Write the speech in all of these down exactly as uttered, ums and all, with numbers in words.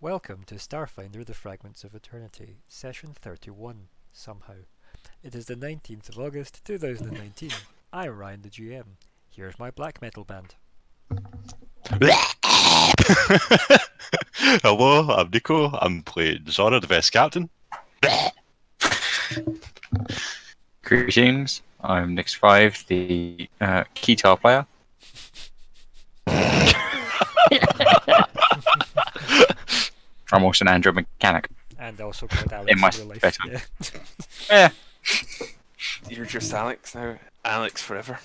Welcome to Starfinder, the Fragments of Eternity, Session thirty-one, somehow. It is the nineteenth of August, two thousand nineteen. I'm Ryan, the G M. Here's my black metal band. Hello, I'm Nico. I'm playing Zora, the Vesk Captain. Greetings, I'm Nyx five, the uh, guitar player. I'm also an android mechanic. And also called Alex in my real life. Better. Yeah. Yeah. You're just Alex now. Alex forever.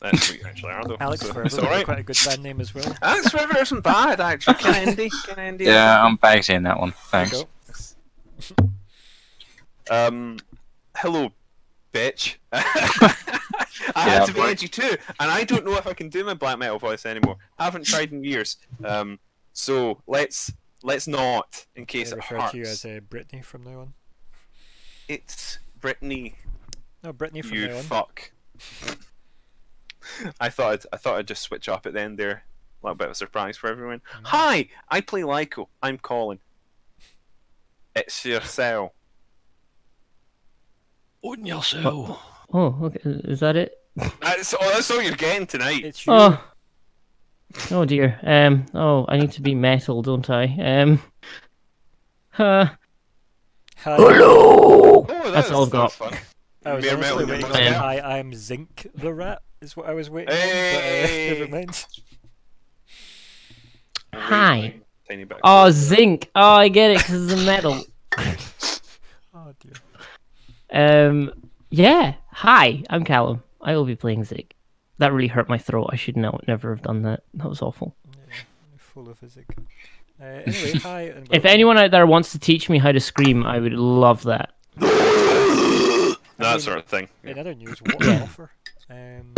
That's what you actually are, though. Alex so. Forever. It's all right. Quite a good band name as well. Alex forever isn't bad, actually. Can Andy? Can Andy? Yeah, I'm bagsy in that one. Thanks. Um, hello, bitch. I yeah, had to be edgy too, and I don't know if I can do my black metal voice anymore. I haven't tried in years. Um, so let's. Let's not, in case it hurts. They refer to you as uh, Brittany from now on. It's Brittany. No, Brittany from now on. You fuck. I thought I'd, I thought I'd just switch up at the end there. A little bit of a surprise for everyone. Mm-hmm. Hi, I play Lyko. I'm Colin. It's yourself. On yourself. Oh, okay. Is that it? That's all. That's all you're getting tonight. It's you. Oh. Oh dear. Um. Oh, I need to be metal, don't I? Um. Huh. Hello. Oh, that That's all I've got. I was metal waiting. I I'm Zinc the Rat is what I was waiting. Hey. For, but, uh, never mind. Hi. Tiny bit oh, Zinc. Oh, I get it because it's a metal. Oh dear. Um. Yeah. Hi. I'm Callum. I will be playing Zig. That really hurt my throat. I should not, never have done that. That was awful. Yeah, full of physic. Uh, anyway, hi. And if anyone out there wants to teach me how to scream, I would love that. that mean, sort of thing. In other news, what an offer. Um...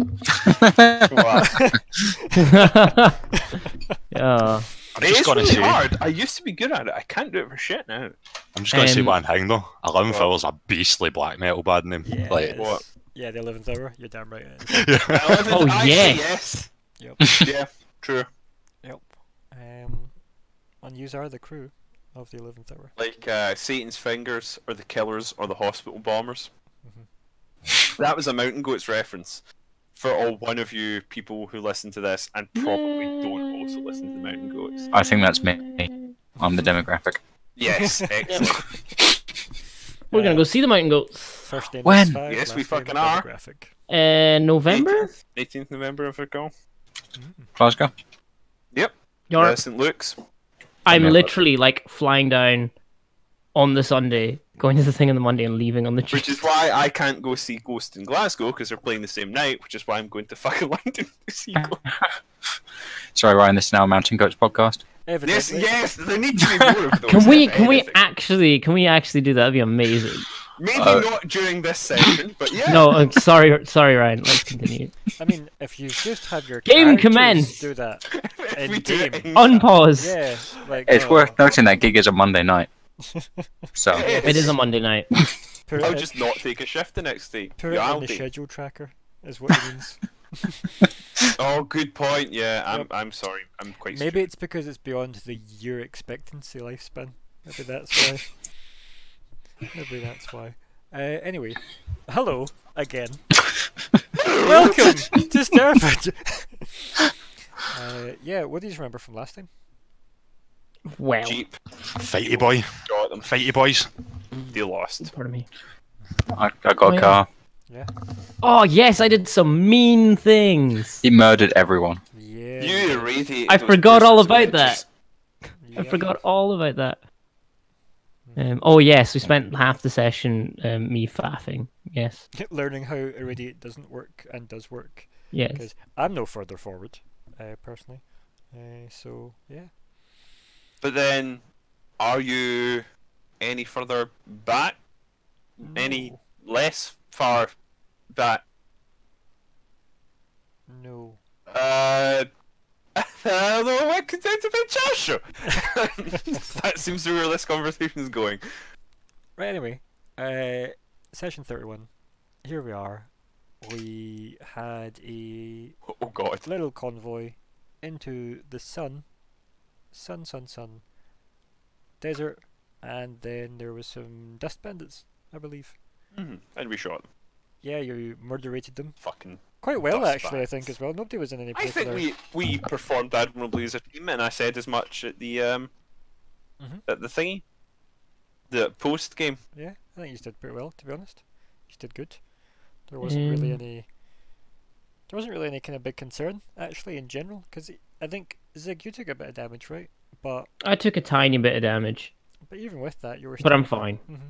yeah. I'm just it's really say... hard. I used to be good at it. I can't do it for shit now. I'm just going to um, say one thing though. eleventh Hour's a beastly black metal band name. Yes. Like what? Yeah, the eleventh hour. You're damn right. It is. Yeah. Oh yeah. Yes. Yep. Yeah. True. Yep. Um, and you are the crew of the eleventh hour. Like uh, Satan's Fingers, or the Killers, or the Hospital Bombers. Mm-hmm. That was a Mountain Goats reference for all one of you people who listen to this and probably don't also listen to Mountain Goats. I think that's me. I'm the demographic. Yes. Excellent. We're gonna go see the Mountain Goats. First name when? Five, yes, we fucking are. Uh, November? eighteenth November, if I recall. Glasgow. Yep. Uh, Saint Luke's. I'm November. Literally like flying down on the Sunday, going to the thing on the Monday, and leaving on the Tuesday. Which is why I can't go see Ghost in Glasgow because they're playing the same night. Which is why I'm going to fucking London to see Ghost. Sorry, Ryan. This is now a Mountain Goats podcast. Evidently. Yes, yes, there need to be more of those. Can we, can we actually, can we actually do that? That'd be amazing. Maybe uh, not during this session, but yeah. No, I'm sorry, sorry, Ryan. Let's continue. I mean, if you just have your game commence, do that. If we do game. Unpause. Yeah, like, it's oh. worth noting that gig is a Monday night. So it is, it is a Monday night. I'll just not take a shift the next day. Put it on the schedule tracker is what it means. Oh, good point. Yeah, I'm. Yep. I'm sorry. I'm quite. Maybe stupid. It's because it's beyond the year expectancy lifespan. Maybe that's why. Maybe that's why. Uh, anyway, hello again. Welcome to Starfinder. uh, yeah, what do you remember from last time? Well, Jeep. Fighty boy. Got them. Fighty boys. They lost. Pardon me. I, I got oh, a car. Yeah. Yeah. Oh yes, I did some mean things. He murdered everyone. Yeah. You really I forgot all about that. Yeah. I forgot all about that. Um, oh yes, we spent half the session um, me faffing. Yes. Learning how Irradiate doesn't work and does work. Yes. Because I'm no further forward, uh, personally. Uh, so yeah. But then, are you any further back? No. Any less? Far that no uh hello welcome to the chat show. That seems to be where this conversation is going, right? Anyway, uh session thirty-one, here we are. We had a oh god little convoy into the sun sun sun sun desert, and then there was some dust bandits, I believe. Mm-hmm. And we shot them. Yeah, you murderated them. Fucking quite well, actually, bats. I think, as well. Nobody was in any particular... I think we, we performed admirably as a team, and I said as much at the, um, mm-hmm. at the thingy. The post-game. Yeah, I think you did pretty well, to be honest. You did good. There wasn't mm. really any... There wasn't really any kind of big concern, actually, in general, because I think, Zig, you took a bit of damage, right? But I took a tiny bit of damage. But even with that, you were... But I'm fine. Mm-hmm.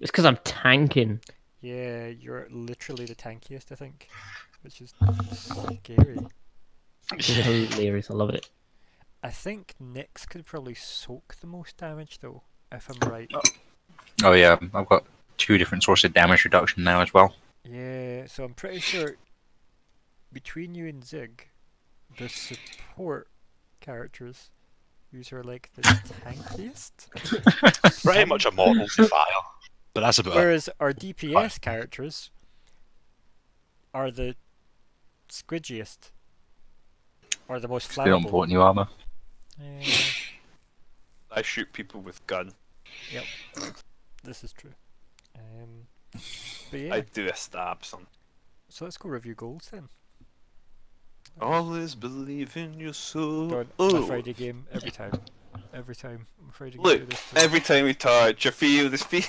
It's because I'm tanking. Yeah, you're literally the tankiest, I think, which is scary. It's hilarious, I love it. I think Nyx could probably soak the most damage, though, if I'm right. Oh yeah, I've got two different sources of damage reduction now as well. Yeah, so I'm pretty sure between you and Zig, the support characters, yous are like the tankiest. Pretty much a model to file. But that's about Whereas it. our D P S what? characters are the squidgiest, or the most flammable. They don't put new armor. Yeah. I shoot people with gun. Yep, this is true. Um, but yeah. I do a stab some. So let's go review goals then. Okay. Always believe in your soul. Don't, oh. My Friday game every time. Every time, I'm afraid to Look, this every time we touch, I feel this feeling.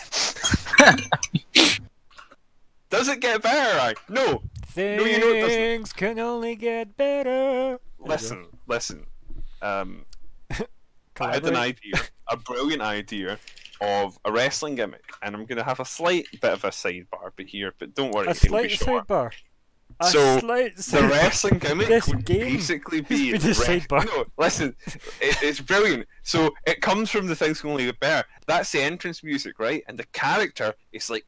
Does it get better? I no. Things no, you know it doesn't. Can only get better. Listen, listen. Um, I had an idea, a brilliant idea, of a wrestling gimmick, and I'm gonna have a slight bit of a sidebar, but here, but don't worry, a slight sidebar. A so the wrestling gimmick this would basically be a sidebar. No, listen, it, it's brilliant. So it comes from the things only get better. That's the entrance music, right? And the character is like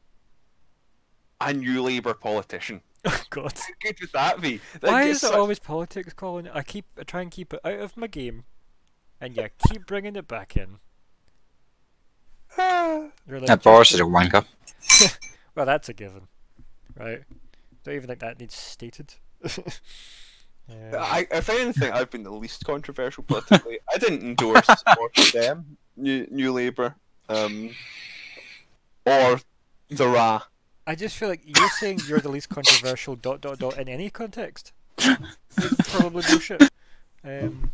a new Labour politician. Oh God! How good would that be? That Why is such... it always politics, Colin? I keep I try and keep it out of my game, and you keep bringing it back in. Like, that Boris is a wanker. Well, that's a given, right? Don't even think that needs stated. Yeah. I, if anything, I've been the least controversial politically. I didn't endorse or them, New, New Labour, um, or the Ra. I just feel like you're saying you're the least controversial dot dot dot in any context. It's probably bullshit. Um,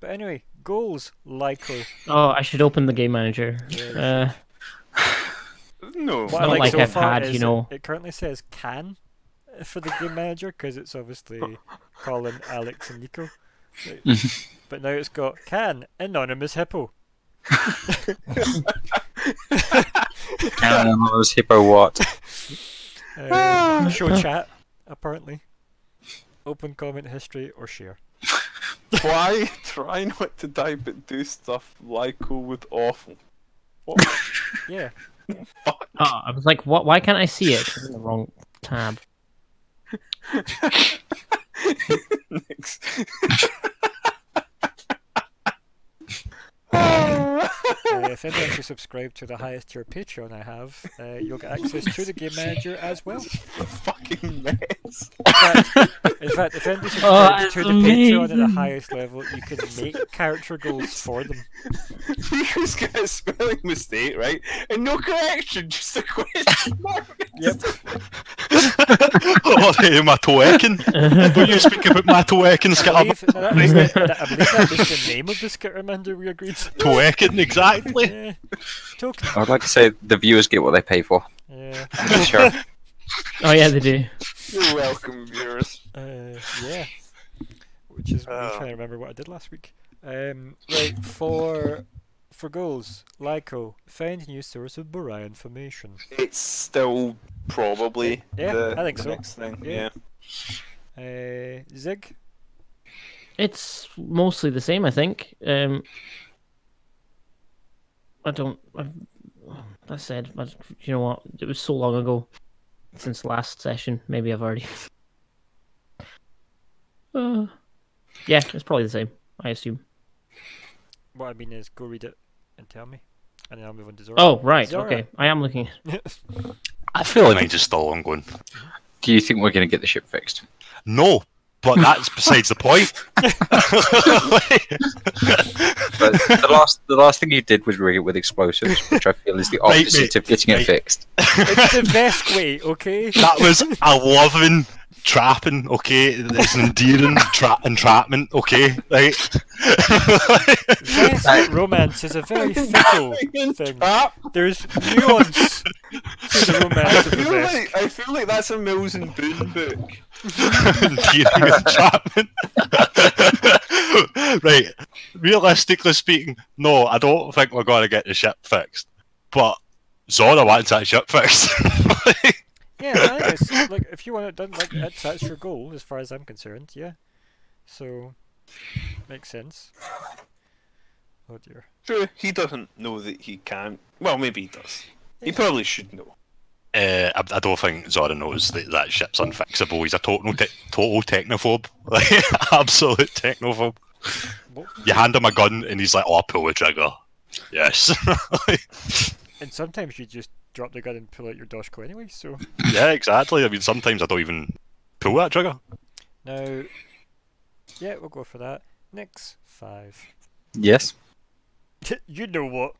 but anyway, goals, Lyko. Oh, I should open the game manager. Yeah. Uh, no, what it's not I like, like so I've had, you know. It currently says can. For the game manager, because it's obviously Colin, Alex, and Nico. Right. But now it's got can anonymous hippo. Can anonymous hippo what? Um, show chat, apparently. Open comment history or share. Why try not to die but do stuff Lyko with awful? What? Yeah. Fuck. Oh, I was like, what? Why can't I see it? It's in the wrong tab. uh, if anyone should subscribe to the highest tier Patreon I have, uh, you'll get access to the game manager as well. Fucking mess. In fact, in fact if anyone subscribes oh, to the amazing. Patreon at the highest level, you can make character goals for them. You just get a spelling mistake, right? And no correction, just a question mark. Yep. Oh, hey, my toe-ekin. Don't you speak about my toe-ekin, Skittermander? I believe that was the name of the Skittermander we agreed to. Toe-ekin, exactly. Yeah. Token. I'd like to say the viewers get what they pay for. Yeah. Sure. Oh yeah, they do. You're welcome, viewers. Uh, yeah. Which is, I'm trying to remember what I did last week. Um, right, for... For goals, Lyko, find new source of Borai information. It's still probably yeah, the, I think the so. next thing. Yeah. yeah. Uh, Zig? It's mostly the same, I think. Um, I don't... I've, I said, I, you know what, it was so long ago since last session. Maybe I've already... uh, yeah, it's probably the same, I assume. What I mean is, go read it. And tell me, and then I'll move on to Zora. Oh right, Zora. Okay. I am looking. I feel like mine's just still ongoing. Do you think we're going to get the ship fixed? No, But that's besides the point. But the last, the last thing you did was rig it with explosives, which I feel is the opposite mate, mate, of getting mate. it fixed. It's the best way, okay? That was a loving trapping, okay? It's an endearing tra entrapment, okay? Right? Vesk romance is a very fickle thing. Trap. There's nuance to the romance I feel of the Vesk. Like, I feel like that's a Mills and Boone book. Right, realistically speaking, no, I don't think we're going to get the ship fixed, but Zora wants that ship fixed. Yeah, I guess, like, if you want it done, like, that's, that's your goal as far as I'm concerned, yeah, so makes sense. Oh dear. Sure, he doesn't know that he can. Well, maybe he does, yeah. He probably should know. Uh, I, I don't think Zora knows that that ship's unfixable. He's a total, te total technophobe, like absolute technophobe. What? You hand him a gun and he's like, "Oh, I'll pull the trigger." Yes. And sometimes you just drop the gun and pull out your Doshko anyway. So. Yeah, exactly. I mean, sometimes I don't even pull that trigger. Now, yeah, we'll go for that. Nyx five. Yes. You know what?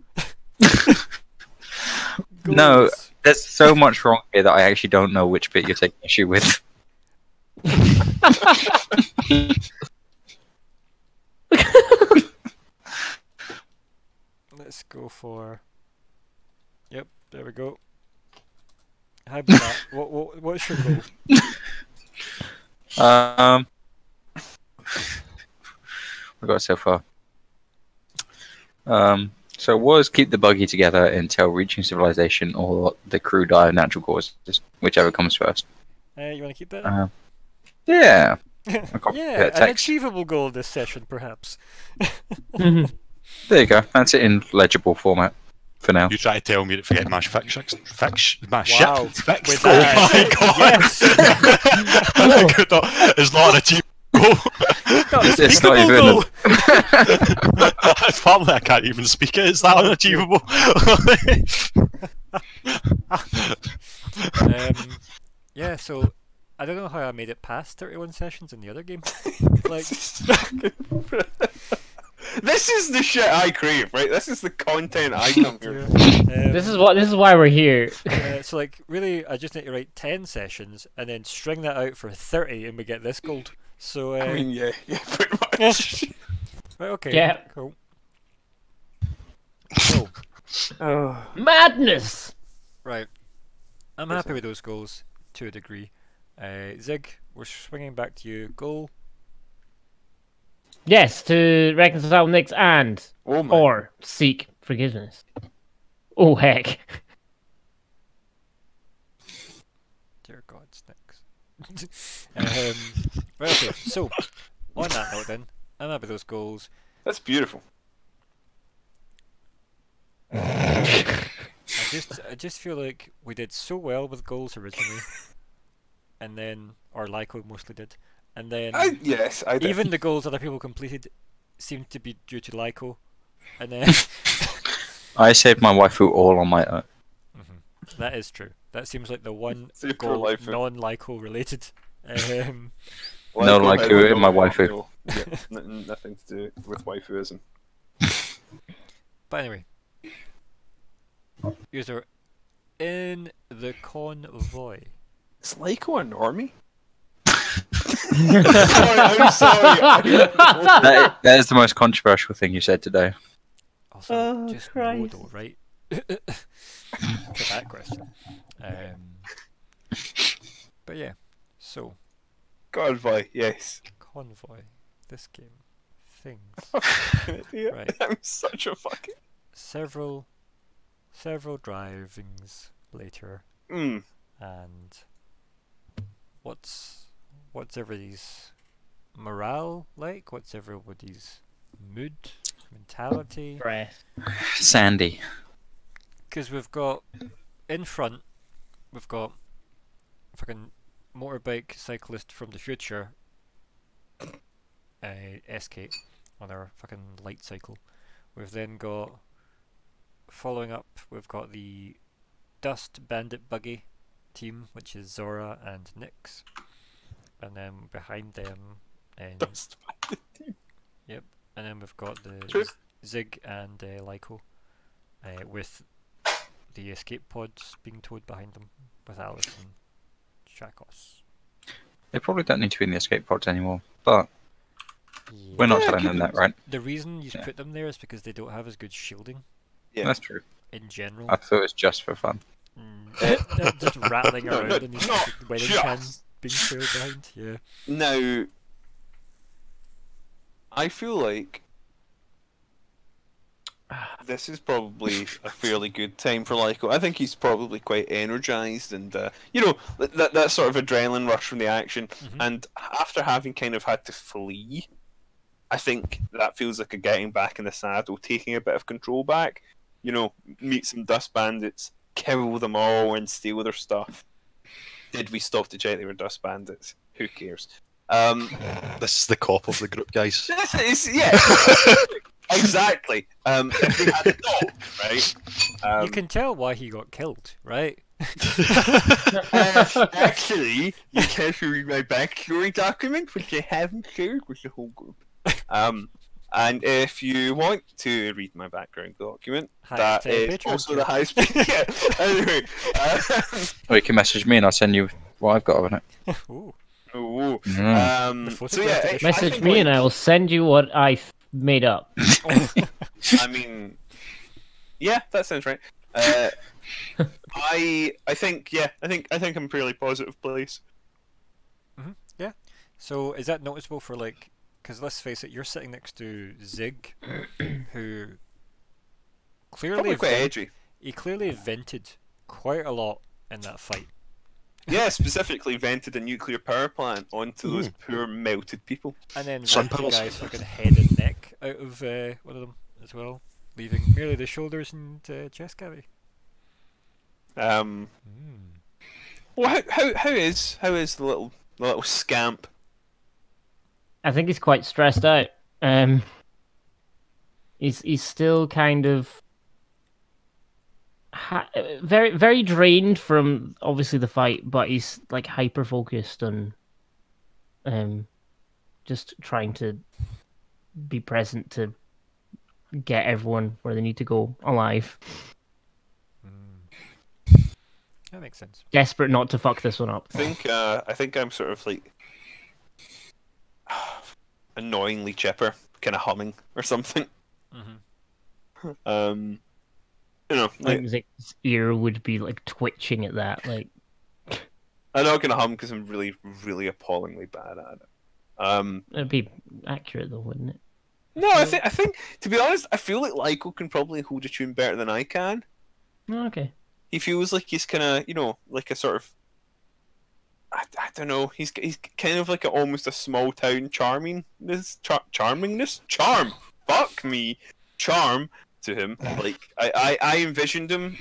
Goals. No, there's so much wrong here that I actually don't know which bit you're taking issue with. Let's go for... Yep, there we go. How about that? What, what, what's your goal? Um, we got so far. Um... So was keep the buggy together until reaching civilization, or the crew die of natural causes, whichever comes first. Uh, you want to keep that? Uh, yeah. Yeah, an achievable goal this session, perhaps. Mm-hmm. There you go. That's it in legible format for now. You try to tell me to forget my fix, fix my wow. ship fixed. Oh my god! Yes. I could not, it's not an achievable. It's not, it's, it's not even. Though. It's probably I can't even speak it. Is that unachievable? um, yeah. So I don't know how I made it past thirty-one sessions in the other game. Like, this is the shit I crave, right? This is the content I come here. Um, this is what. This is why we're here. Uh, so, like, really, I just need to write ten sessions and then string that out for thirty, and we get this gold. So, uh, I mean, yeah, yeah, pretty much. Right, okay, yeah. Cool. Cool. Oh. Madness! Right. I'm happy with those goals, to a degree. Uh, Zig, we're swinging back to you. Goal? Yes, to reconcile Nyx and, oh or, seek forgiveness. Oh, heck. Dear God, Nyx. um... Right, okay, so, on that note then, I'm happy with those goals. That's beautiful. I just, I just feel like we did so well with goals originally, and then, or Lyko mostly did, and then I, yes, I did. Even the goals other people completed seemed to be due to Lyko, and then... I saved my waifu all on my own. Mm-hmm. That is true. That seems like the one Super goal non-Lyko related. Um... Well, no, like who in my waifu. Yeah, nothing to do with waifuism. But anyway, you are in the convoy. Is Lyko a normie? Sorry, I'm sorry. That, that is the most controversial thing you said today. Also, oh, just Christ. Modal, right? For that question. Um, but yeah, so. Convoy, yes. Convoy. This game. Things. Yeah, right. I'm such a fucking... Several... Several drivings later. Mm. And... What's... What's everybody's morale like? What's everybody's mood? Mentality? Right. Sandy. Because we've got... In front, we've got... Fucking... motorbike cyclist from the future, uh, S K, on our fucking light cycle. We've then got, following up, we've got the Dust Bandit Buggy team, which is Zora and Nyx. and then behind them, and the team. Yep, and then we've got the True. Zig and uh, Lyko, uh, with the escape pods being towed behind them with Alice and Shakos. They probably don't need to be in the escape pods anymore, but yeah. we're not yeah, telling them that, right? The reason you yeah. put them there is because they don't have as good shielding. Yeah, that's true. In general, I thought it was just for fun. Mm. They're, they're just rattling no, around no, in these wedding cans being trailed behind. Yeah. Now, I feel like this is probably a fairly good time for Lyko. I think he's probably quite energised and, uh, you know, that that sort of adrenaline rush from the action. Mm-hmm. And after having kind of had to flee, I think that feels like a getting back in the saddle, taking a bit of control back. You know, meet some dust bandits, kill them all and steal their stuff. Did we stop to check they were dust bandits? Who cares? Um, this is the cop of the group, guys. This is, yeah. Exactly. Um, if we had a dog, right? Um, you can tell why he got killed, right? uh, actually, you can read my backstory document, which I haven't shared with the whole group. Um, and if you want to read my background document, Hi, that is also the high speed. Yeah. Anyway, uh, well, you can message me and I'll send you what I've got on it. Ooh. Ooh. Mm. Um, so yeah, it, message me like... and I will send you what I made up. I mean, yeah, that sounds right. Uh, I I think yeah, I think I think I'm a fairly positive place. Mm-hmm. Yeah. So is that noticeable for like? Because let's face it, you're sitting next to Zig, who clearly quite edgy. He clearly vented quite a lot in that fight. Yeah, specifically vented a nuclear power plant onto those mm. poor melted people. And then the guys fucking head and neck out of uh, one of them as well, leaving merely the shoulders and uh, chest cavity. Um. Mm. Well, how how how is how is the little the little scamp? I think he's quite stressed out. Um, he's he's still kind of ha very very drained from obviously the fight, but he's like hyper focused on um, just trying to be present to get everyone where they need to go alive. Mm. That makes sense. Desperate not to fuck this one up. I think uh, I think I'm sort of like. Annoyingly chipper, kind of humming or something. Mm-hmm. Um, you know, like, like his ear would be like twitching at that. Like, I'm not gonna hum because I'm really, really appallingly bad at it. Um, it'd be accurate though, wouldn't it? No, I think I think to be honest, I feel like Lyko can probably hold a tune better than I can. Oh, okay. He feels like he's kind of, you know, like a sort of. I, I don't know. He's he's kind of like a, almost a small town charmingness, char charmingness, charm. Fuck me, charm to him. Like I, I, I envisioned him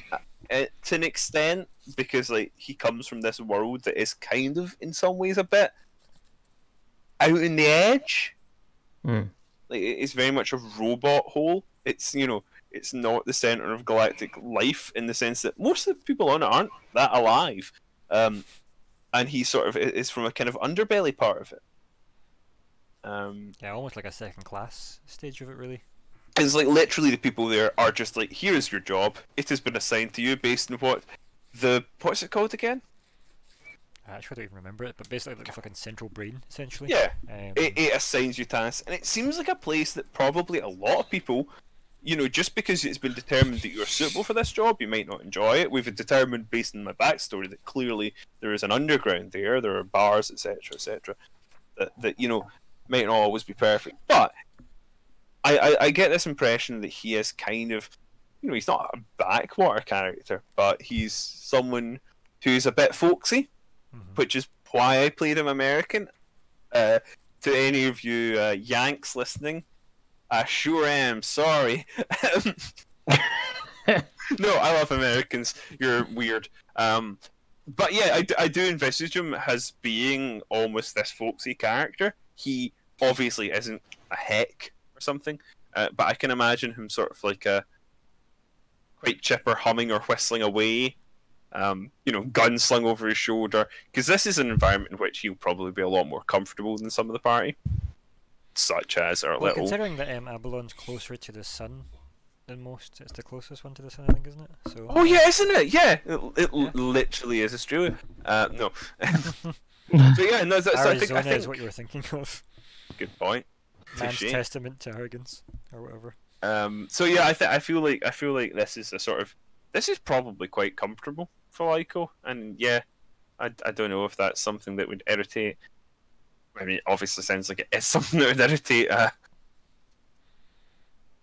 uh, to an extent because like he comes from this world that is kind of in some ways a bit out in the edge. Mm. Like it's very much a robot hole. It's you know it's not the center of galactic life in the sense that most of the people on it aren't that alive. Um. And he sort of is from a kind of underbelly part of it. Um, yeah, almost like a second class stage of it, really. It's like literally the people there are just like, here is your job. It has been assigned to you based on what the what's it called again? I actually don't even remember it, but basically like a fucking central brain, essentially. Yeah, um, it, it assigns you tasks, and it seems like a place that probably a lot of people. You know, just because it's been determined that you're suitable for this job, you might not enjoy it. We've determined, based on my backstory, that clearly there is an underground there, there are bars, et cetera, et cetera, that, that, you know, might not always be perfect. But I, I, I get this impression that he is kind of, you know, he's not a backwater character, but he's someone who's a bit folksy, mm-hmm. which is why I played him American. Uh, to any of you uh, Yanks listening, I sure am. Sorry. No, I love Americans. You're weird. Um, but yeah, I, I do envisage him as being almost this folksy character. He obviously isn't a heck or something, uh, but I can imagine him sort of like a quite chipper, humming or whistling away um, you know, gun slung over his shoulder, because this is an environment in which he'll probably be a lot more comfortable than some of the party, such as our well, little... Considering that um, Abalon's closer to the sun than most, it's the closest one to the sun, I think, isn't it? So... Oh yeah, isn't it? Yeah, it, it yeah. literally is Australia. Uh, no. So yeah, no, that's, Arizona I think, I think... is what you were thinking of. Good point. Man's testament to arrogance, or whatever. Um, so yeah, I th I feel like I feel like this is a sort of this is probably quite comfortable for Lyko, and yeah, I I don't know if that's something that would irritate. I mean, it obviously sounds like it is something that would irritate uh,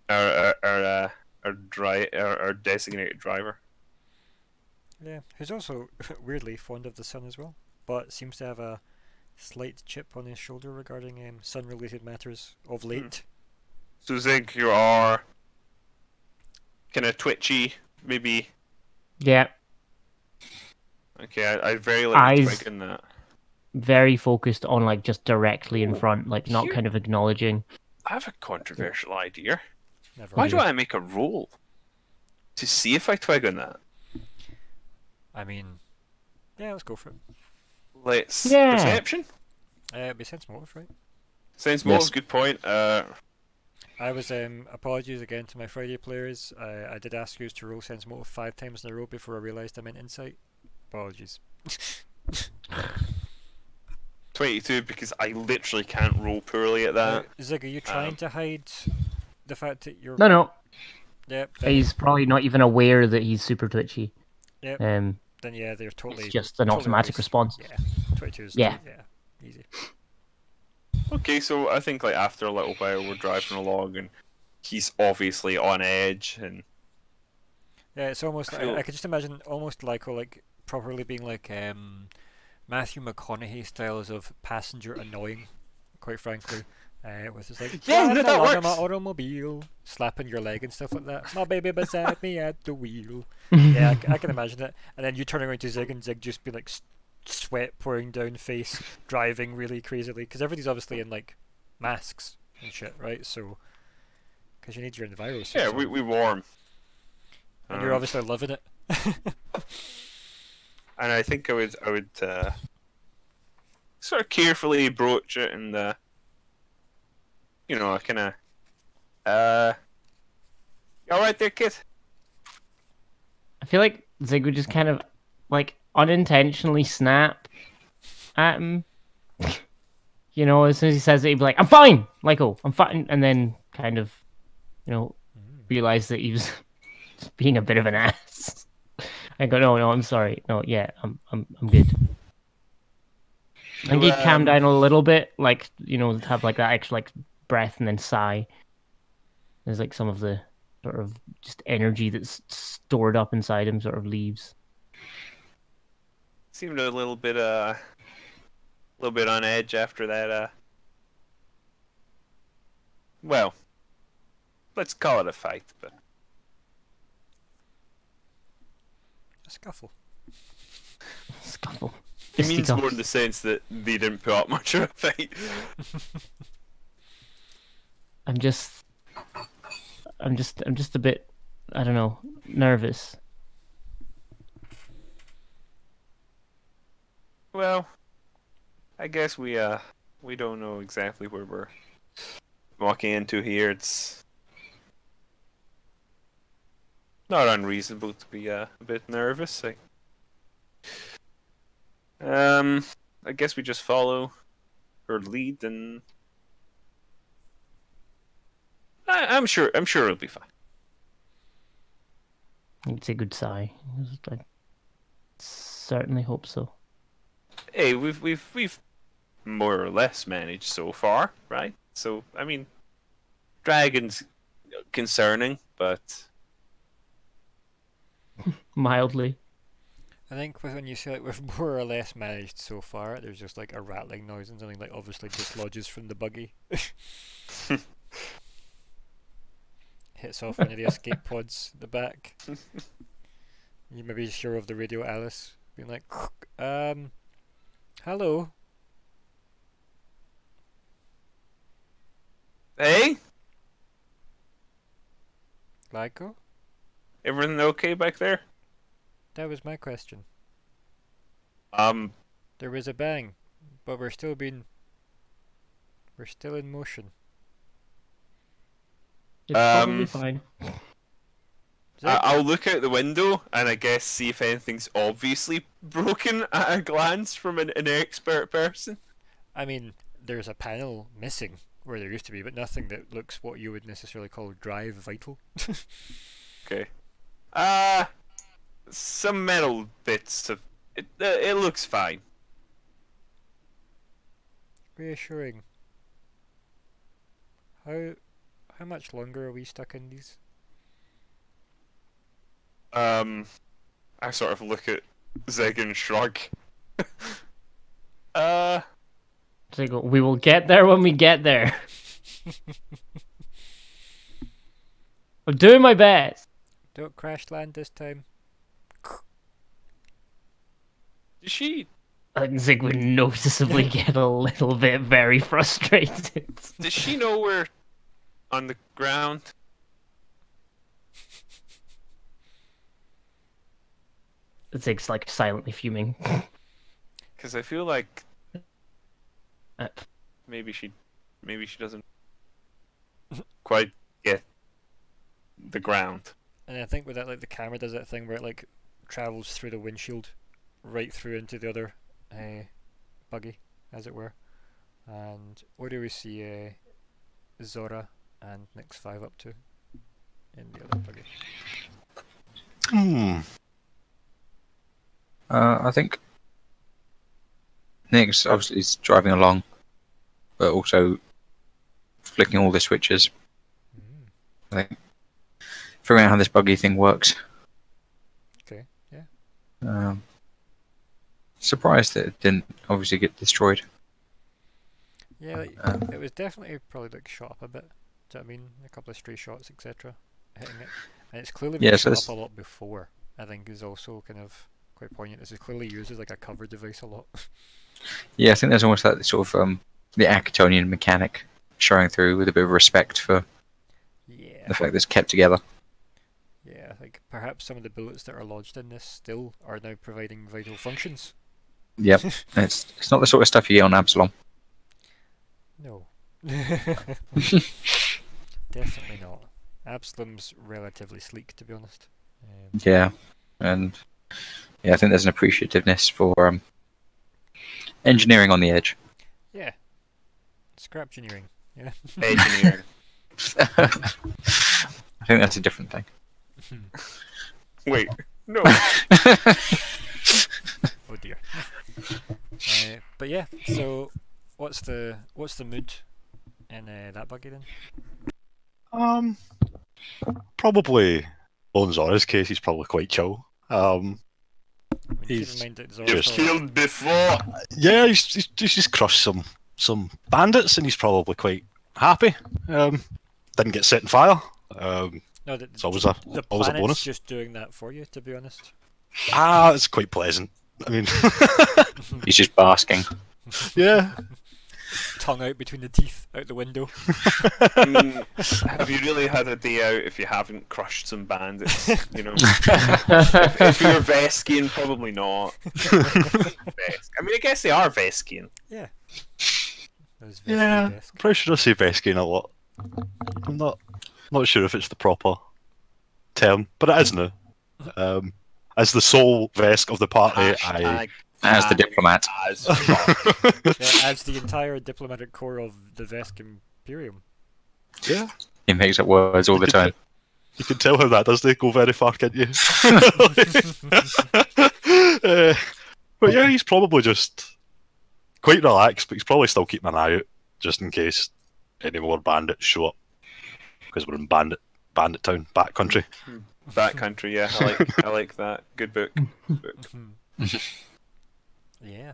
our our our, uh, our, dry, our our designated driver. Yeah, who's also weirdly fond of the sun as well, but seems to have a slight chip on his shoulder regarding um, sun-related matters of late. Mm. So Zig, you are kind of twitchy, maybe. Yeah. Okay, I, I very like thinking that. Very focused on like just directly in front, like not you... kind of acknowledging. I have a controversial idea. Never Why do I make a roll to see if I twig on that? I mean, yeah, let's go for it. Let's yeah. Perception. Uh, it'd be sense motive, right? Sense motive, yes. Good point. Uh. I was, um, apologies again to my Friday players, I, I did ask you to roll sense motive five times in a row before I realised I meant insight. Apologies. twenty-two, because I literally can't roll poorly at that. Uh, Zig, are you trying um, to hide the fact that you're... No, no. Yep. Then... He's probably not even aware that he's super twitchy. Yep. Um, then yeah, they're totally... It's just an totally automatic response. Yeah, twenty-two is... Yeah. Yeah, easy. Okay, so I think like after a little while we're driving along and he's obviously on edge and yeah, it's almost I, feel... I, I could just imagine almost Lyko like properly being like um, Matthew McConaughey styles of passenger annoying, quite frankly. Uh, it was just like yeah, yeah no, that works. My automobile, slapping your leg and stuff like that. My baby beside me at the wheel. Yeah, I, I can imagine it. And then you turning around to Zig and Zig just be like. Sweat pouring down face, driving really crazily because everybody's obviously in like masks and shit, right? So, because you need your environment. Yeah, we we warm. And um, you're obviously loving it. And I think I would I would uh, sort of carefully broach it and uh, you know I kind of uh, all right there, kid. I feel like Zig would just kind of like. Unintentionally snap at him. You know, as soon as he says it, he'd be like, I'm fine! Lyko, I'm fine! And then kind of, you know, realise that he was being a bit of an ass. I go, no, no, I'm sorry. No, yeah, I'm I'm, I'm good. I think he'd calm down a little bit, like, you know, have like that extra like breath and then sigh. There's like some of the sort of just energy that's stored up inside him sort of leaves. Seemed a little bit, uh, a little bit on edge after that, uh, well, let's call it a fight, but... A scuffle. Scuffle. It means more in the sense that they didn't put up much of a fight. I'm just... I'm just, I'm just a bit, I don't know, nervous. Well, I guess we uh we don't know exactly where we're walking into here. It's not unreasonable to be uh, a bit nervous. I... Um, I guess we just follow her lead, and I I'm sure I'm sure it'll be fine. It's a good sigh. I certainly hope so. Hey, we've we've we've more or less managed so far, right? So I mean, dragons concerning, but mildly. I think when you say like we've more or less managed so far, there's just like a rattling noise and something like obviously dislodges from the buggy, hits off one of the escape pods at the back. You may be sure of the radio, Alice, being like, um. Hello. Hey? Lyko? Everything okay back there? That was my question. Um. There was a bang, but we're still being... We're still in motion. It's um, probably fine. I I'll look out the window and I guess see if anything's obviously broken at a glance from an inexpert person. I mean, there's a panel missing where there used to be, but nothing that looks what you would necessarily call drive vital. Okay. Uh, some metal bits of... It, uh, it looks fine. Reassuring. How... How much longer are we stuck in these? Um... I sort of look at Zig and shrug. uh... Zig, we will get there when we get there. I'm doing my best. Don't crash land this time. Did she... I think Zig would noticeably get a little bit very frustrated. Does she know we're on the ground? Zig's like silently fuming. Because I feel like maybe she, maybe she doesn't quite get the ground. And I think with that, like the camera does that thing where it like travels through the windshield, right through into the other uh, buggy, as it were. And what do we see? Uh, Zora and Nyx five up to in the other buggy. Hmm. Uh, I think Nyx obviously is driving along, but also flicking all the switches. Mm. I think figuring out how this buggy thing works. Okay. Yeah. Um, surprised that it didn't obviously get destroyed. Yeah, like, um, it was definitely probably like shot up a bit. Do you know what I mean? A couple of stray shots, et cetera. Hitting it, and it's clearly been yeah, shot so up a lot before. I think is also kind of. Quite poignant. This is clearly used as like a cover device a lot. Yeah, I think there's almost like sort of um, the Akitonian mechanic showing through with a bit of respect for yeah. the fact that it's kept together. Yeah, like perhaps some of the bullets that are lodged in this still are now providing vital functions. Yep, it's it's not the sort of stuff you get on Absalom. No, definitely not. Absalom's relatively sleek, to be honest. Um, yeah, and. Yeah, I think there's an appreciativeness for um, engineering on the edge. Yeah. Scrap engineering. Yeah. Engineering. I think that's a different thing. Wait, no. Oh dear. Uh, but yeah, so what's the what's the mood in uh, that buggy then? Um, probably. Well, in Zora's case, he's probably quite chill. Um, he's just killed before. Yeah, he's, he's, he's just crushed some some bandits, and he's probably quite happy. Um, didn't get set on fire. Um, no, the, it's always a the always a bonus. Just doing that for you, to be honest. Ah, it's quite pleasant. I mean, he's just basking. Yeah, tongue out between the teeth, out the window. Mm, have you really had a day out if you haven't crushed some bandits? You know, if, if you're Veskian, probably not. I mean, I guess they are Veskian. Yeah. Vesk yeah. Vesk. Probably should I say Veskian a lot. I'm not, not sure if it's the proper term, but it is now. Um, as the sole Vesk of the party, Hashtag. I. As the diplomat. As, yeah, as the entire diplomatic corps of the Vesk Imperium. Yeah. He makes up words all the time. You can tell how that does they go very far, can't you? uh, but yeah, he's probably just quite relaxed, but he's probably still keeping an eye out, just in case any more bandits show up. Because we're in bandit bandit town, back country. Back country, yeah, I like I like that. Good book. Good book. Yeah.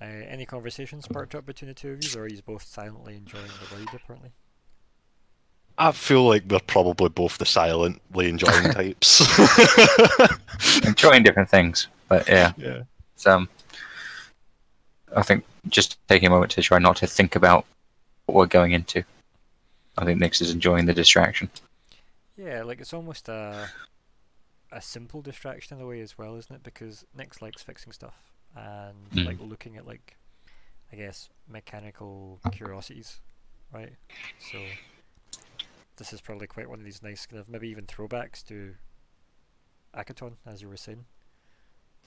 Uh, any conversations sparked up between the two of you, or are you both silently enjoying the ride, apparently? I feel like we're probably both the silently enjoying types. Enjoying different things, but yeah. Yeah. It's, um, I think just taking a moment to try not to think about what we're going into. I think Nyx is enjoying the distraction. Yeah, like it's almost a... a simple distraction in a way as well, isn't it? Because Nyx likes fixing stuff and mm. like looking at like, I guess, mechanical curiosities, right? So this is probably quite one of these nice kind of maybe even throwbacks to Akiton, as you were saying.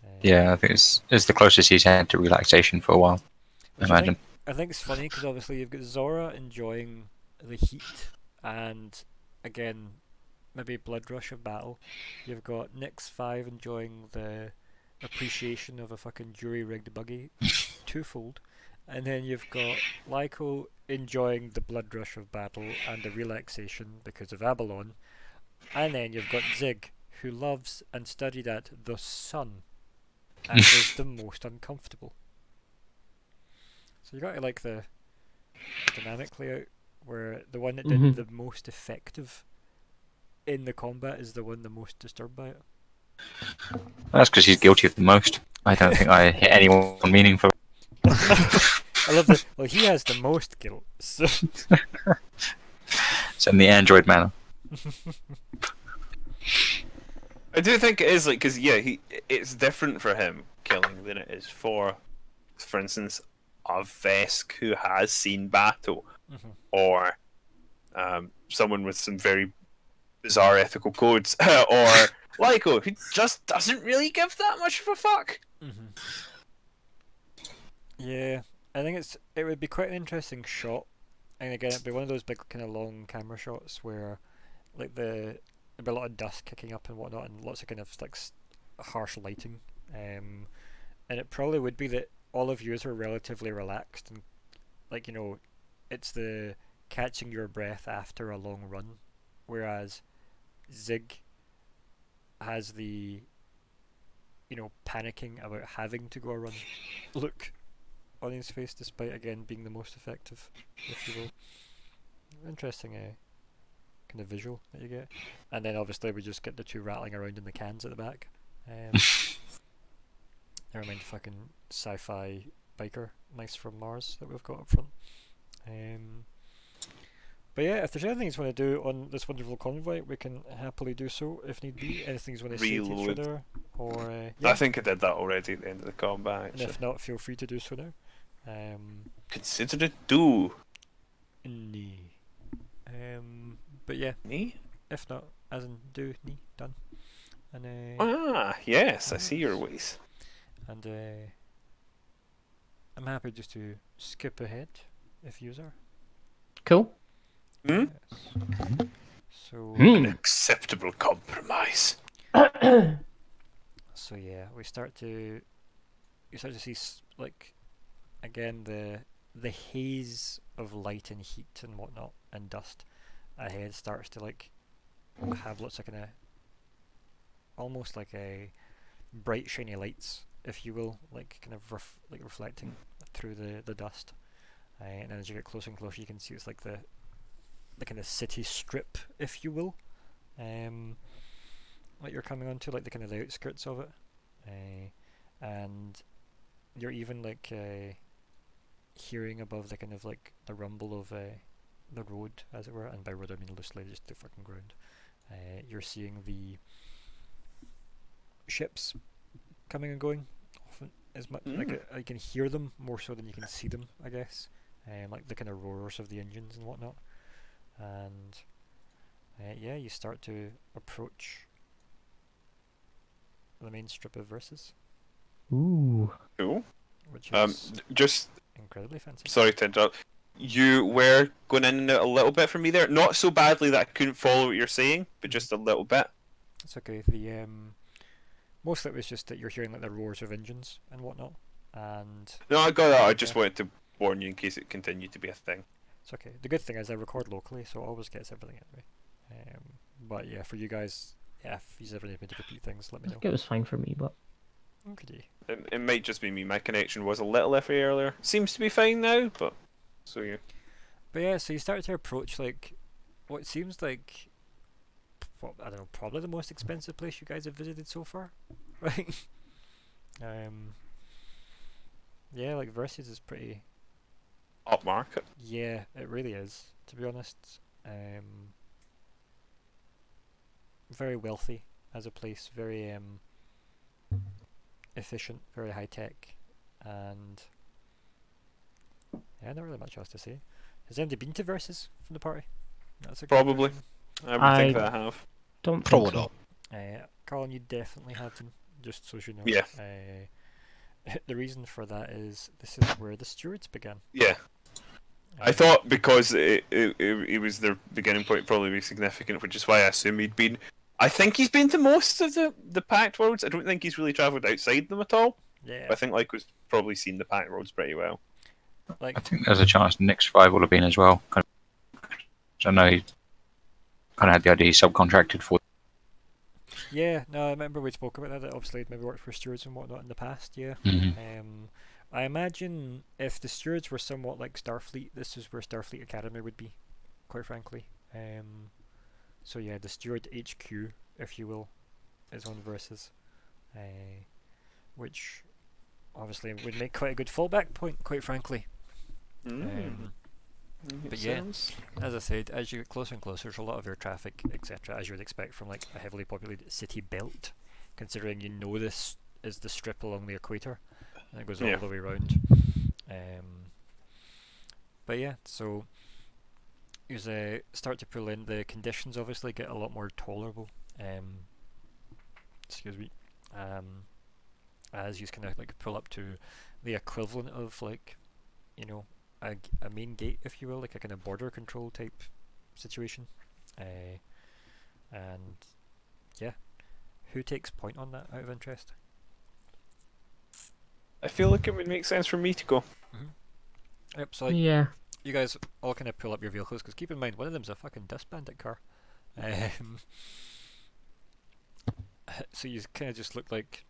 Uh, yeah, I think it's it's the closest he's had to relaxation for a while. I imagine. I think, I think it's funny because obviously you've got Zora enjoying the heat and again maybe blood rush of battle. You've got Nyx five enjoying the appreciation of a fucking jury rigged buggy, twofold, and then you've got Lyko enjoying the blood rush of battle and the relaxation because of Abalon, and then you've got Zig, who loves and studied at the sun and is the most uncomfortable. So you got to like the dynamic layout where the one that did mm-hmm. the most effective in the combat is the one the most disturbed by it. That's because he's guilty of the most. I don't think I hit anyone meaningful. I love that. Well, he has the most guilt. So. It's in the android manner. I do think it is like because yeah, he it's different for him killing than it is for, for instance, a Vesk who has seen battle, mm-hmm. or um, someone with some very bizarre ethical codes, or Lyko who just doesn't really give that much of a fuck. Mm-hmm. Yeah, I think it's it would be quite an interesting shot, and again it'd be one of those big kind of long camera shots where, like the. There'd be a lot of dust kicking up and whatnot, and lots of kind of like harsh lighting, um, and it probably would be that all of yous are relatively relaxed and, like, you know, it's the catching your breath after a long run, whereas Zig has the, you know, panicking about having to go a run look on his face, despite again being the most effective, if you will. Interesting, eh? The visual that you get, and then obviously we just get the two rattling around in the cans at the back. Um, never mind, fucking sci-fi biker mice from Mars that we've got up front. Um, but yeah, if there's anything you want to do on this wonderful convoy, we can happily do so if need be. Anything you want to say to each other, or uh, yeah. I think I did that already at the end of the combat. Actually. And if not, feel free to do so now. Um, Consider it do. Nee. Um. But yeah, knee? If not, as in do, knee, done. And, uh, ah, yes, I see your ways. And uh, I'm happy just to skip ahead, if you are. Cool. Mm? Yes. So, mm. An acceptable compromise. So yeah, we start to, you start to see, like, again, the the haze of light and heat and whatnot and dust. Ahead starts to like have lots of kind of almost like a bright shiny lights, if you will, like kind of ref like reflecting through the the dust, uh, and as you get closer and closer, you can see it's like the the kind of city strip, if you will, um, that you're coming onto, like the kind of the outskirts of it, uh, and you're even like uh, hearing above the kind of like the rumble of. Uh, the road, as it were, and by road I mean loosely just the fucking ground. Uh, you're seeing the ships coming and going, often as much mm. like I can hear them more so than you can see them, I guess, and um, like the kind of roars of the engines and whatnot. And uh, yeah, you start to approach the main strip of Verces. Ooh, cool. Which is um, just incredibly fancy. Sorry to interrupt. You were going in and out a little bit for me there. Not so badly that I couldn't follow what you're saying, but just a little bit. That's okay. The um, most of it was just that you're hearing like the roars of engines and whatnot. And no, I got that. I just yeah. wanted to warn you in case it continued to be a thing. It's okay. The good thing is I record locally, so it always gets everything anyway. Um, but yeah, for you guys, yeah, if you ever need me to repeat things, let me know. It was fine for me, but okay. It, it might just be me. My connection was a little iffy earlier. Seems to be fine now, but. So yeah. But yeah, so you started to approach like what seems like well, I don't know, probably the most expensive place you guys have visited so far, right? um, yeah, like Verces is pretty upmarket. Yeah, it really is. To be honest, um, very wealthy, as a place very um, efficient, very high tech, and yeah, not really much else to say. Has anybody been to Verces from the party? That's a probably. I would think that I have. Don't probably think so. Not. Uh, Colin, you definitely had them, just so you know. Yeah. Uh, the reason for that is this is where the Stewards began. Yeah. I thought because it, it, it was their beginning point probably be significant, which is why I assume he'd been... I think he's been to most of the, the Pact Worlds. I don't think he's really travelled outside them at all. Yeah. I think Lyko's probably seen the Pact Worlds pretty well. Like, I think there's a chance Nyx five will have been as well. I don't know, he kind of had the idea he subcontracted for... Yeah, no, I remember we spoke about that, that obviously he'd maybe worked for Stewards and whatnot in the past, yeah. Mm-hmm. Um... I imagine if the Stewards were somewhat like Starfleet, this is where Starfleet Academy would be, quite frankly. Um, so yeah, the Steward H Q, if you will, is on Verces, uh, which obviously would make quite a good fallback point, quite frankly. Mm. Um, but yeah, sense. As I said, as you get closer and closer, there's a lot of air traffic, et cetera, as you would expect from like a heavily populated city belt, considering you know this is the strip along the equator. It goes all yeah. the way round. Um, but yeah, so you uh, start to pull in. The conditions obviously get a lot more tolerable. Um, excuse me. Um, as you kind of like pull up to the equivalent of like, you know, a, a main gate, if you will, like a kind of border control type situation. Uh, and yeah, who takes point on that out of interest? I feel like it would make sense for me to go. Mm-hmm. Yep, so like, yeah. You guys all kind of pull up your vehicles, because keep in mind, one of them's a fucking dust bandit car. Um, so you kind of just look like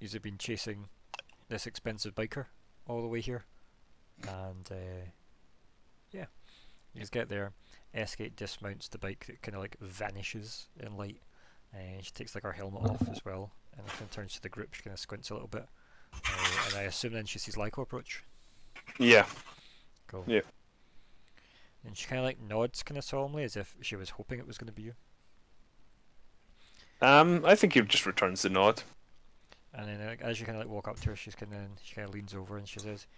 you've been chasing this expensive biker all the way here. And uh, yeah, you just get there. Escate dismounts the bike, that kind of like vanishes in light. And uh, she takes like her helmet off as well, and kind of turns to the group, she kind of squints a little bit. Uh, and I assume then she sees Lyko approach? Yeah. Cool. Yeah. And she kind of like nods kind of solemnly as if she was hoping it was going to be you. Um, I think he just returns the nod. And then like, as you kind of like walk up to her, she's kind of, she kind of leans over and she says,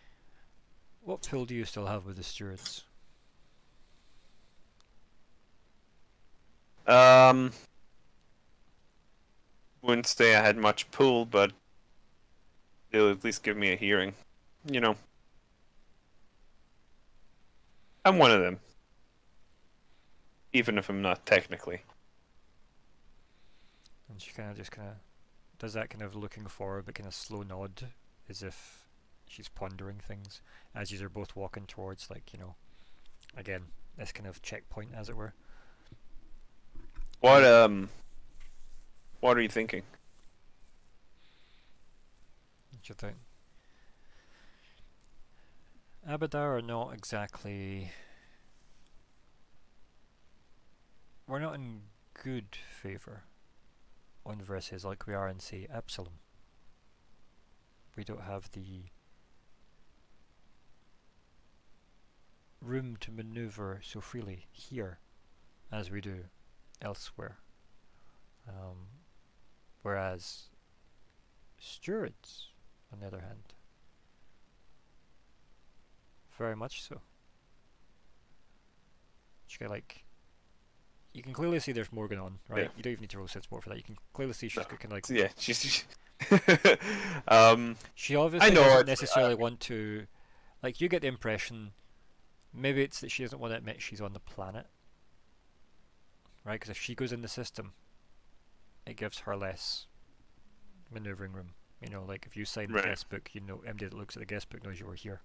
"What pull do you still have with the Stewards?" Um, wouldn't say I had much pull, but they'll at least give me a hearing, you know. I'm one of them, even if I'm not technically. And she kind of just kind of does that kind of looking forward, but kind of slow nod, as if she's pondering things. As you're both walking towards, like, you know, again, this kind of checkpoint, as it were. What um, what are you thinking? You think Abadar are not exactly, we're not in good favour on Verces like we are in, say, Absalom. We don't have the room to manoeuvre so freely here as we do elsewhere, um, whereas Stewards, on the other hand, very much so. She got like, you can clearly see there's more going on, right? Yeah. You don't even need to roll sense more for that. You can clearly see she's no. kind of like, yeah, she's. She, um, she obviously I know doesn't necessarily I... want to, like, you get the impression, maybe it's that she doesn't want to admit she's on the planet, right? Because if she goes in the system, it gives her less maneuvering room. You know, like if you sign right. the guest book, you know, M D that looks at the guest book knows you were here.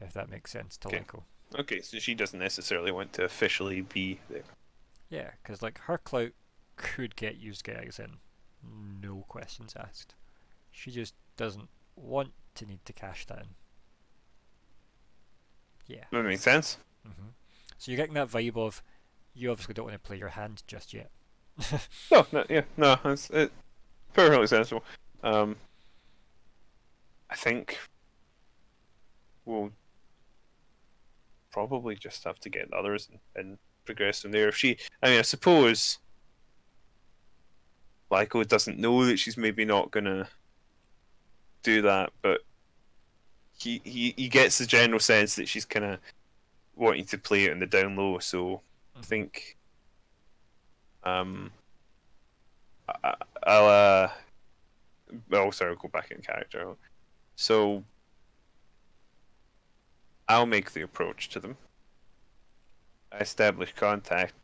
If that makes sense to Lyko. Okay, so she doesn't necessarily want to officially be there. Yeah, because like her clout could get used gags in, no questions asked. She just doesn't want to need to cash that in. Yeah. That makes sense. Mm-hmm. So you're getting that vibe of, you obviously don't want to play your hand just yet. no, no, yeah, no, it's... It... perfectly sensible. Um, I think we'll probably just have to get the others and, and progress from there. If she, I mean, I suppose Lyko doesn't know that she's maybe not gonna do that, but he he, he gets the general sense that she's kind of wanting to play it in the down low. So I think um I, I'll uh oh sorry I'll go back in character. So I'll make the approach to them. I establish contact.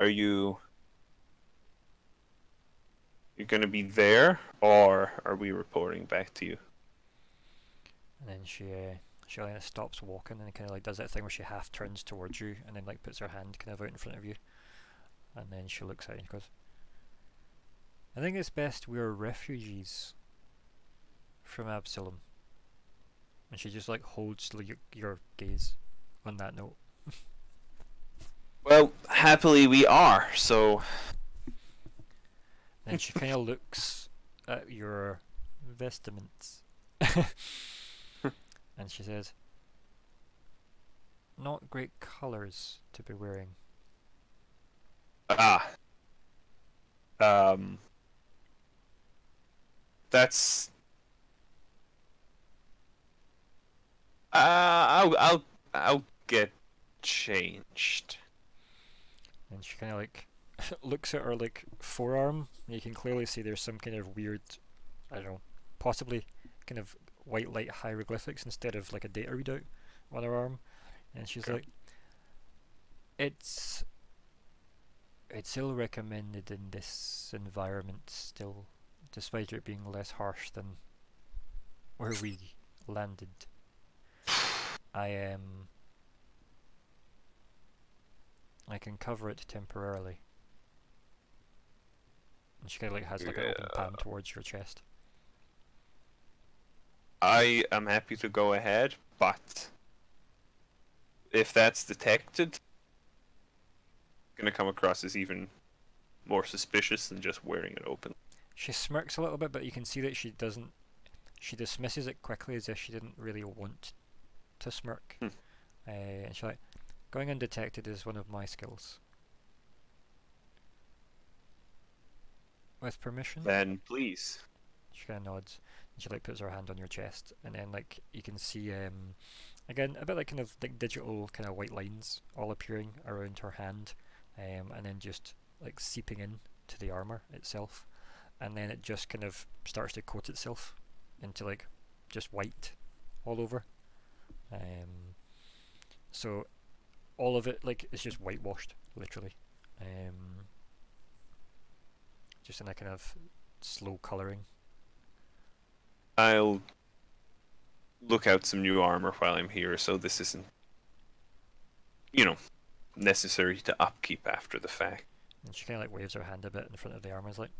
Are you you're gonna be there, or are we reporting back to you? And then she uh, she kind of stops walking and kind of like does that thing where she half turns towards you and then like puts her hand kind of out in front of you, and then she looks at you and she goes, "I think it's best we're refugees from Absalom." And she just like holds your, your gaze on that note. Well, happily we are, so. And she kind of looks at your vestments and she says, "Not great colours to be wearing." Ah. Um. That's. Uh, I'll, I'll, I'll get changed. And she kind of like looks at her like forearm, and you can clearly see there's some kind of weird, I don't know, possibly kind of white light hieroglyphics instead of like a data readout on her arm. And she's okay. like, it's, it's ill recommended in this environment still, despite it being less harsh than where we landed. I am. Um, I can cover it temporarily. And she kind of like has like yeah. an open palm towards your chest. I am happy to go ahead, but if that's detected, it's gonna come across as even more suspicious than just wearing it open. She smirks a little bit, but you can see that she doesn't. She dismisses it quickly as if she didn't really want to. To smirk, hmm. uh, and she's like, "Going undetected is one of my skills. With permission." Then please. She kind of nods, and she like puts her hand on your chest, and then like you can see, um, again a bit like kind of like digital kind of white lines all appearing around her hand, um, and then just like seeping in to the armor itself, and then it just kind of starts to coat itself into like just white all over. Um, so all of it, like, it's just whitewashed, literally. Um, just in a kind of slow colouring. I'll look out some new armour while I'm here, so this isn't, you know, necessary to upkeep after the fact. And she kind of like waves her hand a bit in front of the armour, is like,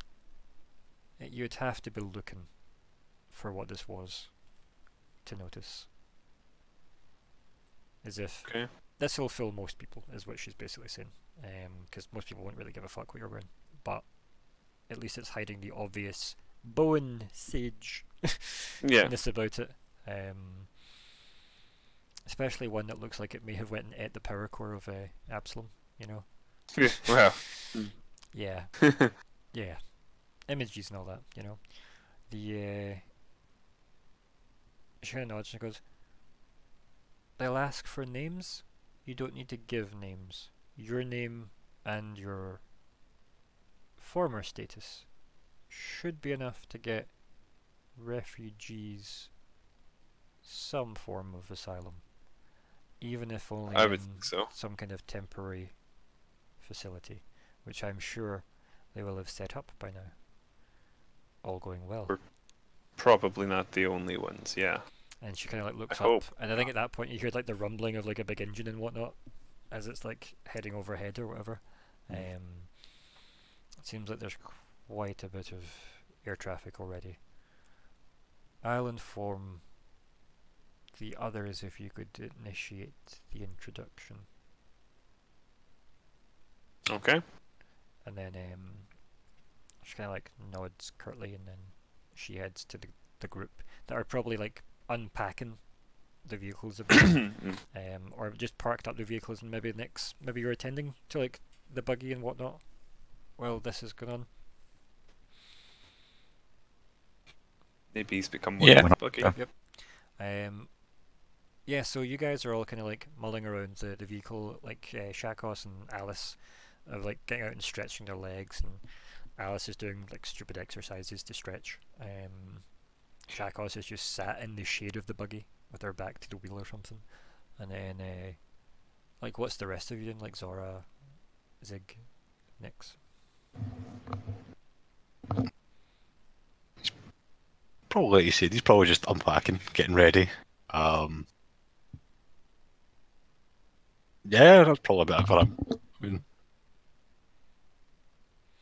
"You'd have to be looking for what this was to notice." As if okay. this will fill most people, is what she's basically saying, because um, most people won't really give a fuck what you're wearing. But at least it's hiding the obvious Bowen sage yeah. ness about it, um, especially one that looks like it may have went and ate the power core of uh, Absalom. You know. Yeah. Wow. yeah. yeah. Images and all that. You know. The. Uh, she kind of nods and goes, "They'll ask for names. You don't need to give names. Your name and your former status should be enough to get refugees some form of asylum, even if only I would in think so. some kind of temporary facility, which I'm sure they will have set up by now. All going well." We're probably not the only ones, yeah. And she kind of like looks I up, hope. and I think at that point you hear like the rumbling of like a big engine and whatnot, as it's like heading overhead or whatever. Mm. Um, it seems like there's quite a bit of air traffic already. "I'll inform the others if you could initiate the introduction." Okay. And then um, she kind of like nods curtly, and then she heads to the the group that are probably like unpacking the vehicles a bit, um, or just parked up the vehicles, and maybe Nyx, maybe you're attending to like the buggy and whatnot while this is going on. Maybe he's become more yeah. buggy. Yeah. Yep. Um, yeah, so you guys are all kind of like mulling around the, the vehicle, like uh, Shakos and Alice are like getting out and stretching their legs, and Alice is doing like stupid exercises to stretch. Um, Shakos is just sat in the shade of the buggy with her back to the wheel or something. And then, uh, like, what's the rest of you doing? Like Zora, Zig, Nyx? Probably, like you said, he's probably just unpacking, getting ready. Um, yeah, that's probably a bit of him. I mean,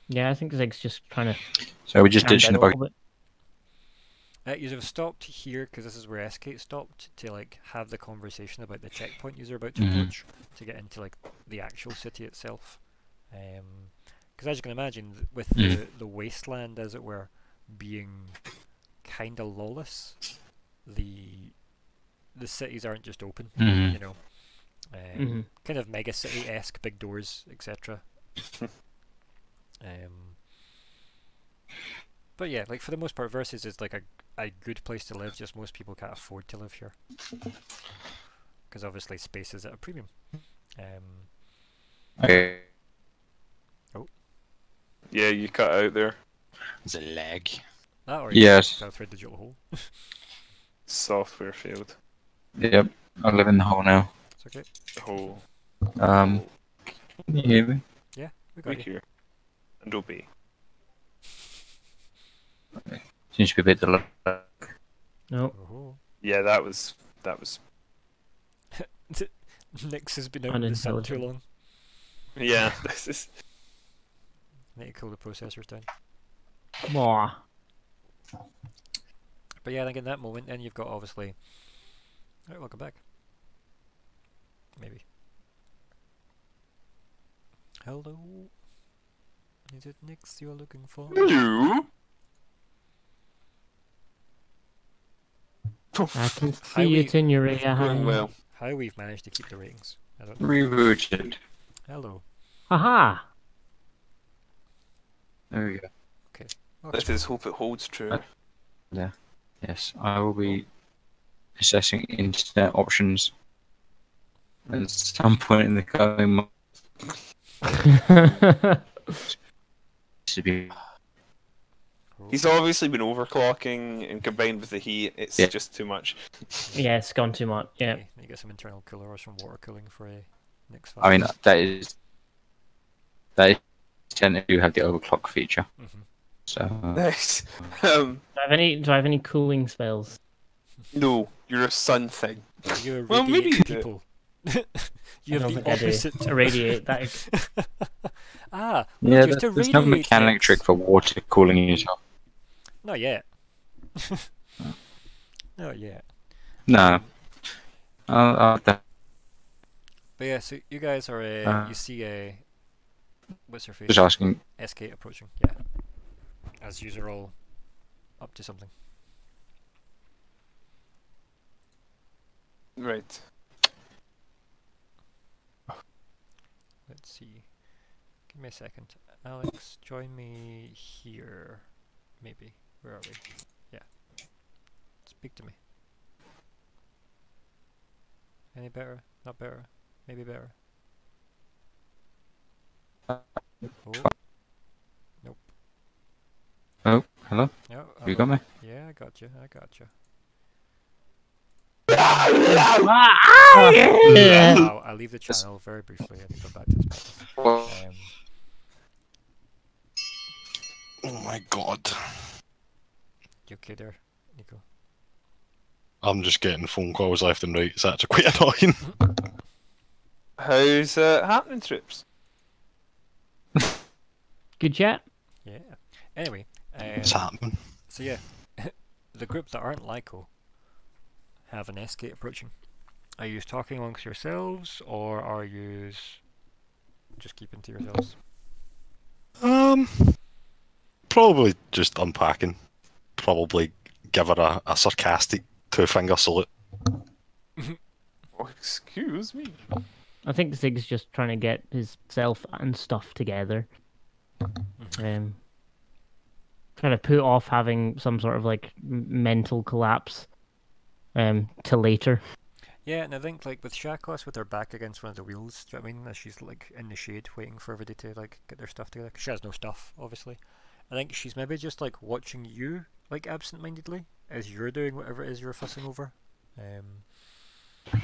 yeah, I think Zig's just trying to. So we just ditching the buggy. Uh, you have stopped here because this is where Eskate stopped to like have the conversation about the checkpoint you're about to mm-hmm. approach to get into like the actual city itself. Because um, as you can imagine, with mm. the, the wasteland, as it were, being kind of lawless, the the cities aren't just open. Mm-hmm. You know, um, mm-hmm. kind of mega city esque, big doors, et cetera. um, but yeah, like for the most part, Verces is like a a good place to live, just most people can't afford to live here. Because obviously space is at a premium. Um, okay. Oh. Yeah, you cut out there. It's a lag. That or you yes. fell through a digital hole. Software failed. Yep, I live in the hole now. It's okay. Hole. Um, can you hear me? Yeah, we got we you. Here. And obey. Okay. Seems to be a bit delayed. No. Oh. Yeah, that was that was. Nyx has been out in the sun too long. Yeah, this is. Need to cool the processors down. More. But yeah, I think in that moment, then you've got obviously. All right, welcome back. Maybe. Hello. Is it Nyx you are looking for? Hello. I can see how it we, in your ear. Well. How we've managed to keep the ratings. I don't know. Rebooted. Hello. Aha! There we go. Okay. Let's just hope it holds true. Uh, yeah. Yes, I will be assessing internet options mm. at some point in the coming month. Should be. He's obviously been overclocking, and combined with the heat, it's yeah. just too much. Yeah, it's gone too much. Yeah. Okay, you get some internal cooler or some water cooling for a Nyx five. I mean, that is that is tend to have the overclock feature. Mm-hmm. So. Nice. um, do I have any? Do I have any cooling spells? No, you're a sun thing. You're well, maybe you people. You have the opposite to radiate. That is... ah, yeah. Just there's, there's no mechanic things. Trick for water cooling yourself. Not yet. Not yet. No. Uh, uh, but yeah, so you guys are a. Uh, you see a. What's your face? Just asking. S K approaching. Yeah. As you are all up to something. Right. Let's see. Give me a second. Alex, join me here. Maybe. Where are we? Yeah. Speak to me. Any better? Not better. Maybe better. Oh. Nope. Oh, hello? No, you got me? Yeah, I got you. I got you. Wow, I'll leave the channel very briefly and go back to this part. Um, Oh my god. You okay there, Nico? I'm just getting phone calls left and right, so that's quite annoying. How's uh, happening, Trips? Good chat? Yeah. Anyway. Um, What's happening? So yeah, the group that aren't Lyko have an S-gate approaching. Are you talking amongst yourselves, or are you just keeping to yourselves? Um... Probably just unpacking. Probably give her a, a sarcastic two-finger salute. Oh, excuse me. I think Zig's just trying to get his self and stuff together. Um, trying to put off having some sort of like mental collapse um, to later. Yeah, and I think like with Shakos with her back against one of the wheels, do you know what I mean? As she's like in the shade waiting for everybody to like get their stuff together. 'Cause she has no stuff, obviously. I think she's maybe just like watching you like absent-mindedly as you're doing whatever it is you're fussing over. Um,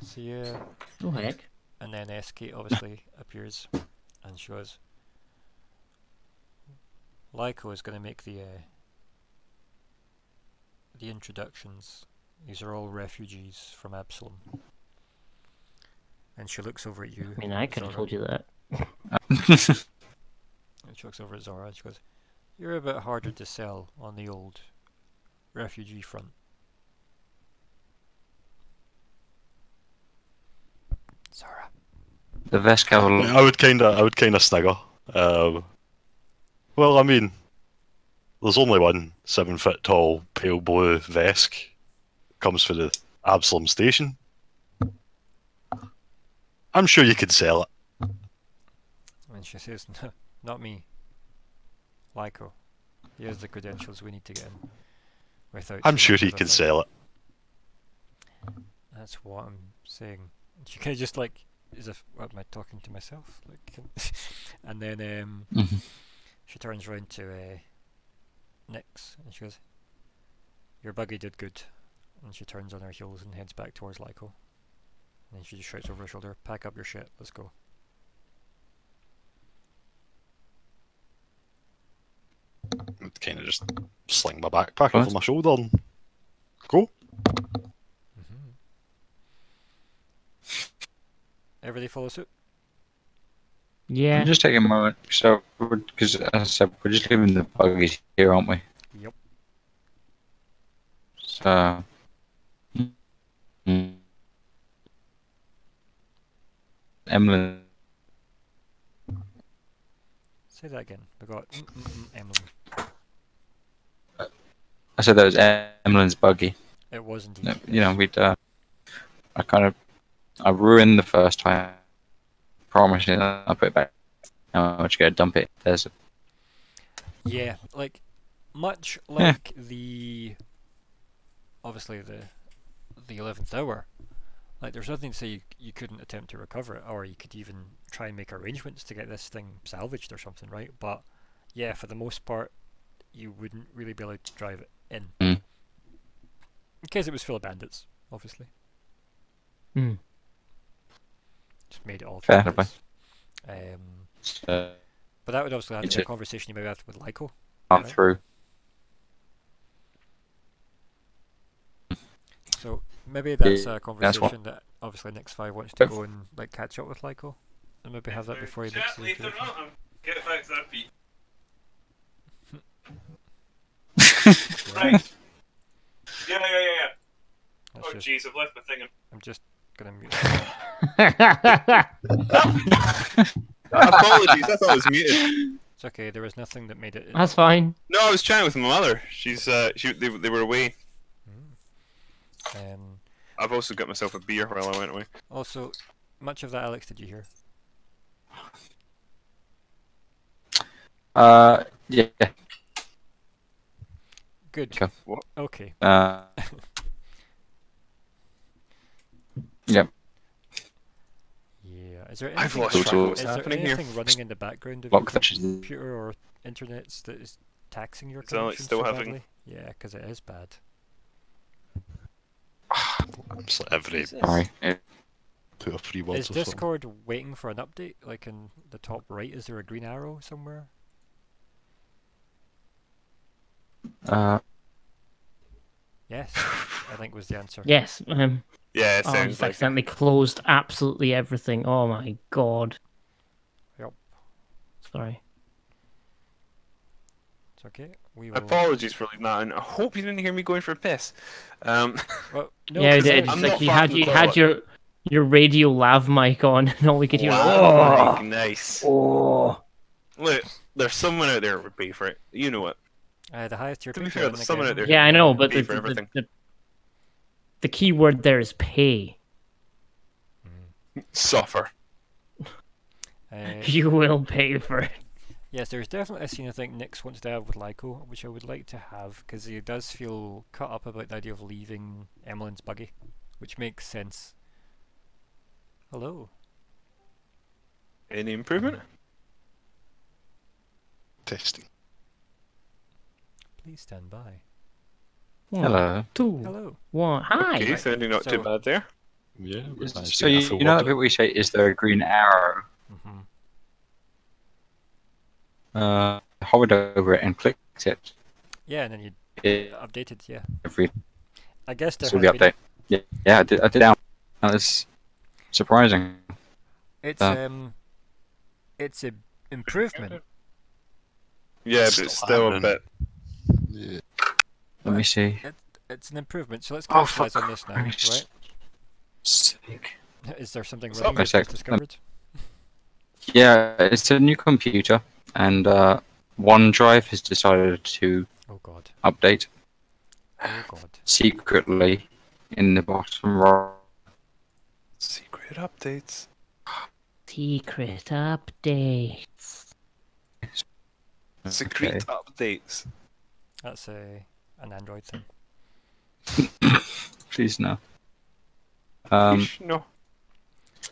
so yeah. Oh heck. And then S K obviously appears and shows. Lyko is going to make the uh, the introductions. These are all refugees from Absalom. And she looks over at you. I mean, I could have told you that. And she looks over at Zora and she goes, "You're a bit harder to sell on the old refugee front." Zora. The Vesk. I would kinda, I would kinda snigger. Um, well, I mean, there's only one seven foot tall pale blue Vesk. Comes for the Absalom Station. I'm sure you could sell it. And she says, "No, not me. Lyko. Here's the credentials we need to get in." Without I'm sure he can sell it. That's what I'm saying. She kind of just like, as if, what am I talking to myself? Like, and then um, mm-hmm. she turns around to uh, Nyx and she goes, "Your buggy did good." And she turns on her heels and heads back towards Lyko. And then she just shouts over her shoulder, "Pack up your shit, let's go." I'd kind of just sling my backpack what? over my shoulder and go. Mm-hmm. Everybody follow suit? Yeah. I'm just taking a moment, so, because as I said, we're just leaving the buggies here, aren't we? Yep. So... Mm. Emlyn. Say that again. We got mm -mm -mm Emlyn. I said that was Emlyn's buggy. It was indeed. No, you know, we'd. Uh, I kind of. I ruined the first time. Promise you, I'll put it back. Now I just go dump it. There's. A... Yeah, like much like yeah. the. Obviously the. The eleventh hour, like there's nothing to say you, you couldn't attempt to recover it, or you could even try and make arrangements to get this thing salvaged or something, right? But yeah, for the most part, you wouldn't really be allowed to drive it in, mm. in case it was full of bandits, obviously. Mm. Just made it all. Fair um, uh, but that would obviously have to be a conversation you maybe have with Lyko. I'm right? through. So maybe that's a conversation that's that obviously Nyx five wants to go and like catch up with Lyko, and maybe have that before he makes the later on. Get back to that beat. Right. Yeah, yeah, yeah, yeah. That's oh jeez, I've left my thing. I'm just gonna mute. Apologies, I thought it was muted. It's okay. There was nothing that made it. That's fine. No, I was chatting with my mother. She's uh, she they they were away. Um, I've also got myself a beer while I went away. Also, much of that, Alex, did you hear? Uh, yeah. Good. Okay. What? Okay. Uh, yep. Yeah. Is there anything, I've lost track, what's is happening there anything here? running in the background of Lock your computer or internet that is taxing your connection? It's still so having... badly? Yeah, because it is bad. Every Sorry. two or three ones. Is Discord something. waiting for an update? Like in the top right, is there a green arrow somewhere? Uh. Yes, I think was the answer. Yes. Um, yeah. It oh, I just like accidentally it. closed absolutely everything. Oh my god. Yep. Sorry. Okay. We will... Apologies for leaving that, and I hope you didn't hear me going for a piss. Um, well, no, yeah, it did. It's like you had you had your your radio lav mic on, and all we could hear. Wow, oh, nice. Oh, look, there's someone out there who would pay for it. You know it. Uh, the highest tier. To be fair, there's someone out there. Yeah, I know, but the the, the the key word there is pay. Suffer. Uh, you will pay for it. Yes, there's definitely a scene I think Nyx wants to have with Lyko, which I would like to have, because he does feel cut up about the idea of leaving Emlyn's buggy, which makes sense. Hello. Any improvement? Testing. Please stand by. One, Hello. Two. Hello. One. Hi. Okay, sounding not so, too bad there. Yeah. Is, nice so you, you know that bit we say, is there a green arrow? Mm-hmm. Uh, hovered over it and clicked it. Yeah, and then you it, updated. Yeah. Every. I guess there. So the update. Yeah, yeah. I did. I did. Down. That was surprising. It's uh, um. It's a improvement. Yeah, but it's still a bit. Yeah. Let me see. It, it's an improvement, so let's capitalize oh, on this now, right? Sick. Is there something wrong with this discovered? Yeah, it's a new computer, and uh, OneDrive has decided to oh, God. update oh, God. secretly in the bottom row. Secret updates. Secret updates. Secret okay. updates. That's a... an Android thing. Please no. Um, Please no.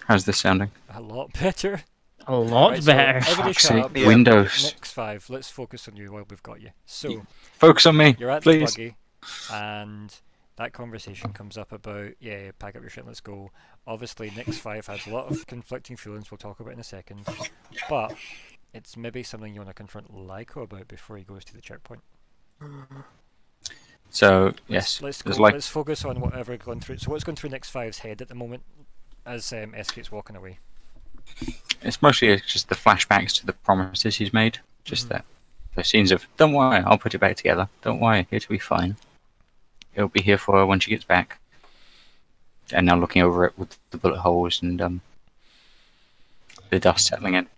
How's this sounding? A lot better. A lot right, better. So everybody shut up. Windows. Nyx five, let's focus on you while we've got you. So, focus on me. You're at please. the buggy, and that conversation comes up about yeah, pack up your shit, let's go. Obviously, Nyx five has a lot of conflicting feelings. We'll talk about in a second, but it's maybe something you want to confront Lyko about before he goes to the checkpoint. So let's, yes, let's, go, like... let's focus on whatever going through. So what's going through Nyx five's head at the moment as um, S eight's walking away? It's mostly just the flashbacks to the promises he's made. Just mm-hmm. that the scenes of "Don't worry, I'll put it back together. Don't worry, it'll be fine. It'll be here for her when she gets back." And now looking over it with the bullet holes and um, the dust settling in.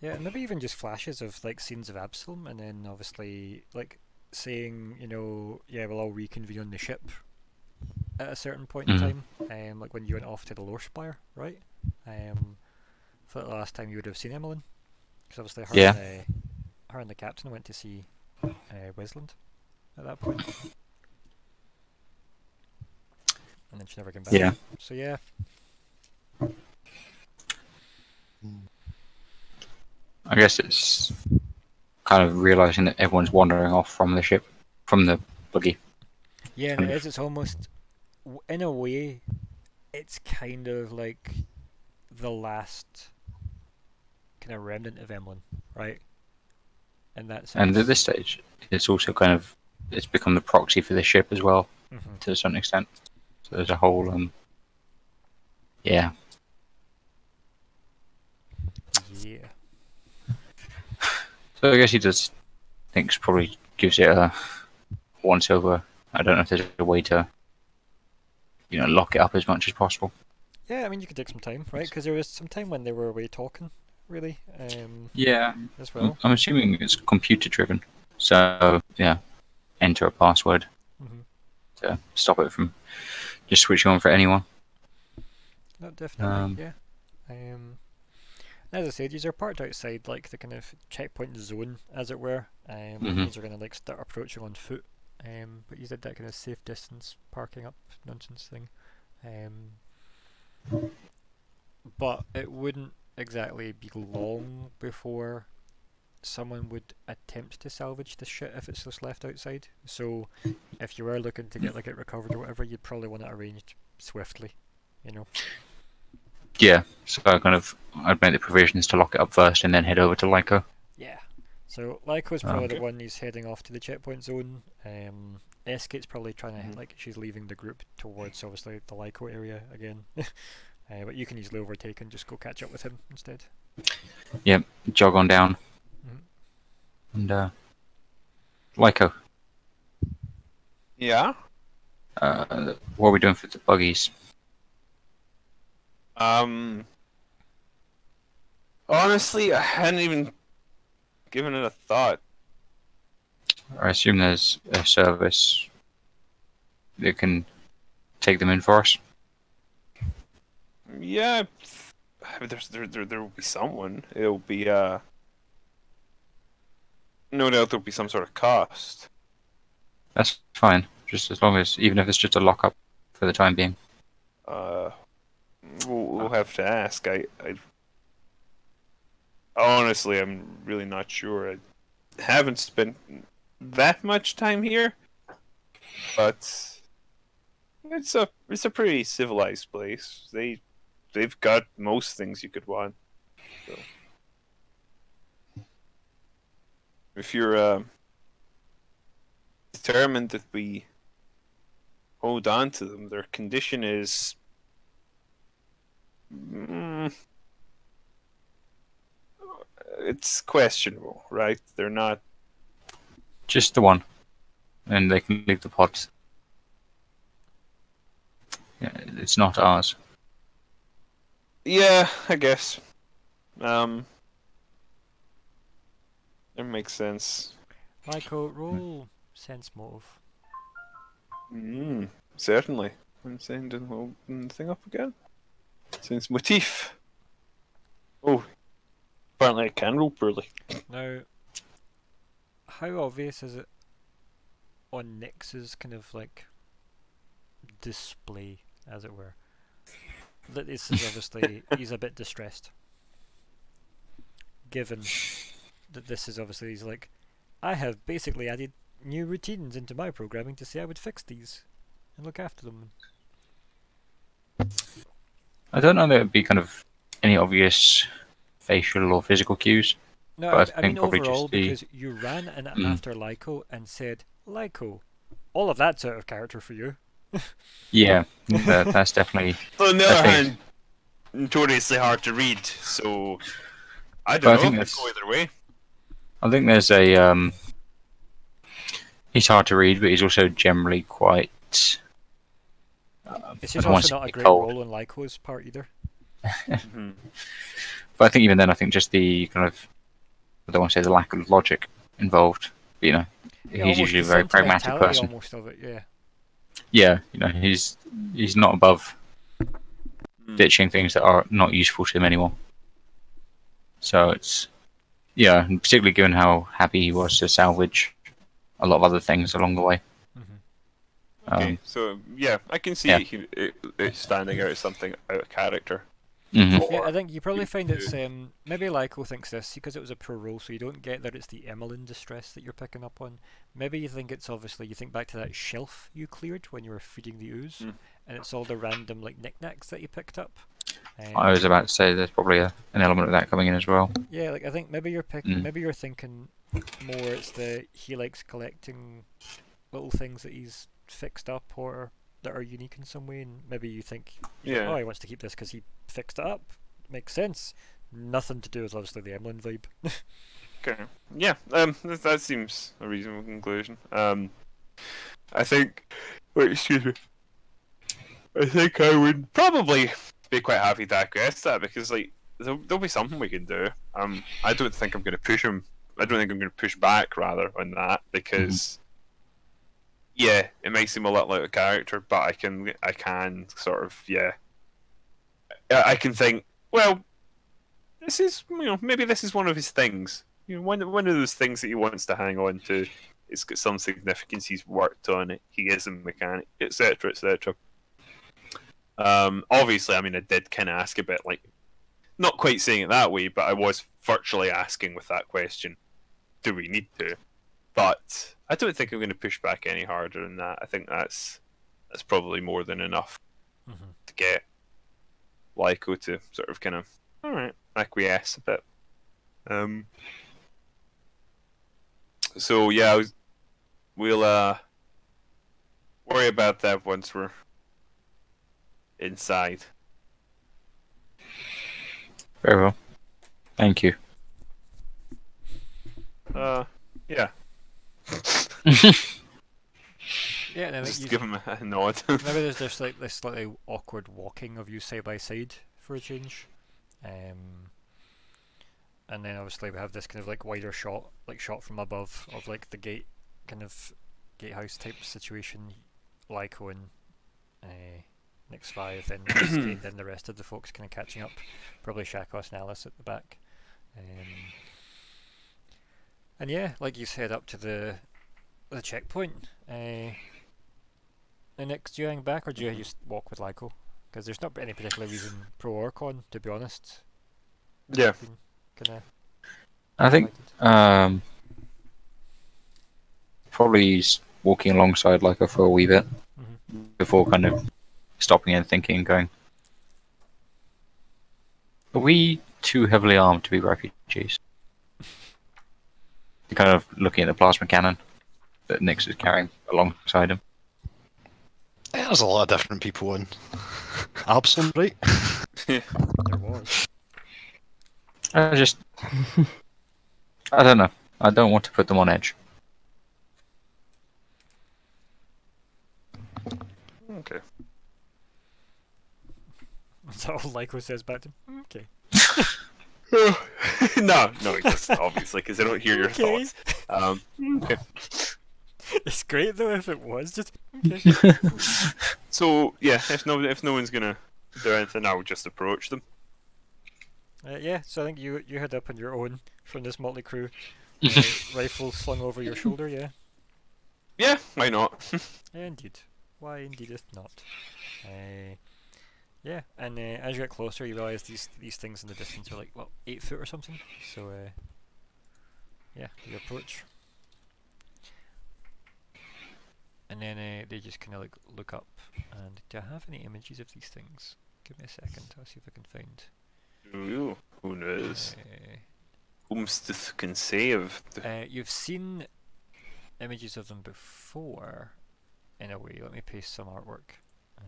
Yeah, and maybe even just flashes of like scenes of Absalom, and then obviously like. saying, you know, yeah, we'll all reconvene on the ship at a certain point in time, um, like when you went off to the Lore Spire, right? Um, for the last time you would have seen Emlyn, because obviously her, yeah. and the, her and the captain went to see uh, Wysland at that point, and then she never came back. Yeah. So yeah. I guess it's. Kind of realizing that everyone's wandering off from the ship, from the buggy. Yeah, and it is. It's almost, in a way, it's kind of like the last kind of remnant of Emlyn, right? And that's. And at this stage, it's also kind of it's become the proxy for the ship as well, mm-hmm. to a certain extent. So there's a whole, um, yeah. Yeah. So I guess he does. Nyx probably gives it a once over. I don't know if there's a way to, you know, lock it up as much as possible. Yeah, I mean you could take some time, right? Because there was some time when they were away talking, really. Um, yeah. As well. I'm assuming it's computer driven, so yeah, enter a password mm-hmm. to stop it from just switching on for anyone. No, definitely. Um, yeah. Um. As I said, these are parked outside like the kind of checkpoint zone, as it were. Um, mm-hmm. These are going to like start approaching on foot. Um, but you did that kind of safe distance parking up nonsense thing. Um, but it wouldn't exactly be long before someone would attempt to salvage this shit if it's just left outside. So if you were looking to get like it recovered or whatever, you'd probably want it arranged swiftly, you know. Yeah, so I kind of I'd make the provisions to lock it up first and then head over to Lyko. Yeah, so Lyko's probably okay. the one who's heading off to the checkpoint zone. Um, Eskate's probably trying to like she's leaving the group towards obviously the Lyko area again, uh, but you can easily overtake and just go catch up with him instead. Yeah, jog on down, mm-hmm. and uh, Lyko. Yeah. Uh, what are we doing for the buggies? Um, honestly, I hadn't even given it a thought. I assume there's a service that can take them in for us. Yeah, I I mean, there's, there, there, there will be someone. It'll be, uh... no doubt there'll be some sort of cost. That's fine. Just as long as, even if it's just a lockup for the time being. Uh, we'll, we'll have to ask. I, I... Honestly, I'm really not sure. I haven't spent that much time here, but it's a it's a pretty civilized place. They they've got most things you could want. So. If you're uh, determined that we hold on to them, their condition is. Mm, It's questionable, right? They're not... Just the one. And they can leave the pods. Yeah, it's not ours. Yeah, I guess. Um... That makes sense. Lyko, roll sense morph. Mmm, certainly. I'm saying to open the thing up again. Sense motif. Oh. Apparently I can roll poorly. Now, how obvious is it on Nyx's kind of like display, as it were, that this is obviously, he's a bit distressed. Given that this is obviously, he's like, I have basically added new routines into my programming to say I would fix these and look after them. I don't know that it would be kind of any obvious facial or physical cues. No, but I, I mean overall, because the... you ran in mm. after Lyko and said, Lyko, all of that's out of character for you. Yeah, that, that's definitely... Well, on the other hand, notoriously hard to read, so I don't but know I if go either way. I think there's a... Um, he's hard to read, but he's also generally quite... Uh, it's just also not a great cold. role on Lyko's part either. Mm-hmm. But I think even then, I think just the kind of, I don't want to say the lack of logic involved, but, you know, yeah, he's usually a very pragmatic person. Almost of it, yeah. Yeah, you know, he's he's not above mm. ditching things that are not useful to him anymore. So it's, yeah, and particularly given how happy he was to salvage a lot of other things along the way. Mm-hmm. Okay, um, so yeah, I can see yeah. he, it, it standing out as something out of character. Mm-hmm. Yeah, I think you probably find it's um, maybe Lyko thinks this because it was a pro roll, so you don't get that it's the Emlyn distress that you're picking up on. Maybe you think it's obviously you think back to that shelf you cleared when you were feeding the ooze, mm. and it's all the random like knickknacks that you picked up. Um, I was about to say there's probably a, an element of that coming in as well. Yeah, like I think maybe you're picking, mm. maybe you're thinking more it's the he likes collecting little things that he's fixed up or. That are unique in some way, and maybe you think, yeah. oh, he wants to keep this because he fixed it up. Makes sense. Nothing to do with obviously the Emlyn vibe. Okay. Yeah. Um. That, that seems a reasonable conclusion. Um. I think. Wait. Excuse me. I think I would probably be quite happy to acquiesce that because like there'll, there'll be something we can do. Um. I don't think I'm going to push him. I don't think I'm going to push back rather on that because. Mm. Yeah, it makes him a little out of character, but I can, I can sort of, yeah, I can think, well, this is, you know, maybe this is one of his things. You know, one, one of those things that he wants to hang on to. It's got some significance. He's worked on it. He is a mechanic, et cetera, et cetera. Um, obviously, I mean, I did kind of ask a bit, like, not quite saying it that way, but I was virtually asking with that question, do we need to? But I don't think I'm going to push back any harder than that. I think that's that's probably more than enough mm-hmm. to get Lyko to sort of kind of all right acquiesce a bit. Um. So yeah, I was, we'll uh worry about that once we're inside. Very well. Thank you. Uh, yeah. Yeah, and I just give him a nod. Maybe there's just like this slightly awkward walking of you side by side for a change, um, and then obviously we have this kind of like wider shot, like shot from above of like the gate, kind of gatehouse type situation, Lyko and uh, Nyx five, then Skate, then the rest of the folks kind of catching up. Probably Shakos and Alice at the back. Um, and yeah, like you said, up to the the checkpoint. Uh, and Nyx, do you hang back or do you just walk with Lyko? Because there's not any particular reason pro or con, to be honest. Yeah. Kinda I think um, probably walking alongside Lyko for a wee bit mm-hmm. before kind of stopping and thinking and going, are we too heavily armed to be refugees? You're kind of looking at the plasma cannon that Nyx is carrying alongside him. There's a lot of different people in Absalom, right? Yeah, there was. I just... I don't know. I don't want to put them on edge. Okay. Is that all Lyko says back to him? Okay. no, no, just obviously, because I don't hear your okay. thoughts. Um, okay. It's great though if it was just. Okay. So yeah, if no, if no one's gonna do anything, I'll just approach them. Uh, yeah, so I think you you head up on your own from this motley crew, uh, rifle slung over your shoulder, yeah. Yeah, why not? Indeed, why indeed if not? Uh, yeah, and uh, as you get closer, you realise these these things in the distance are like what eight foot or something. So uh, yeah, you approach. And then uh, they just kind of look, look up, and do I have any images of these things? Give me a second, I'll see if I can find... Ooh, who knows? Uh, Whomsteth can save. Uh, you've seen images of them before, in a way. Let me paste some artwork. Uh,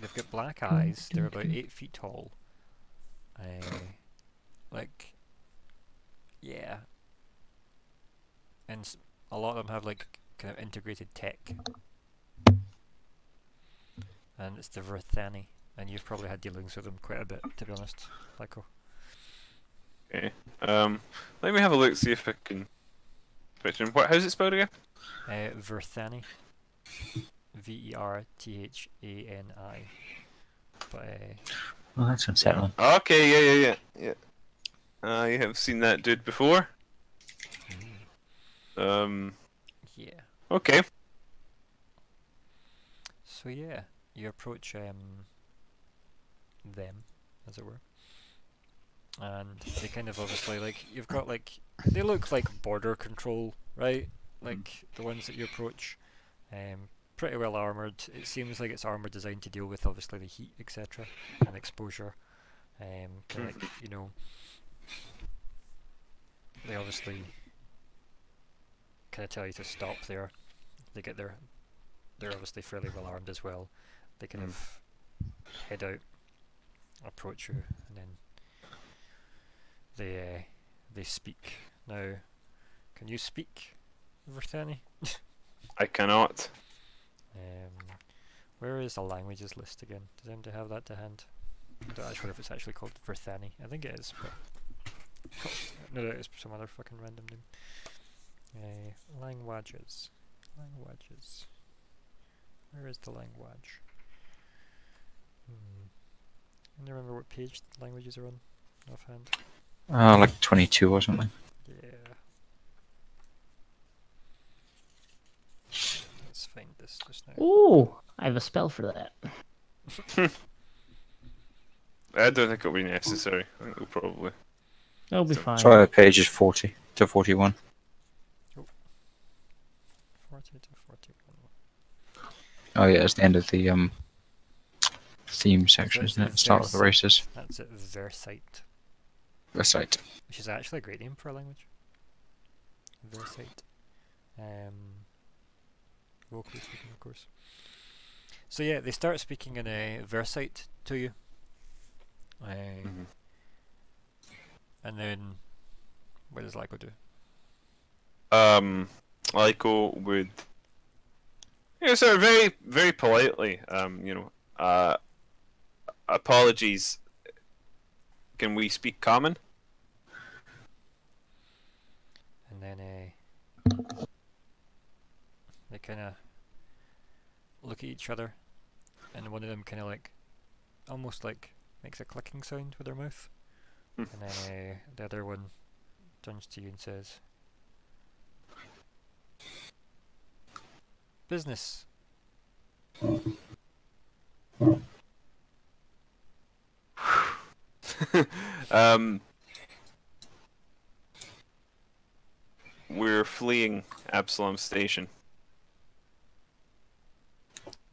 they've got black eyes, they're about eight feet tall. Uh, like, yeah. And a lot of them have like kind of integrated tech, and it's the Verthani, and you've probably had dealings with them quite a bit, to be honest, Lyko. Okay, um, let me have a look, see if I can. What? How's it spelled again? Uh, Verthani, V E R T H A N I. But, uh... well, that's unsettling. Okay, yeah, yeah, yeah, yeah. I have seen that dude before. Mm. Um. Yeah. Okay. So yeah, you approach um, them, as it were, and they kind of obviously like you've got like they look like border control, right? Like the ones that you approach, um, pretty well armored. It seems like it's armor designed to deal with obviously the heat, et cetera, and exposure. Um, kinda like, you know, they obviously kind of tell you to stop there. They get their, they're obviously fairly well armed as well. They kind mm. of head out, approach you, and then they uh, they speak. Now, can you speak, Verthani? I cannot. Um, where is the languages list again? Does anybody have that to hand? I'm not sure if it's actually called Verthani. I think it is, but oh, no, no, it's some other fucking random name. Uh, languages, languages. Where is the language? Hmm. I don't remember what page the languages are on, offhand. Oh, like twenty-two or something. Yeah. Let's find this just now. Ooh, I have a spell for that. I don't think it'll be necessary. I think it'll probably. It'll be so, fine. Try pages forty to forty-one. forty to forty-one. Oh yeah, it's the end of the um theme section, isn't it? Start with the races. That's it, Vercite. Vercite. Which is actually a great name for a language. Vercite. Um, vocally speaking, of course. So yeah, they start speaking in a Vercite to you. Uh, mm-hmm. And then, what does Lyko do? Um. Lyko would, you know, sort of very, very politely, um, you know, uh, apologies. Can we speak common? And then uh, they kind of look at each other, and one of them kind of like, almost like makes a clicking sound with their mouth, and then uh, the other one turns to you and says, "Business." um, we're fleeing Absalom Station.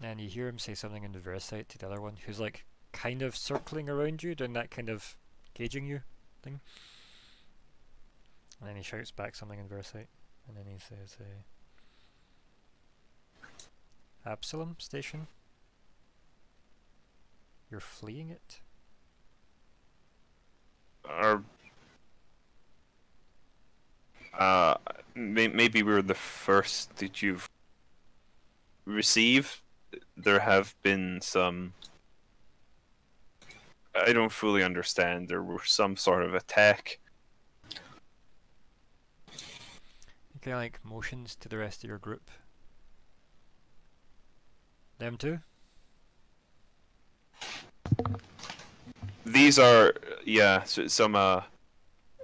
And you hear him say something in the Vercite to the other one, who's like kind of circling around you, doing that kind of gauging you thing. And then he shouts back something in Vercite, and then he says, uh, "Absalom Station, you're fleeing it." Our, uh, may maybe we're the first that you've received. There have been some, I don't fully understand, there were some sort of attack. You kind of like motions to the rest of your group. Them too? These are, yeah, some uh,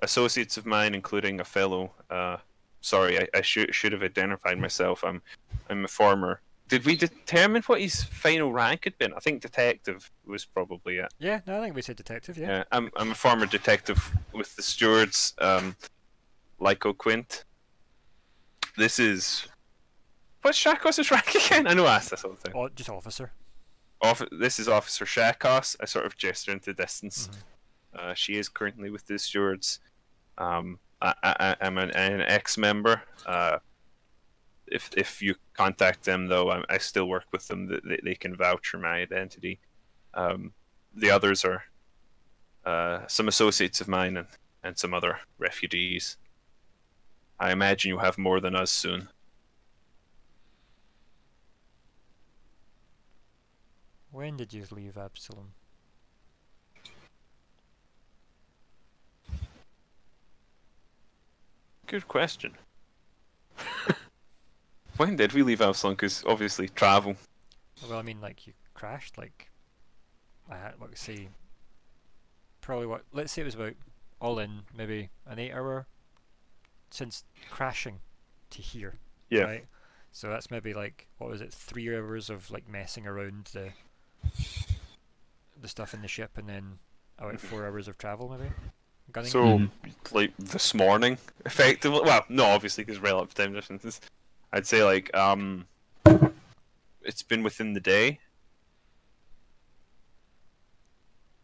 associates of mine, including a fellow. Uh, sorry, I, I should should have identified myself. I'm, I'm a former. Did we determine what his final rank had been? I think detective was probably it. Yeah, no, I think we said detective. Yeah. Yeah, I'm, I'm a former detective with the Stewards, um, Lyko Quint. This is, what's Shakos' rank again? I know I asked this all the time. Oh, just officer. This is Officer Shakos. I sort of gesture into distance. Mm-hmm. Uh, she is currently with the Stewards. Um, I, I, I'm an, an ex-member. Uh, if if you contact them, though, I, I still work with them. They, they can vouch for my identity. Um, the others are uh, some associates of mine and, and some other refugees. I imagine you'll have more than us soon. When did you leave Absalom? Good question. When did we leave Absalom? Because obviously travel. Well, I mean, like you crashed, like I had, let's say, probably what? Let's say it was about all in maybe an eight-hour since crashing to here. Yeah. Right? So that's maybe like, what was it? Three hours of like messing around the. the stuff in the ship, and then about four hours of travel, maybe. Gunning. So, mm -hmm. like this morning, effectively. Well, no, obviously, because relative time differences. I'd say like um, it's been within the day.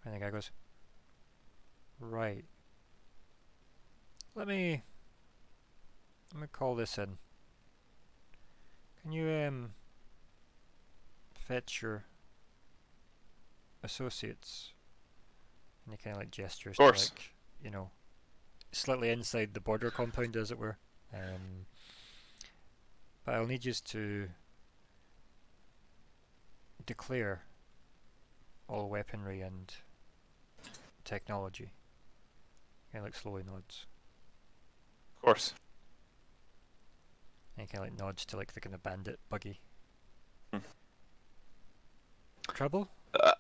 And the guy goes, right. Let me. Let me call this in. Can you um fetch your associates? And he kind of like gestures to like, you know, slightly inside the border compound, as it were. Um, but I'll need you to declare all weaponry and technology. Kind of like slowly nods. Of course. And he kind of like nods to like the kind of bandit buggy. Hmm. Trouble? Uh,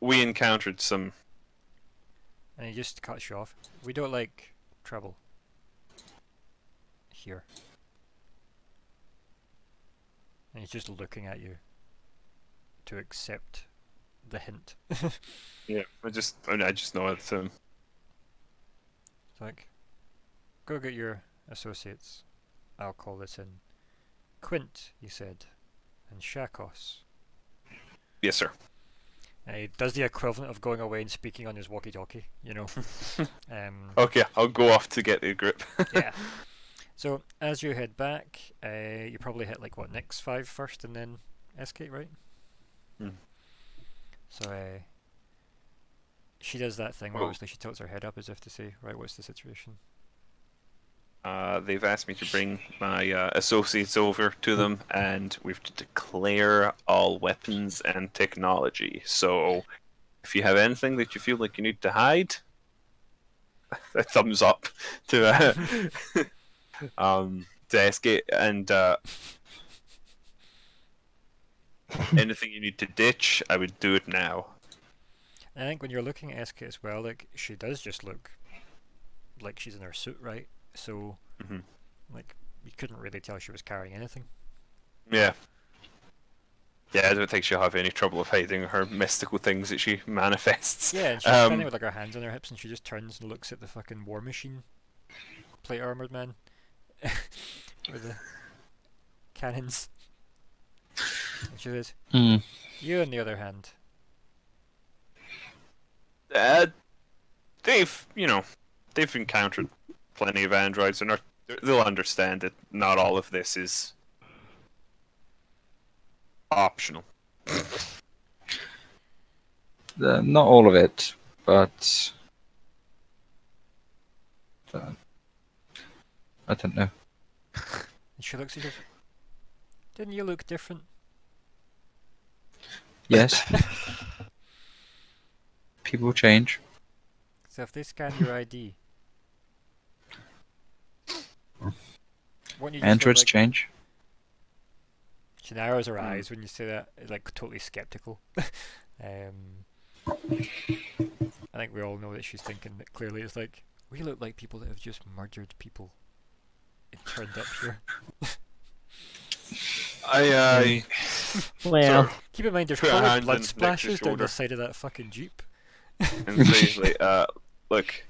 We encountered some... And he just cuts you off. We don't like trouble. Here. And he's just looking at you to accept the hint. Yeah, I just I, mean, I just know it's um it's like, go get your associates. I'll call this in. Quint, you said, and Shakos. Yes, sir. And he does the equivalent of going away and speaking on his walkie-talkie, you know. um, okay, I'll go off to get the grip. Yeah. So as you head back, uh, you probably hit like what, Nyx five first, and then S K, right? Mm. So uh, she does that thing. Whoa. Where obviously she tilts her head up as if to say, "Right, what's the situation?" Uh, they've asked me to bring my uh, associates over to them, and we've to declare all weapons and technology. So, if you have anything that you feel like you need to hide, a thumbs up to uh, um to Escape. And uh, Anything you need to ditch, I would do it now. I think when you're looking at Eska as well, like, she does just look like she's in her suit, right? So, mm-hmm. like, you couldn't really tell she was carrying anything. Yeah. Yeah, I don't think she'll have any trouble of hiding her mystical things that she manifests. Yeah, and she's um, standing with like her hands on her hips, and she just turns and looks at the fucking War Machine plate armored man with the cannons. And she says, mm. "You, on the other hand, uh, they've you know they've encountered plenty of androids, and are, they'll understand that not all of this is." Optional. Uh, not all of it, but uh, I don't know. She looks as if, didn't you look different? Yes. People change. So if they scan your I D, you androids like... change. She narrows her mm. eyes when you say that, like totally skeptical. um, I think we all know that she's thinking that clearly it's like, we look like people that have just murdered people. It turned up here. I, uh... well... So, keep in mind there's probably blood splashes down the side of that fucking jeep. And basically, uh, look.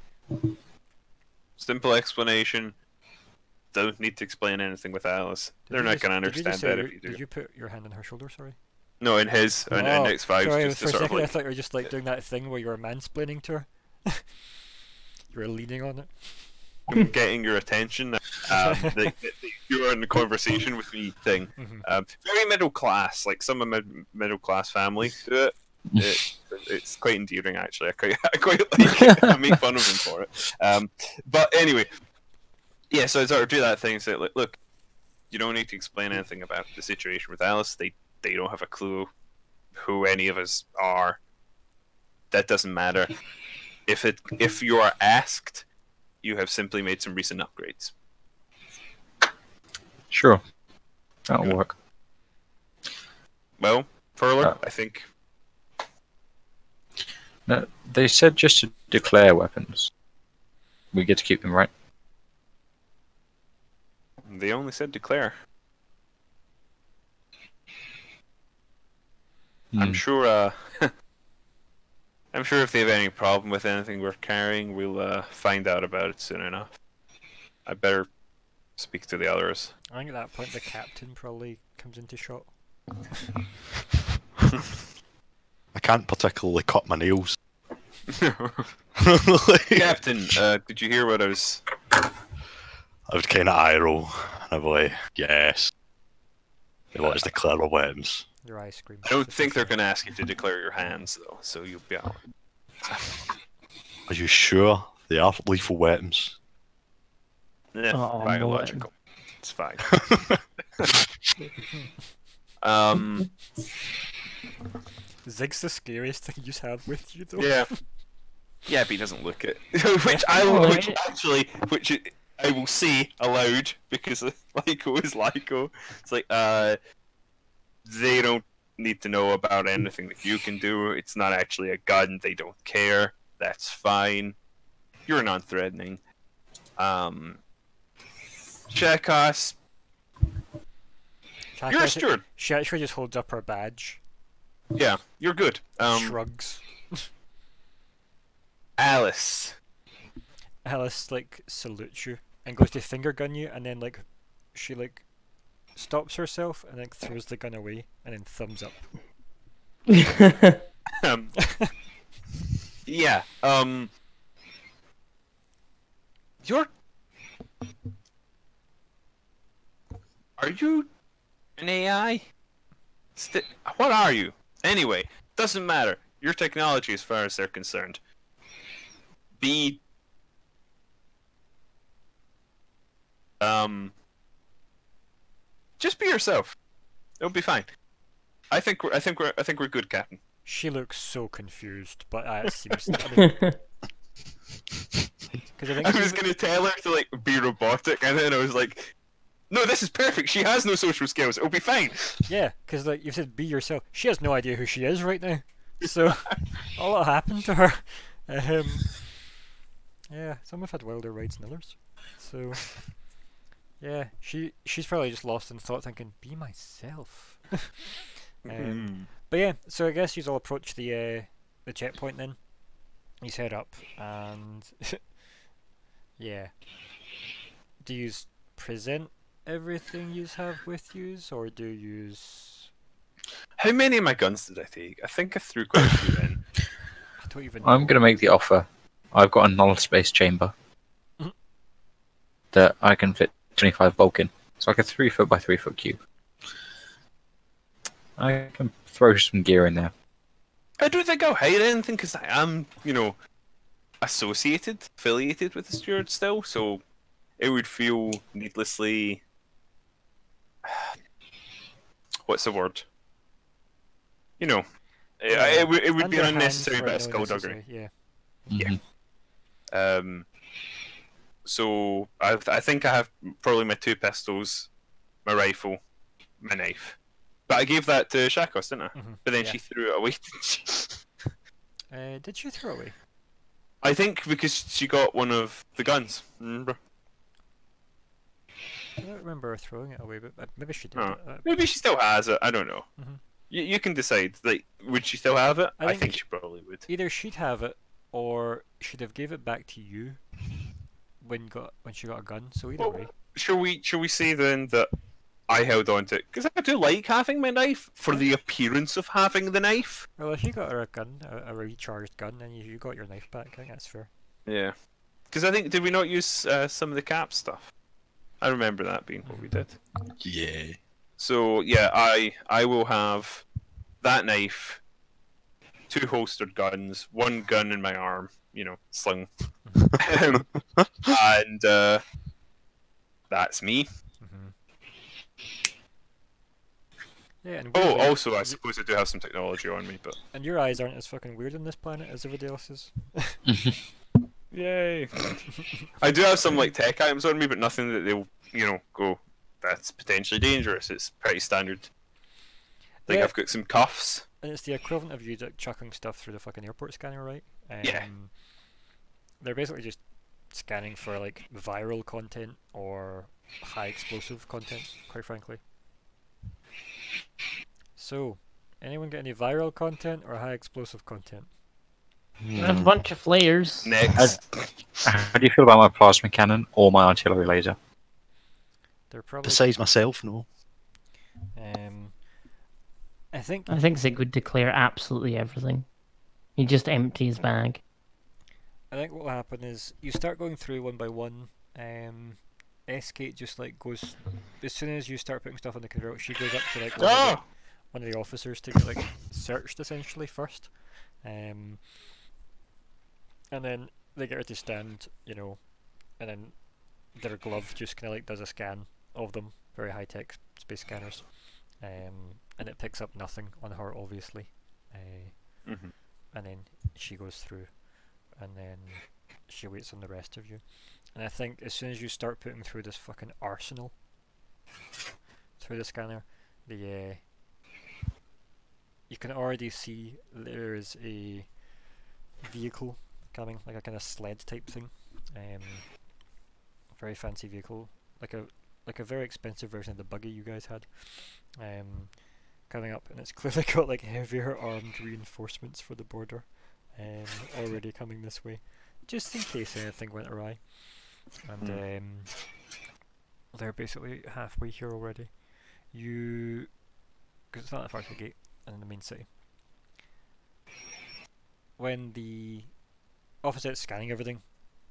Simple explanation. Don't need to explain anything with Alice. They're not going to understand that if you do. Did you put your hand on her shoulder? Sorry. No, in his. In Nyx five. For a second, I thought you were just like doing that thing where you were mansplaining to her. You were leaning on it. I'm getting your attention. Um, the, the, the "you're in a conversation with me" thing. Mm-hmm. um, very middle class. Like some of my middle class family do it. It, it's quite endearing, actually. I quite, I quite like it. I make fun of them for it. Um, but anyway. Yeah, so I sort of do that thing and say, like, look, you don't need to explain anything about the situation with Alice. They they don't have a clue who any of us are. That doesn't matter. If it if you are asked, you have simply made some recent upgrades. Sure. That'll Good. work. Well, Furler, uh, I think... No, they said just to declare weapons. We get to keep them, right? They only said declare. Mm. I'm sure. Uh, I'm sure if they have any problem with anything we're carrying, we'll uh, find out about it soon enough. I better speak to the others. I think at that point the captain probably comes into shot. I can't particularly cut my nails. Captain, uh, did you hear what I was? I would kind of eye roll, and I'd be like, yes. They want us to declare our weapons. Your eyes scream. I don't think they're going to ask you to declare your hands, though, so you'll be out. Are you sure they are lethal weapons? Yeah, oh, biological. No. It's fine. um, Zig's the scariest thing you have with you, though. Yeah. Yeah, but he doesn't look it. Which I will, which actually, which. It, I will say aloud because Lyko is Lyko. It's like uh, they don't need to know about anything that you can do. It's not actually a gun. They don't care. That's fine. You're non-threatening. Um, Shakos. Shakos. You're a steward. She actually just holds up her badge. Yeah, you're good. Um, Shrugs. Alice. Alice like salutes you and goes to finger gun you, and then like she like stops herself and then throws the gun away and then thumbs up. um, yeah. Um. You're. Are you an A I? St what are you? Anyway, doesn't matter. Your technology, as far as they're concerned. Be. Um, just be yourself. It'll be fine. I think we're. I think we're. I think we're good, Captain. She looks so confused, but uh, it seems. I mean, I, I was gonna tell her to like be robotic, and then I was like, No, this is perfect. She has no social skills. It'll be fine. Yeah, because like you said, be yourself. She has no idea who she is right now. So, a lot happened to her. Um, yeah, some have had wilder rides than others. So, yeah, she she's probably just lost in thought, thinking, "Be myself." um, mm-hmm. But yeah, so I guess you'll approach the uh, the checkpoint then. He's head up, and yeah, do you present everything you have with you, or do you? How many of my guns did I take? I think I threw quite a few in. I don't even know. I'm gonna make the offer. I've got a null space chamber mm-hmm. that I can fit twenty-five bulk in. It's like a three foot by three foot cube. I can throw some gear in there. I don't think I'll hide anything because I am, you know, associated, affiliated with the Steward still, so it would feel needlessly. What's the word? You know, yeah. it, it, it would be an unnecessary bit of skullduggery. Yeah. Mm-hmm. Yeah. Um. So I I think I have probably my two pistols, my rifle, my knife. But I gave that to Shakos, didn't I? Mm-hmm. But then yeah. she threw it away. uh, did she throw it away? I think because she got one of the guns. Remember? I don't remember her throwing it away, but maybe she did. Oh. Uh, maybe she still has it. I don't know. Mm-hmm. You you can decide. Like, would she still have it? I, I think, think she probably would. Either she'd have it, or she'd have gave it back to you when got when she got a gun. So either well, way. Shall we shall we say then that? I held on to it, because I do like having my knife, for the appearance of having the knife. Well, if you got her a gun, a, a recharged gun, then you, you got your knife back, I think that's fair. Yeah. Because I think, did we not use uh, some of the cap stuff? I remember that being what we did. Yeah. So, yeah, I I will have that knife, two holstered guns, one gun in my arm, you know, slung. and uh, that's me. Yeah, and oh, also, I suppose I do have some technology on me, but... And your eyes aren't as fucking weird on this planet as everybody else's. Yay! I do have some, like, tech items on me, but nothing that they'll, you know, go, that's potentially dangerous. It's pretty standard. Like, yeah. I've got some cuffs. And it's the equivalent of you chucking stuff through the fucking airport scanner, right? Um, yeah. They're basically just scanning for, like, viral content or high explosive content, quite frankly. So, anyone get any viral content or high explosive content? Yeah. A bunch of flares. Next. How do you feel about my plasma cannon or my artillery laser? They're probably... Besides myself, no. Um, I think... I think Zig would declare absolutely everything. He just empties his bag. I think what will happen is, you start going through one by one, um... Eskate just like goes as soon as you start putting stuff on the converter. She goes up to like one, oh! of, the, one of the officers to get like searched essentially first, um, and then they get her to stand, you know, and then their glove just kind of like does a scan of them, very high tech space scanners, um, and it picks up nothing on her obviously, uh, mm-hmm. and then she goes through, and then she waits on the rest of you. And I think as soon as you start putting through this fucking arsenal through the scanner, the uh, you can already see there is a vehicle coming, like a kind of sled type thing, um, very fancy vehicle, like a like a very expensive version of the buggy you guys had, um, coming up, and it's clearly got like heavier armed reinforcements for the border, um, already coming this way, just in case anything went awry. And mm. um, they're basically halfway here already. You, because it's not that far to the gate in the main city. When the officer is scanning everything,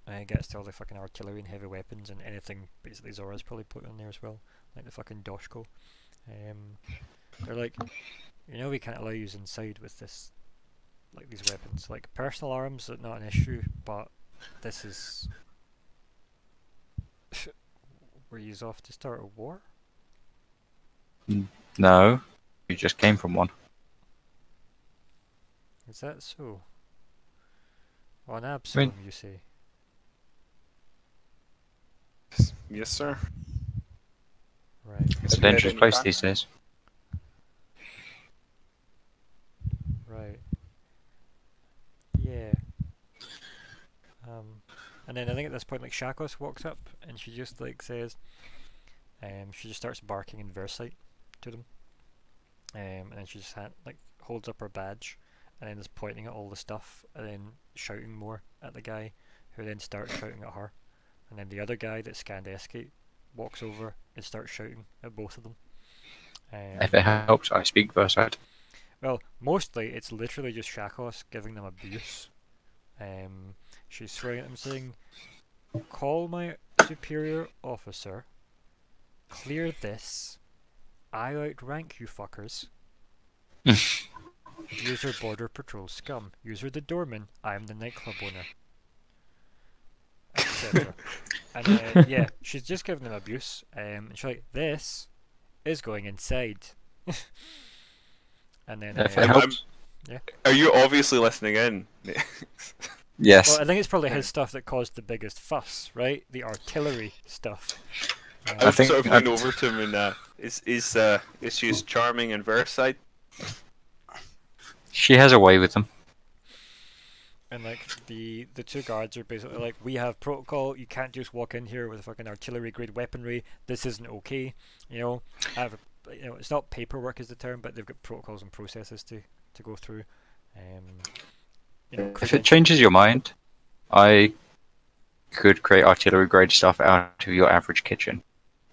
and it gets to all the fucking artillery and heavy weapons and anything basically Zora's probably put on there as well, like the fucking Doshko. Um, they're like, you know, we can't allow you inside with this, like these weapons. Like personal arms, not an issue, but this is. Were you off to start a war? No, you just came from one. Is that so? On Absalom, I mean, you say? Yes, sir. Right. It's a dangerous place these days. Right. Yeah. Um, and then I think at this point, like, Shakos walks up and she just like says, um, she just starts barking in Vercite to them, um, and then she just had, like holds up her badge, and then is pointing at all the stuff, and then shouting more at the guy, who then starts shouting at her, and then the other guy that scanned Escape walks over and starts shouting at both of them. Um, if it helps, I speak Vercite. Well, mostly it's literally just Shakos giving them abuse. Um, she's swearing at them, saying, "Call my superior officer. Clear this. I outrank you fuckers. User border patrol scum. User the doorman. I am the nightclub owner." Etc. And uh, yeah, she's just giving them abuse. Um, and she's like, "This is going inside." And then, if uh, it helps. Yeah. Are you obviously listening in? Yes. Well, I think it's probably his stuff that caused the biggest fuss, right? The artillery stuff. Um, I think sort of went over to him and uh, is is uh, is she's charming and Vercite. She has a way with them. And like the the two guards are basically like, "We have protocol. You can't just walk in here with fucking artillery grade weaponry. This isn't okay. You know, I have a, you know, it's not paperwork is the term, but they've got protocols and processes to to go through." Um, you know, if it changes your mind, I could create artillery grade stuff out of your average kitchen.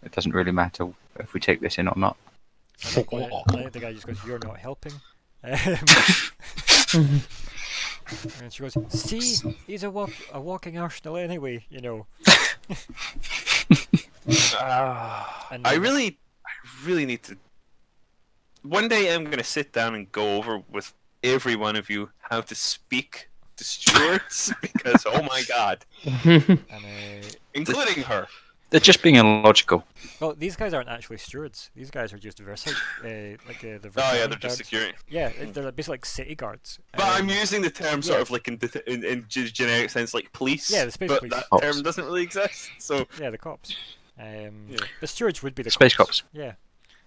It doesn't really matter if we take this in or not. I think, I think the guy just goes, "You're not helping." Um, and she goes, "See, he's a, wa a walking arsenal anyway, you know." uh, and I really, I really need to. One day I'm going to sit down and go over with every one of you how to speak to stewards, because oh my god. And, uh, including her. They're just being illogical. Well, these guys aren't actually stewards. These guys are just Vercite, uh, like uh, the. Oh yeah, they're guards. Just security. Yeah, they're basically like city guards. But um, I'm using the term sort yeah. of like in the in, in generic sense, like police. Yeah, the space but police. That cops. Term doesn't really exist. So yeah, the cops. Um, yeah. The stewards would be the space cops. cops. Yeah.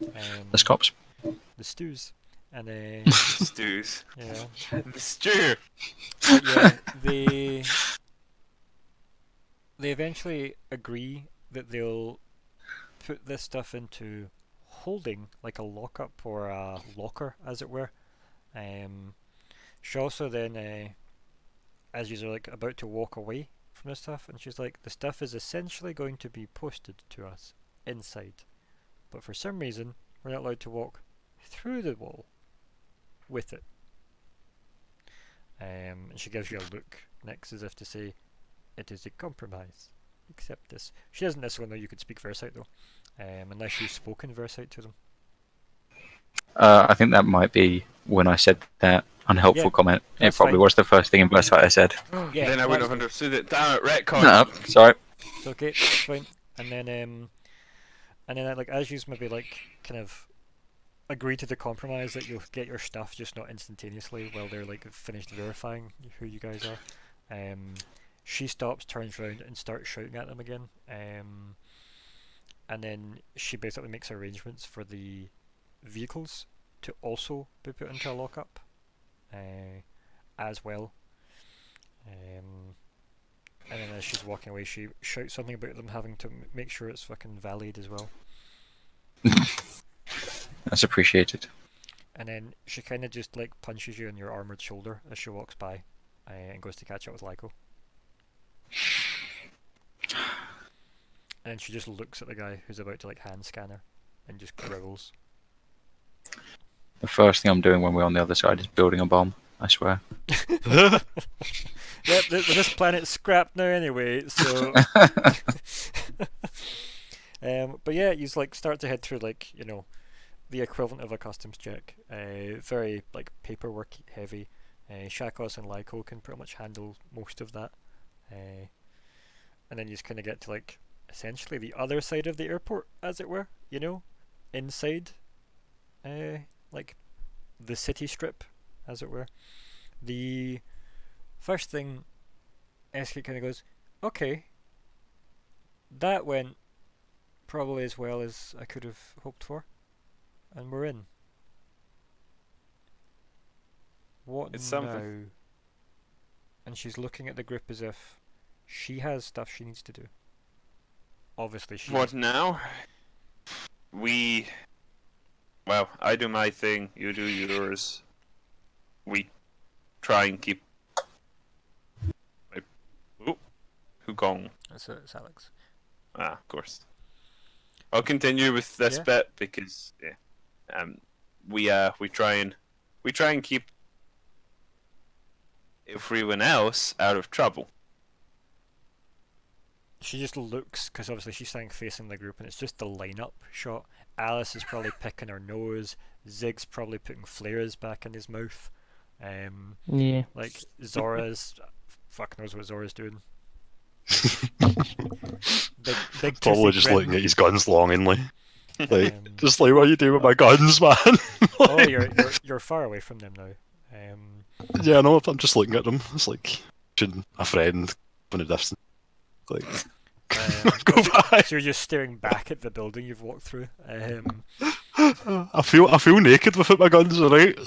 Um, the cops. The stews. And uh, the stews. Yeah. The stew. Yeah. They. They eventually agree that they'll put this stuff into holding, like a lockup or a locker, as it were. Um, she also then, uh, as you're like about to walk away from this stuff, and she's like, "The stuff is essentially going to be posted to us inside, but for some reason we're not allowed to walk through the wall with it." Um, and she gives you a look next, as if to say, "It is a compromise. Accept this." She doesn't necessarily know you could speak Vercite though, um, unless you've spoken Vercite to them. Uh, I think that might be when I said that unhelpful yeah, comment. It probably fine. was the first thing in Vercite I said. Oh, yeah, then I wouldn't have understood it. Damn it, retcon. No, sorry. It's okay. It's fine. And then, um, and then, like, as you maybe like kind of agree to the compromise that you'll get your stuff, just not instantaneously, while they're like finished verifying who you guys are. Um. She stops, turns around, and starts shouting at them again. Um, and then she basically makes arrangements for the vehicles to also be put into a lockup uh, as well. Um, and then as she's walking away, she shouts something about them having to m make sure it's fucking valid as well. That's appreciated. And then she kind of just like punches you in your armoured shoulder as she walks by uh, and goes to catch up with Lyko. And she just looks at the guy who's about to like hand scan her and just growls. The first thing I'm doing when we're on the other side is building a bomb, I swear. Yep, this planet's scrapped now anyway, so um, but yeah, you like start to head through like, you know, the equivalent of a customs check. Uh, very like paperwork heavy. Uh, Shakos and Lyko can pretty much handle most of that. Uh, and then you just kind of get to like essentially the other side of the airport, as it were, you know, inside uh, like the city strip, as it were. The first thing Eske kind of goes, "Okay, that went probably as well as I could have hoped for. And we're in. What it's now? Something. And she's looking at the group as if she has stuff she needs to do. Obviously she... What now? We... Well, I do my thing, you do yours. We try and keep... Ooh. Who gone? That's it, it's Alex. Ah, of course. I'll continue with this yeah. bit because yeah, um, we uh we try and we try and keep everyone else out of trouble. She just looks, because obviously she's standing facing the group, and it's just the lineup shot. Alice is probably picking her nose. Zig's probably putting flares back in his mouth. Um, yeah. Like Zora's, fuck knows what Zora's doing. big, big Probably just grin. Looking at his guns longingly, like um, just like, what are you doing with my guns, man? Like, oh, you're, you're you're far away from them now. Um, yeah, no, I'm just looking at them. It's like shouldn't a friend from a distance, like um, go so, by. So you're just staring back at the building you've walked through. Um, I feel I feel naked without my guns. Right,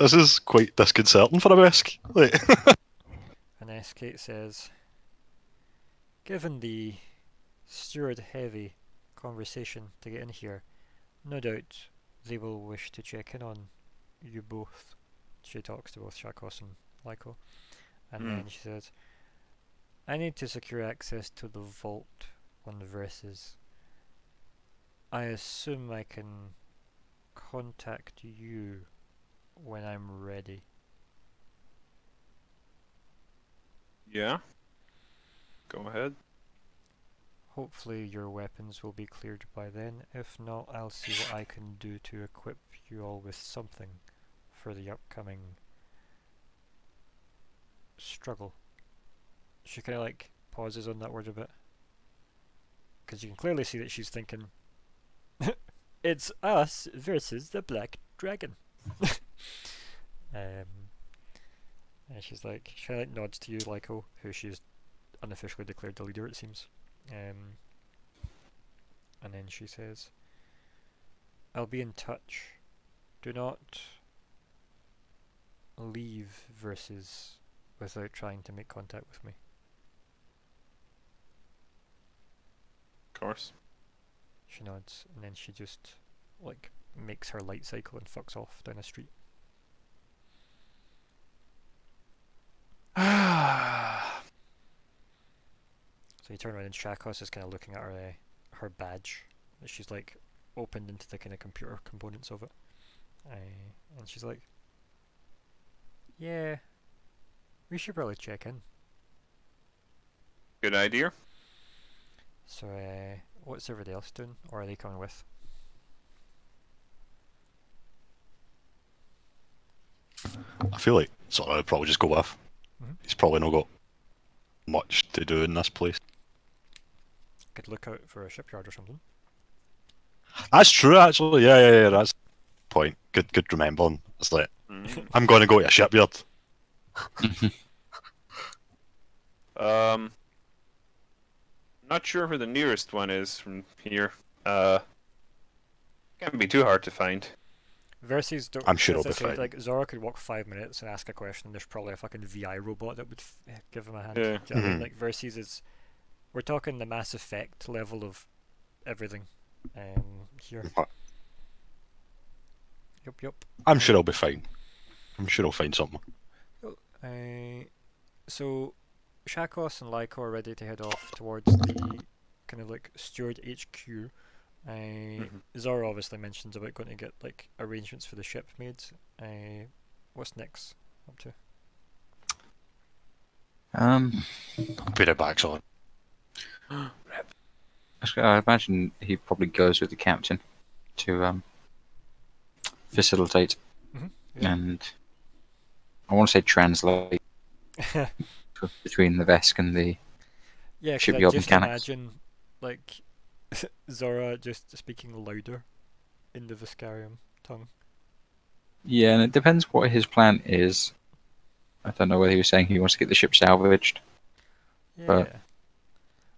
this is quite disconcerting for a Vesk. Like, and Eskate says. Given the steward-heavy conversation to get in here, no doubt they will wish to check in on you both. She talks to both Shakos and Lyko. And mm. then she says, I need to secure access to the vault on the Verces. I assume I can contact you when I'm ready. Yeah? Go ahead. Hopefully your weapons will be cleared by then. If not, I'll see what I can do to equip you all with something for the upcoming struggle. She kind of like pauses on that word a bit. Because you can clearly see that she's thinking, it's us versus the Black Dragon. um, and she's like, she kind of like nods to you, Lyko, who she's unofficially declared the leader, it seems. Um, and then she says, I'll be in touch. Do not leave Verces without trying to make contact with me. Of course. She nods, and then she just, like, makes her light cycle and fucks off down the street. So you turn around and Shakos is kind of looking at her uh, her badge that she's like opened into the kind of computer components of it. Uh, and she's like, yeah, we should probably check in. Good idea. So uh, what's everybody else doing, or are they coming with? I feel like sort of I'd probably just go with. Mm-hmm. He's probably not got much to do in this place. Could look out for a shipyard or something. That's true, actually. Yeah, yeah, yeah. That's the point. Good, good remembering. It's like mm. I'm going to go to a shipyard. um, not sure where the nearest one is from here. Uh, can't be too hard to find. Versus, don't, I'm sure it'll be fine. Like Zora could walk five minutes and ask a question, and there's probably a fucking V I robot that would f give him a hand. Yeah. Mm -hmm. Like Versus is, we're talking the Mass Effect level of everything um, here. Yup, yup. I'm sure I'll be fine. I'm sure I'll find something. Uh, so, Shakos and Lyko are ready to head off towards the kind of like Steward H Q. Uh, mm-hmm. Zora obviously mentions about going to get like arrangements for the ship made. Uh, what's Nyx up to? Um, Peter Bag's on. I imagine he probably goes with the captain to um facilitate mm-hmm. yeah. and I want to say translate between the Vesk and the yeah, shipyard I just mechanics. Imagine, like. Zora just speaking louder in the Veskarium tongue. Yeah, and it depends what his plan is. I don't know whether he was saying he wants to get the ship salvaged. Yeah. But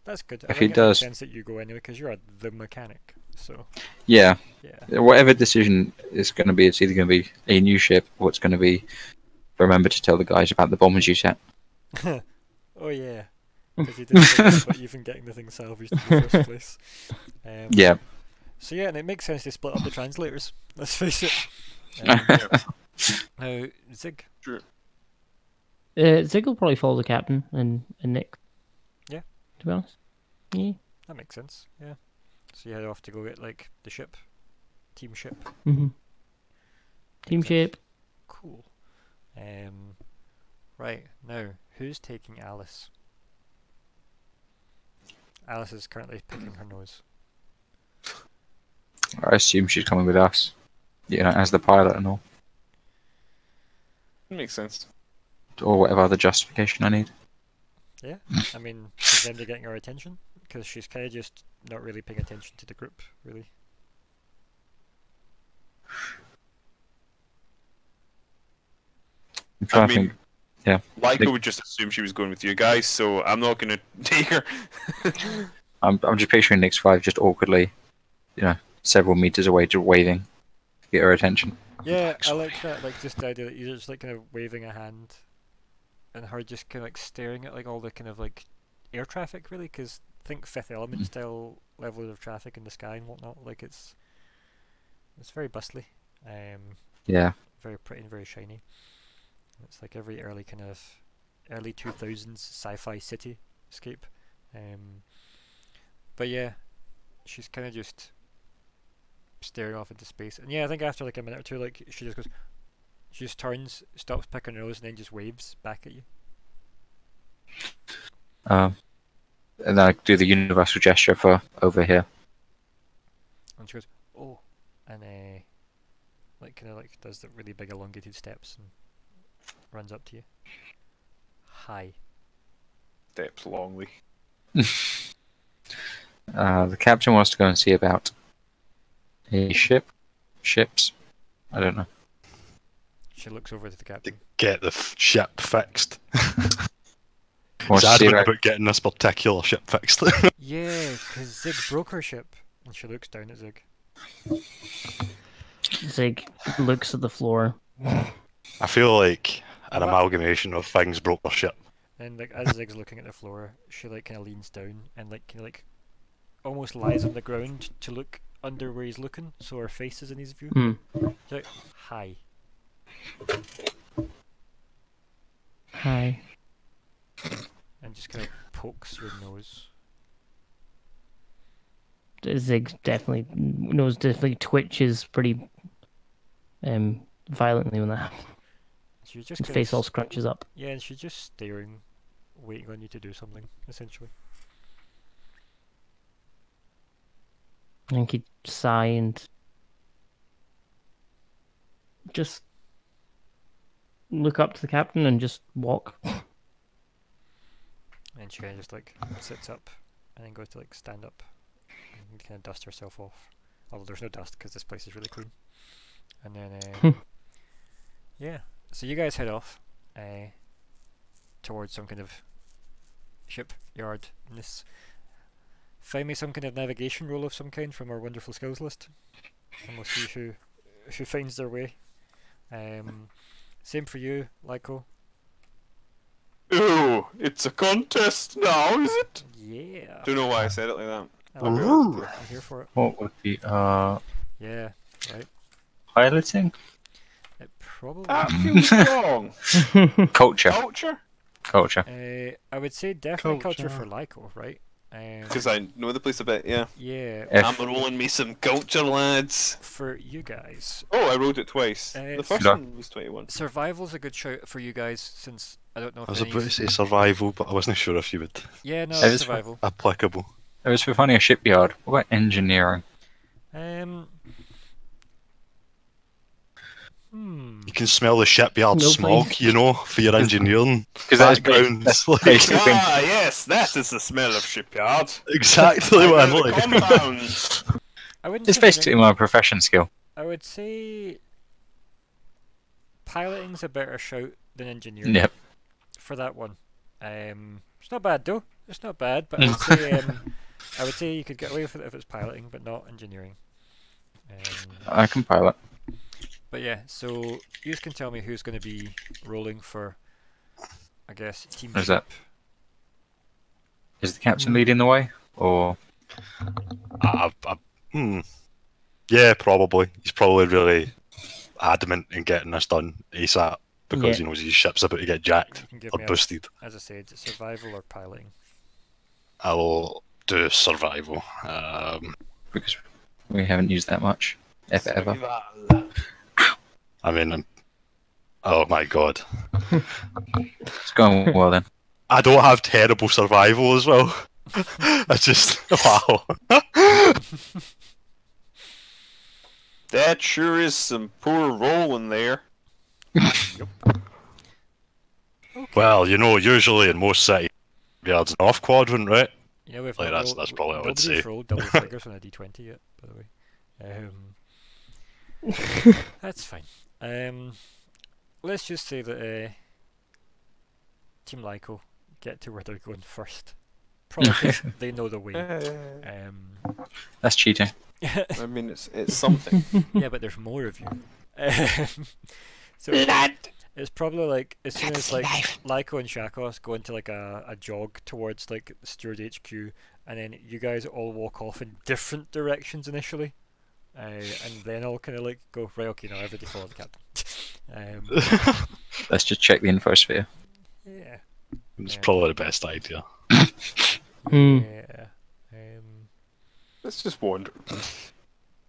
That's good. I if think he it does, makes sense that you go anyway because you're the mechanic. So yeah, yeah. Whatever decision is going to be, it's either going to be a new ship or it's going to be remember to tell the guys about the bombers you set. Oh yeah, because he didn't think about even getting the thing salvaged in the first place. Um, yeah. So yeah, and it makes sense to split up the translators. Let's face it. Um, yeah. Now, Zig. Sure. Uh, Zig will probably follow the captain and, and Nick. Yeah. To be honest. Yeah. That makes sense. Yeah. So you head off to go get like the ship, team ship. Mm-hmm. Team ship. Cool. Um. Right now, who's taking Alice? Alice is currently picking her nose. I assume she's coming with us. You know, as the pilot and all. It makes sense. Or whatever other justification I need. Yeah, I mean, she's then getting our attention, because she's kind of just not really paying attention to the group, really. I'm trying I to mean, think. Yeah. Lyko would just assume she was going with you guys, so I'm not going to take her. I'm, I'm just picturing Nyx five just awkwardly, you know, several meters away, just waving to get her attention. Yeah, I like that, like just the idea that you're just like kind of waving a hand and her just kind of like staring at like all the kind of like air traffic really, because think Fifth Element mm. style level of traffic in the sky and whatnot, like it's it's very bustly. Um, yeah. Very pretty and very shiny. It's like every early kind of early two thousands sci-fi city escape. Um, but yeah, she's kind of just staring off into space, and yeah, I think after like a minute or two, like she just goes, she just turns, stops picking her nose, and then just waves back at you. Um, and I do the universal gesture for over here. And she goes, oh, and uh, like kind of like does the really big elongated steps and runs up to you. Hi. Steps longly. uh, the captain wants to go and see about. A ship? Ships? I don't know. She looks over to the captain. To get the f ship fixed. It's adamant I... about getting this particular ship fixed. Yeah, because Zig broke her ship. And she looks down at Zig. Zig looks at the floor. I feel like an wow. amalgamation of things broke her ship. And like as Zig's looking at the floor, she like kind of leans down and like kinda, like almost lies on the ground to look under where he's looking, so her face is in his view. Mm. Like, hi. Hi. And just kind of pokes your nose. Zig definitely nose definitely twitches pretty um violently when that happens. His face all scrunches up. Yeah, and she's just staring, waiting on you to do something, essentially. I think he'd sigh and just look up to the captain and just walk. And she kind of just like sits up and then goes to like stand up and kind of dust herself off. Although there's no dust because this place is really clean. And then, uh, yeah. So you guys head off uh, towards some kind of shipyard in this. Find me some kind of navigation role of some kind from our wonderful skills list, and we'll see who who finds their way. Um, same for you, Lyko. Ooh, it's a contest now, is it? Yeah. Don't know why I said it like that. I'm here for it. What would be uh? Yeah, right. Piloting. It probably. That feels wrong. Culture. Culture. Culture. Uh, I would say definitely culture, culture for Lyko, right? Because um, I know the place a bit, yeah. Yeah. If... I'm rolling me some culture, lads. For you guys. Oh, I rolled it twice. Uh, the first one was twenty-one. Survival's a good shout for you guys, since I don't know if I was about to say survival, but I wasn't sure if you would. Yeah, no, it survival. Applicable. It was for finding a shipyard. What about engineering? Um. Hmm. You can smell the shipyard no, smog, please. You know, for your engineering. Because that's ground. Like... Ah, yes, that is the smell of shipyard. Exactly what I'm like. I wouldn't it's basically my profession skill. I would say piloting's a better shout than engineering. Yep. For that one, um, it's not bad though. It's not bad, but I would say, um, I would say you could get away with it if it's piloting, but not engineering. Um, I can pilot. But yeah, so you can tell me who's going to be rolling for, I guess, team. Is that? Is the captain mm. leading the way, or? I, I, hmm. Yeah, probably. He's probably really adamant in getting this done ASAP because yeah. he knows his ship's about to get jacked or boosted. A, as I said, survival or piloting. I'll do survival um, because we haven't used that much, if ever. I mean, I'm, oh my god, it's going well then. I don't have terrible survival as well. I just wow. That sure is some poor rolling there. Yep. Okay. Well, you know, usually in most cities, yards an off quadrant, right? Yeah, we've like, that's, roll, that's probably what I would say. Rolled double figures on a D twenty yet, by the way. Um, that's fine. Um, let's just say that uh, Team Lyko get to where they're going first. Probably they know the way. Um, that's cheating. I mean, it's it's something. Yeah, but there's more of you. Um, so that, it's probably like as soon as like Lyko and Shakos go into like a, a jog towards like Steward H Q, and then you guys all walk off in different directions initially, uh, and then all kind of like go right. Okay, now everybody follow the captain. Um, Let's just check the infosphere. Yeah, it's um, probably the best idea. Yeah. Um, Let's just wander. But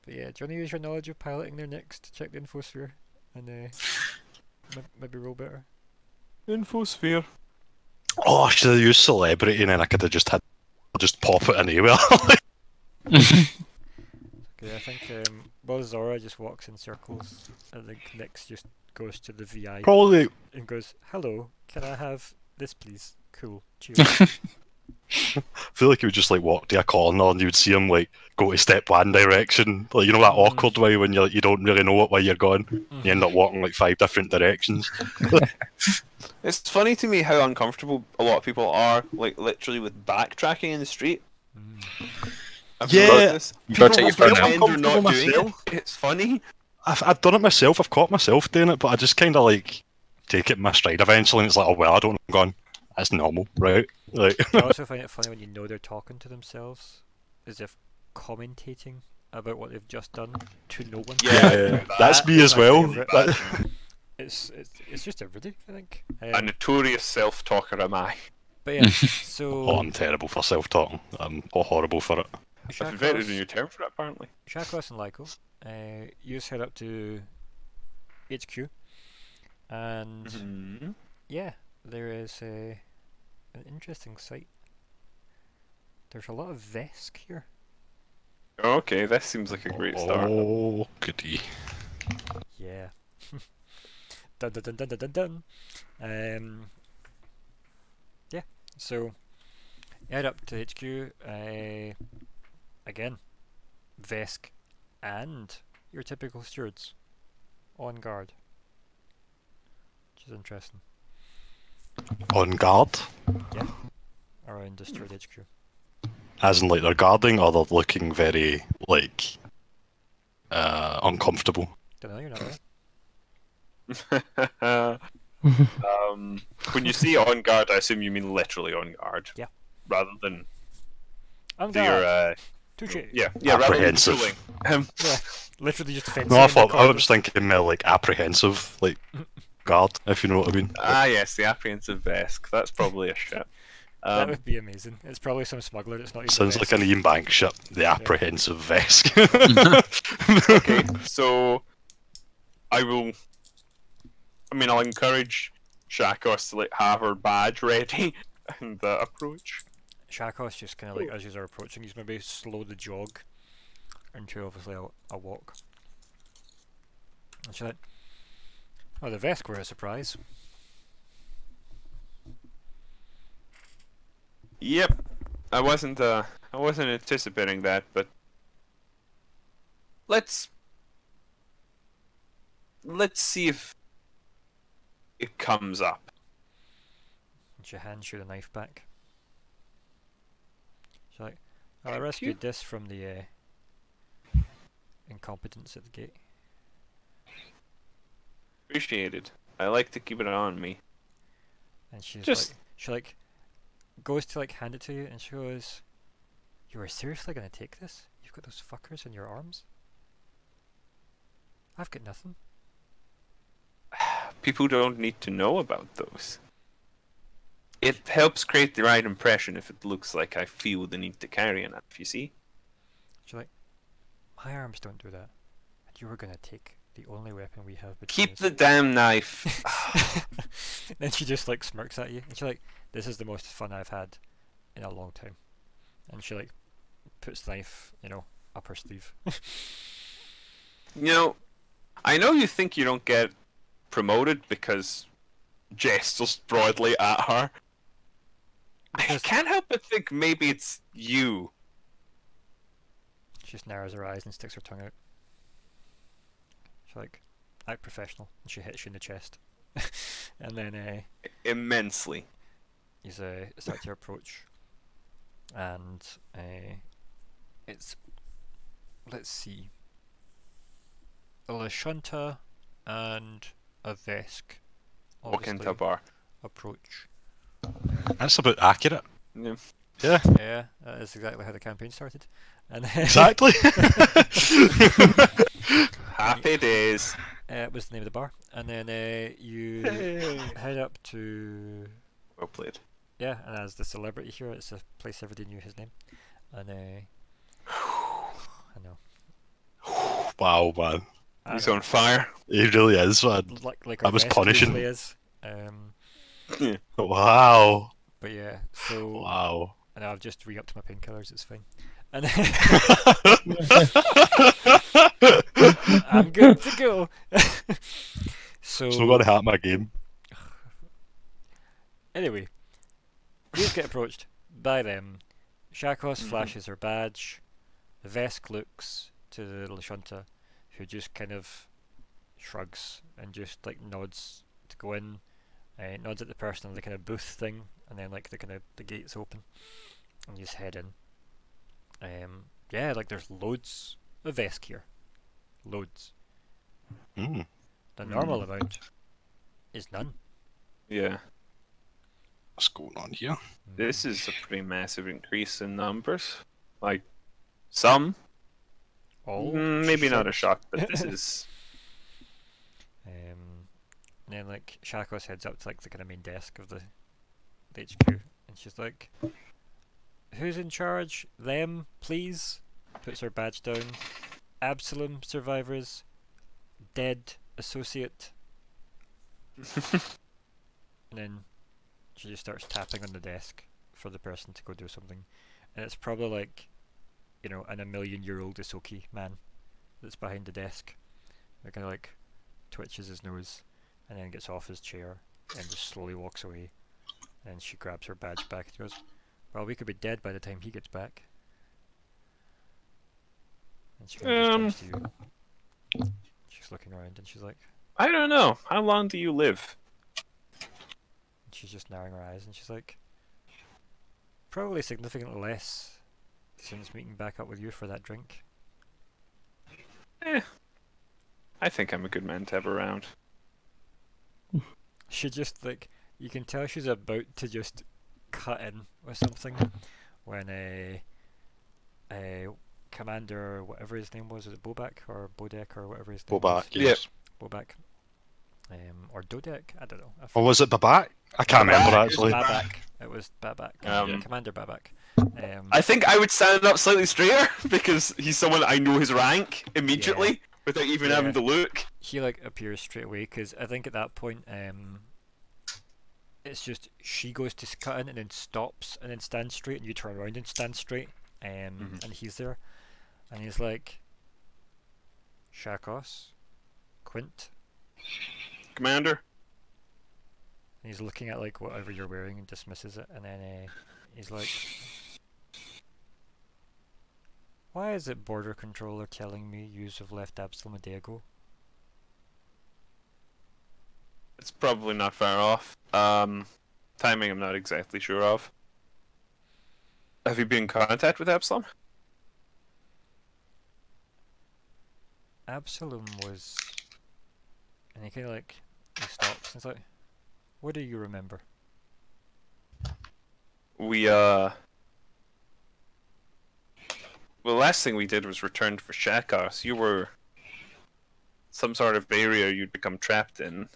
yeah, do you want to use your knowledge of piloting there next to check the infosphere and uh, maybe roll better? Infosphere. Oh, I should have used celebrity and then I could have just had just pop it anywhere. Okay, I think um, well, Zora just walks in circles. I think Nyx just goes to the V I probably and goes, "Hello, can I have this, please?" Cool. Cheers. I feel like you would just like walk to a corner and you would see him like go to step one direction, like you know that awkward mm. way when you you don't really know what way you're going. Mm. You end up walking like five different directions. It's funny to me how uncomfortable a lot of people are, like literally with backtracking in the street. Mm. I've yeah, this. You gotta take your phone out. It. It's funny. I've I've done it myself. I've caught myself doing it, but I just kind of like take it in my stride eventually. And it's like, oh well, I don't know where I'm going. That's normal, right? Like. I also find it funny when you know they're talking to themselves, as if commentating about what they've just done to no one. Yeah, yeah, yeah. That's that, me as well. That. It's, it's it's just everyday, I think. Um, a notorious self-talker am I. But yeah, so. Oh, I'm terrible for self-talking. I'm horrible for it. Shakos, I've invented a new term for it, apparently. Shakos and Lyko, uh, you just head up to H Q, and mm-hmm. yeah, there is a. An interesting sight. There's a lot of Vesk here. Okay, this seems like a great oh, start. Oh, goody. Yeah. Dun dun dun dun dun dun. Um. Yeah. So, head up to H Q. Uh, again, Vesk, and your typical stewards, on guard. Which is interesting. On guard? Yeah, around the Steward H Q. As in like they're guarding or they're looking very, like, uh, uncomfortable? Don't know, you're not right. um, when you say on guard, I assume you mean literally on guard. Yeah. Rather than... On guard! Uh, yeah, yeah, apprehensive. Rather than um, yeah, literally just defensive. No, I thought, I was thinking more like apprehensive, like... guard, if you know what I mean. Ah yes, the apprehensive Vesk. That's probably a ship. Um, that would be amazing. It's probably some smuggler that's not even sounds Vesk. Like an Ian Bank ship, the apprehensive yeah. Vesk. Okay, so I will I mean I'll encourage Shakos to like have her badge ready and uh, approach. Shakos just kinda like oh. as you are approaching, he's maybe slow the jog into obviously a, a walk. That's it. Oh, the Vesk were a surprise. Yep, I wasn't. Uh, I wasn't anticipating that, but let's let's see if it comes up. Did your hand shoot a knife back? It's like, I rescued you. this from the uh, incompetence at the gate. Appreciated. I like to keep it on me. And she's Just... like, she like goes to like hand it to you, and she goes, "You are seriously gonna take this? You've got those fuckers in your arms. I've got nothing." People don't need to know about those. It helps create the right impression if it looks like I feel the need to carry enough, you see? She's like, my arms don't do that. And you were gonna take the only weapon we have between Keep us. the damn knife! Then she just like smirks at you, and she's like, this is the most fun I've had in a long time. And she like puts the knife, you know, up her sleeve. You know, I know you think you don't get promoted because Jess just broadly at her. Because I can't help but think maybe it's you. She just narrows her eyes and sticks her tongue out. She's like, act professional, and she hits you in the chest. And then uh, immensely. He's uh, starts to approach, and uh, it's let's see, a Lashunta and a Vesk. Walk into a bar. Approach. That's about accurate. Yeah. Yeah. Yeah, that is exactly how the campaign started. And exactly. Happy days. Uh, was the name of the bar, and then uh, you hey. head up to. Well played. Yeah, and as the celebrity here, it's a place everybody knew his name, and. Uh, I know. Wow, man. He's on fire. He really is, man. Like, like I was punishing him. Um, yeah. Wow. But yeah, so. Wow. And I've just re upped my painkillers, it's fine. And I'm good to go. so. So I'm going to hat my game. Anyway, you get approached by them. Shakos flashes her badge. The Vesk looks to the Lashunta, who just kind of shrugs and just like nods to go in, uh, nods at the person on the kind of booth thing, and then like the kind of the gates open, and you just head in. Um, yeah, like there's loads of Vesk here, loads. Mm. The normal mm. amount is none. Yeah. What's going on here? Mm. This is a pretty massive increase in numbers. Like some. Oh, maybe shit. Not a shock, but this is. Um, and then like Shakos heads up to like the kind of main desk of the, the H Q, and she's like, "Who's in charge? Them, please." Puts her badge down. Absalom survivors, dead associate. And then she just starts tapping on the desk for the person to go do something, and it's probably like. You know, and a million year old Isoki man that's behind the desk. That kind of like twitches his nose and then gets off his chair and just slowly walks away. And she grabs her badge back and goes, "Well, we could be dead by the time he gets back." And she um, just turns to you. She's looking around and she's like, "I don't know. How long do you live?" And she's just narrowing her eyes and she's like, "Probably significantly less. Since we can back up with you for that drink." Eh. I think I'm a good man to have around. She just, like, you can tell she's about to just cut in with something when a, a commander, whatever his name was, was it Bobak or Bodek or whatever his name Bobak, was? Yes. Bobak. Um, or Dodek? I don't know. I or was it Babak? I can't Babak. remember actually. It was Babak. It was Babak. Um, Commander Babak. Um, I think I would stand up slightly straighter because he's someone I know his rank immediately yeah. without even yeah. having to look. He like appears straight away because I think at that point um, it's just she goes to cut in and then stops and then stands straight and you turn around and stand straight um, mm-hmm. and he's there and he's like, "Shakos, Quint, Commander." And he's looking at like whatever you're wearing and dismisses it and then uh, he's like, "Why is it border controller telling me you have left Absalom a day ago?" It's probably not far off. Um, timing I'm not exactly sure of. Have you been in contact with Absalom? Absalom was... And he kind of like... He stops and he's like... What do you remember? We, uh... Well, the last thing we did was return for Shakos. You were... Some sort of area you'd become trapped in.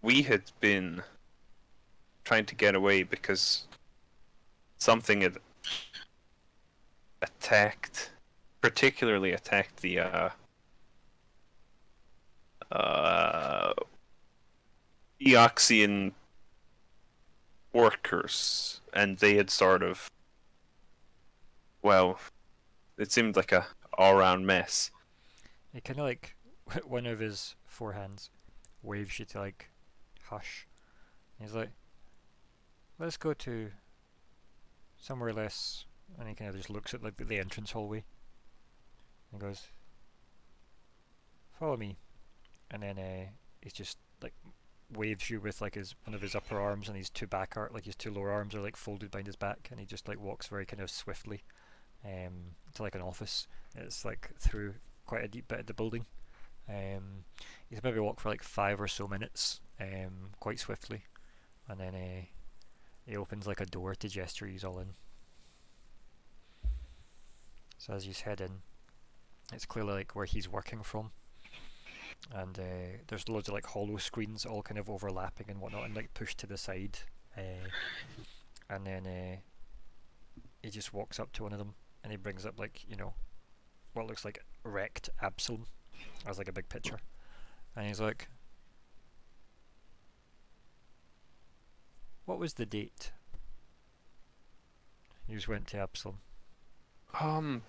We had been... Trying to get away because... Something had... Attacked... Particularly attacked the, uh... Uh... Eoxian... workers, and they had sort of, well, it seemed like a all-round mess. He kind of like, one of his forehands waves you to like, hush. He's like, let's go to somewhere less, and he kind of just looks at like the entrance hallway, and goes, follow me, and then uh, he's just like, waves you with like his one of his upper arms, and his two back art like his two lower arms are like folded behind his back, and he just like walks very kind of swiftly um to like an office. It's like through quite a deep bit of the building. Um he's maybe walked for like five or so minutes, um quite swiftly, and then uh, he opens like a door to gesture he's all in. So as he's heading, it's clearly like where he's working from. And uh, there's loads of like hollow screens all kind of overlapping and whatnot, and like pushed to the side. Uh, and then uh, he just walks up to one of them, and he brings up like, you know, what looks like wrecked Absalom as like a big picture. And he's like, what was the date? You just went to Absalom. Um.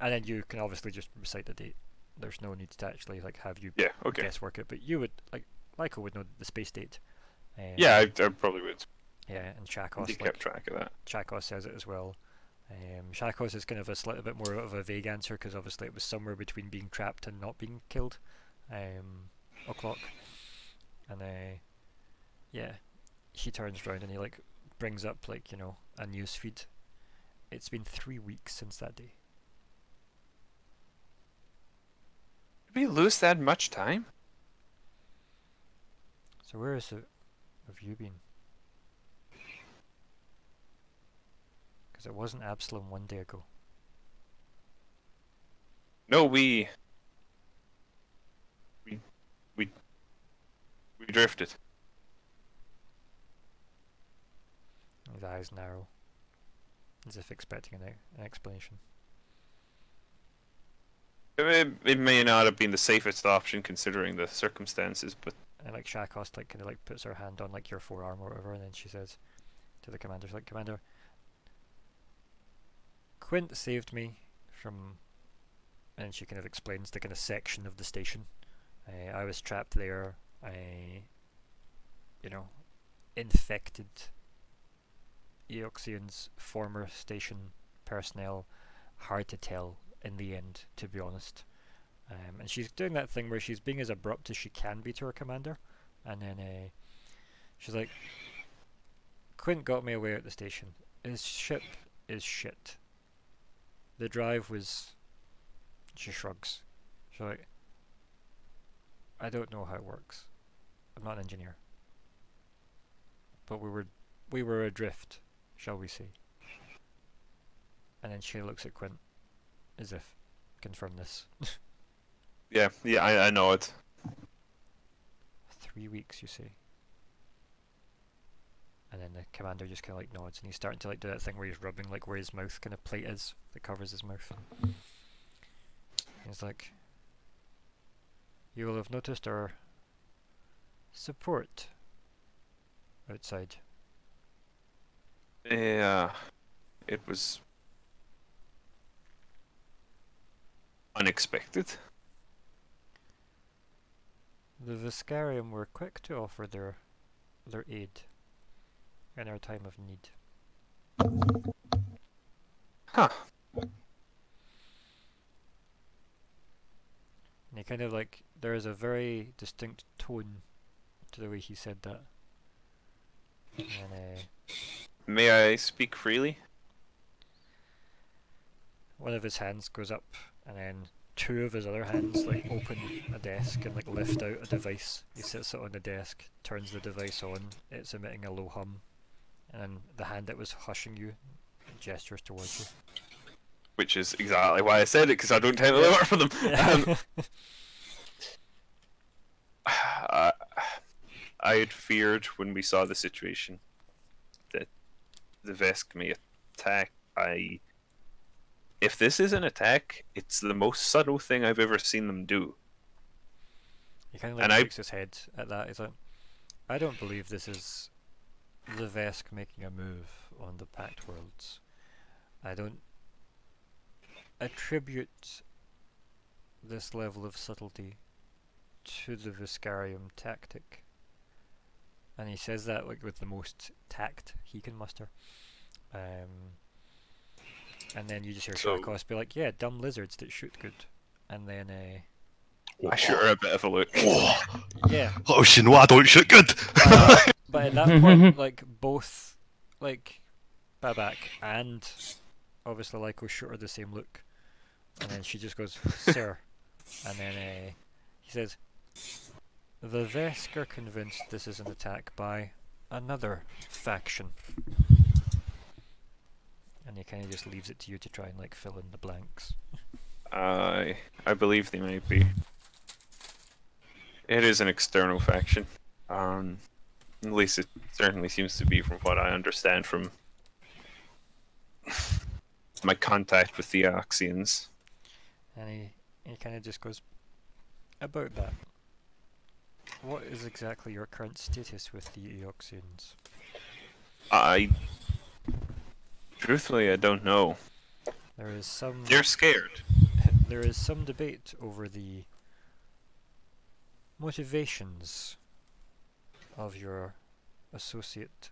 And then you can obviously just recite the date. There's no need to actually like have you yeah, okay. guesswork it, but you would like Lyko would know the space date. Um, yeah, I, I probably would. Yeah, and Shakos like, kept track of that. Shakos says it as well. Um, Shakos is kind of a little bit more of a vague answer because obviously it was somewhere between being trapped and not being killed. Um, o'clock, and uh, yeah, he turns round and he like brings up like you know a news feed. It's been three weeks since that day. We lose that much time? So where is it? Have you been? Because it wasn't Absalom one day ago. No, we we we we drifted. His eyes narrow, as if expecting an, an explanation. It, it may not have been the safest option considering the circumstances, but... And like Shakos like, kind of like puts her hand on like your forearm or whatever, and then she says to the commander, she's like, Commander, Quint saved me from... And she kind of explains the kind of section of the station. Uh, I was trapped there. I, you know, infected Eoxian's former station personnel. Hard to tell in the end, to be honest. Um, and she's doing that thing where she's being as abrupt as she can be to her commander, and then uh, she's like, Quint got me away at the station. His ship is shit. The drive was... She shrugs. She's like, I don't know how it works. I'm not an engineer. But we were, we were adrift, shall we say. And then she looks at Quint. As if, confirm this. yeah, yeah, I, I know it. Three weeks, you see. And then the commander just kind of like nods, and he's starting to like do that thing where he's rubbing like where his mouth kind of plate is that covers his mouth. And he's like, you will have noticed our support outside. Yeah, it was. Unexpected. The Veskarium were quick to offer their their aid in our time of need. Huh. And he kind of like, there is a very distinct tone to the way he said that. And uh, May I speak freely? One of his hands goes up, and then two of his other hands like open a desk and like lift out a device. He sits it on the desk, turns the device on, it's emitting a low hum, and then the hand that was hushing you gestures towards you. Which is exactly why I said it, because I don't have a lever for them. Yeah. Um, I, I had feared when we saw the situation that the Vesk may attack. I, if this is an attack, it's the most subtle thing I've ever seen them do. He kind of like shakes his head at that. He's like, I don't believe this is the Vesk making a move on the Pact Worlds. I don't attribute this level of subtlety to the Veskarium tactic. And he says that like with the most tact he can muster. Um, and then you just hear so, Shakos be like, yeah, dumb lizards that shoot good. And then uh, I oh, shoot her a bit of a look. Oh, yeah. Oh, Shinwa don't shoot good! uh, but at that point, like, both, like, Bobak and obviously Lyko shoot her the same look. And then she just goes, sir. And then uh, he says, the Vesk are convinced this is an attack by another faction. And he kind of just leaves it to you to try and like fill in the blanks. I uh, I believe they may be. It is an external faction. Um, at least it certainly seems to be, from what I understand from my contact with the Eoxians. And he he kind of just goes, about that, what is exactly your current status with the Eoxians? I... Truthfully, I don't know. There is some... They're scared. There is some debate over the motivations of your associate.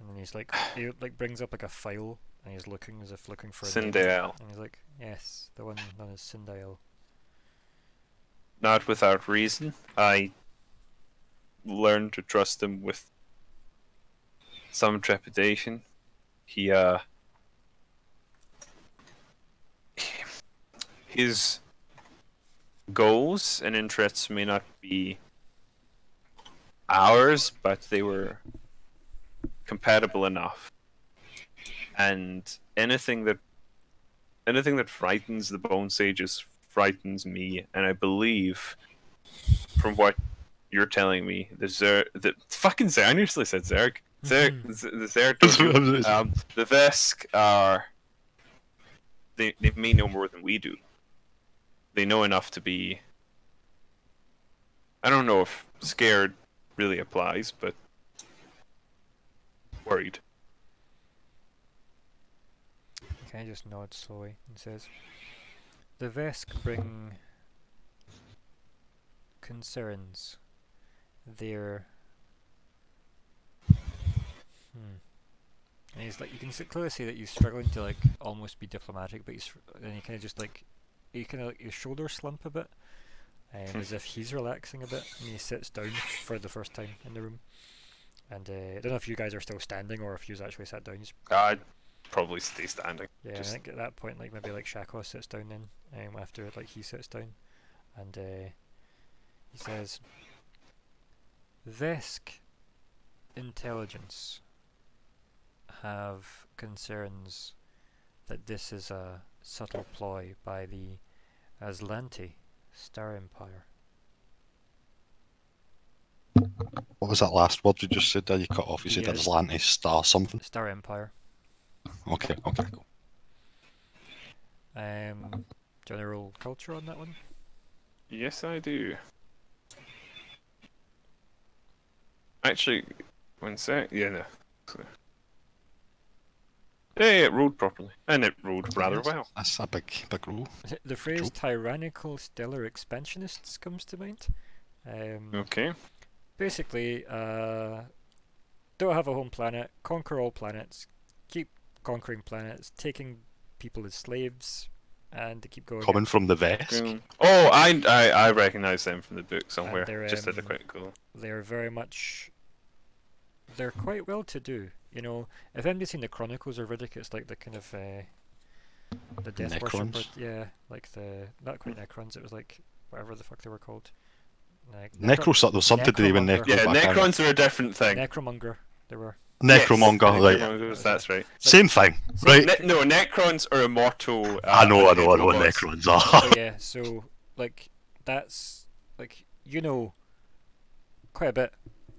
And then he's like, he like brings up like a file, and he's looking as if looking for a Cyndial. And he's like, yes, the one known as Cyndial. Not without reason. I learned to trust him with some trepidation. He, uh... his goals and interests may not be ours, but they were compatible enough. And anything that anything that frightens the Bone Sages frightens me, and I believe, from what you're telling me, the Zerg, the fucking Zerg, I initially said Zerg, Zerg, the Zerg, um, the Vesk are, they, they may know more than we do. They know enough to be, I don't know if scared really applies, but worried. Can I just nod slowly and says, the Vesk bring concerns. They're... Hmm. And he's like, you can clearly see that he's struggling to like almost be diplomatic, but he's then he kind of just like, he kind of like his shoulders slump a bit, um, as if he's relaxing a bit, and he sits down for the first time in the room. And uh, I don't know if you guys are still standing or if you've actually sat down. God. Probably stay standing. Yeah, just... I think at that point, like maybe like Shakos sits down then, um, after like he sits down, and uh, he says, Vesk intelligence have concerns that this is a subtle ploy by the Azlanti Star Empire. What was that last word you just said there? You cut off, you said yes. Azlanti Star something? Star Empire. Okay, okay, cool. Um, do you want to roll culture on that one? Yes, I do. Actually, one sec. Yeah, no. Yeah, yeah, it rolled properly. And it rolled rather well. That's a big, big roll. The phrase True. tyrannical stellar expansionists comes to mind. Um, okay. Basically, uh, don't have a home planet, conquer all planets, keep conquering planets, taking people as slaves, and to keep going. Coming from the Vesk. Oh, I, I, I recognise them from the book somewhere. Just um, at a quick call. They are very much they're quite well to do, you know. If anybody's seen the Chronicles or Ridiculous, like the kind of uh, the Death Worshipper, yeah, like the not quite Necrons, it was like whatever the fuck they were called. Ne Necro, there was something to do with Necro. Yeah, Necrons are a different thing. Necromonger, they were. Necromonger, yes, right. That's right. Same thing, so right? Ne no, Necrons are immortal. Uh, I know, I know, I know what Necrons are. So, yeah, so, like, that's, like, you know, quite a bit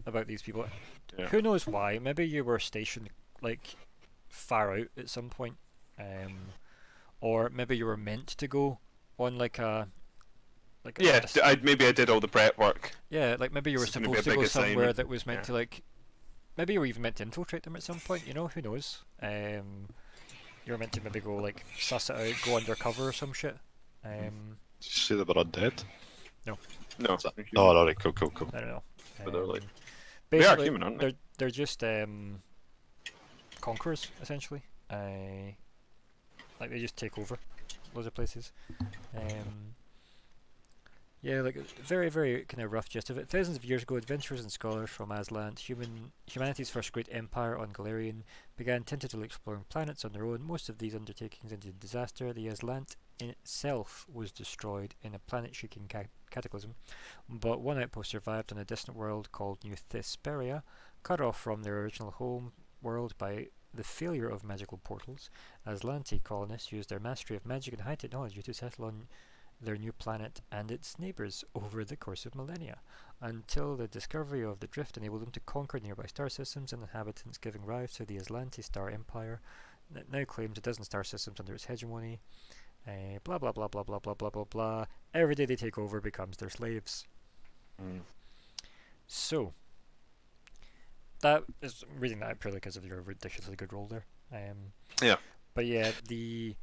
about these people. Yeah. Who knows why? Maybe you were stationed, like, far out at some point. Um, or maybe you were meant to go on, like, a... Like yeah, a, I, maybe I did all the prep work. Yeah, like, maybe you were supposed to go somewhere that was meant yeah. to, like... Maybe you were even meant to infiltrate them at some point, you know, who knows. Um, you were meant to maybe go, like, suss it out, go undercover or some shit. Um, Did you say they were undead? No. No. Oh, alright, cool, cool, cool. I don't know. Um, they're like, they are human, aren't they? They're, they're just um, conquerors, essentially. Uh, like, they just take over loads of places. Um, Yeah, like very, very kind of rough gist of it. Thousands of years ago, adventurers and scholars from Azlant, human humanity's first great empire on Galarian, began tentatively exploring planets on their own. Most of these undertakings ended in disaster. The Azlant in itself was destroyed in a planet-shaking ca cataclysm, but one outpost survived on a distant world called New Thesperia, cut off from their original home world by the failure of magical portals. Azlanti colonists used their mastery of magic and high technology to settle on their new planet and its neighbours over the course of millennia, until the discovery of the drift enabled them to conquer nearby star systems and inhabitants, giving rise to the Azlanti Star Empire that now claims a dozen star systems under its hegemony. Uh, blah blah blah blah blah blah blah blah blah. Every day they take over becomes their slaves. Mm. So that is reading that purely because of your ridiculously good role there. Um, yeah. But yeah, the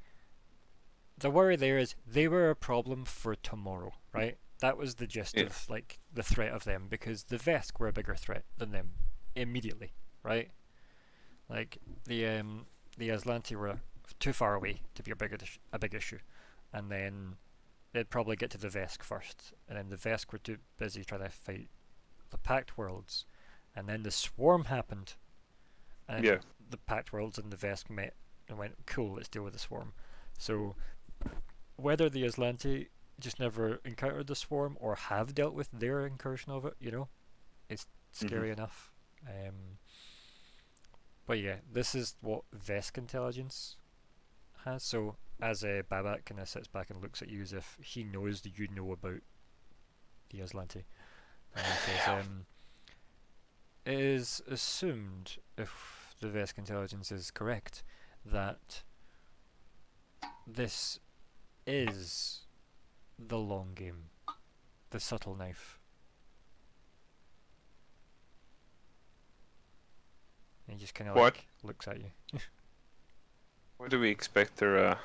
The worry there is they were a problem for tomorrow, right? That was the gist yeah. of like the threat of them, because the Vesk were a bigger threat than them immediately, right? Like the um, the Azlanti were too far away to be a big a big issue, and then they'd probably get to the Vesk first, and then the Vesk were too busy trying to fight the Pact Worlds, and then the Swarm happened, and yeah. the Pact Worlds and the Vesk met and went, cool, let's deal with the Swarm. So whether the Azlanti just never encountered the Swarm or have dealt with their incursion of it, you know, it's scary mm-hmm. enough. Um, but yeah, this is what Vesk intelligence has. So as a uh, Babak kind of sits back and looks at you as if he knows that you know about the Azlanti, and he says, um, it is assumed, if the Vesk intelligence is correct, that this is the long game, the subtle knife. And he just kind of like looks at you. What do we expect their uh,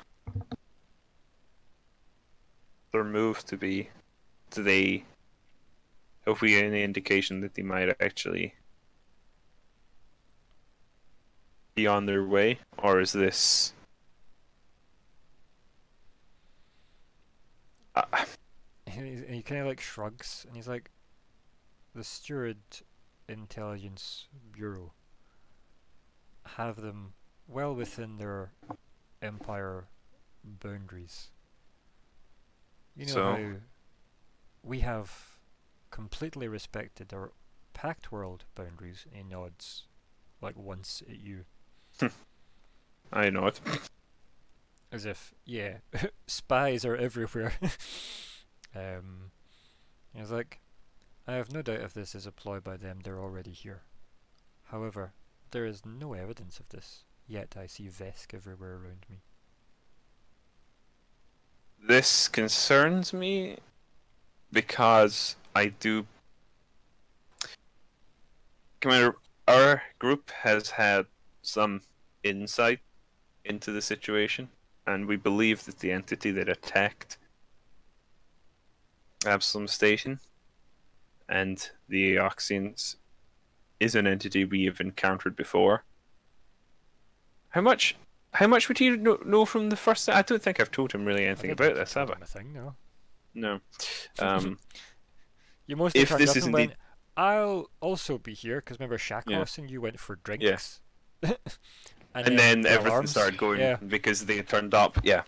their move to be? Do they, have we any indication that they might actually be on their way, or is this? And he kind of like shrugs, and he's like, the Steward Intelligence Bureau have them well within their empire boundaries. You know, so how we have completely respected our Pact World boundaries. He nods like once at you. I nod. As if, yeah, spies are everywhere. um, I was like, I have no doubt if this is a ploy by them, they're already here. However, there is no evidence of this, yet I see Vesk everywhere around me. This concerns me because I do... Commander, our group has had some insight into the situation, and we believe that the entity that attacked Absalom Station and the Eoxians is an entity we have encountered before. How much? How much would you know, know from the first? I don't think I've told him really anything about this, have I? Nothing, no. No. Um, you mostly if this isn't the... I'll also be here, because remember Shakos yeah. and you went for drinks? Yeah. and, and then, then everything alarms. started going yeah. because they turned up, yeah.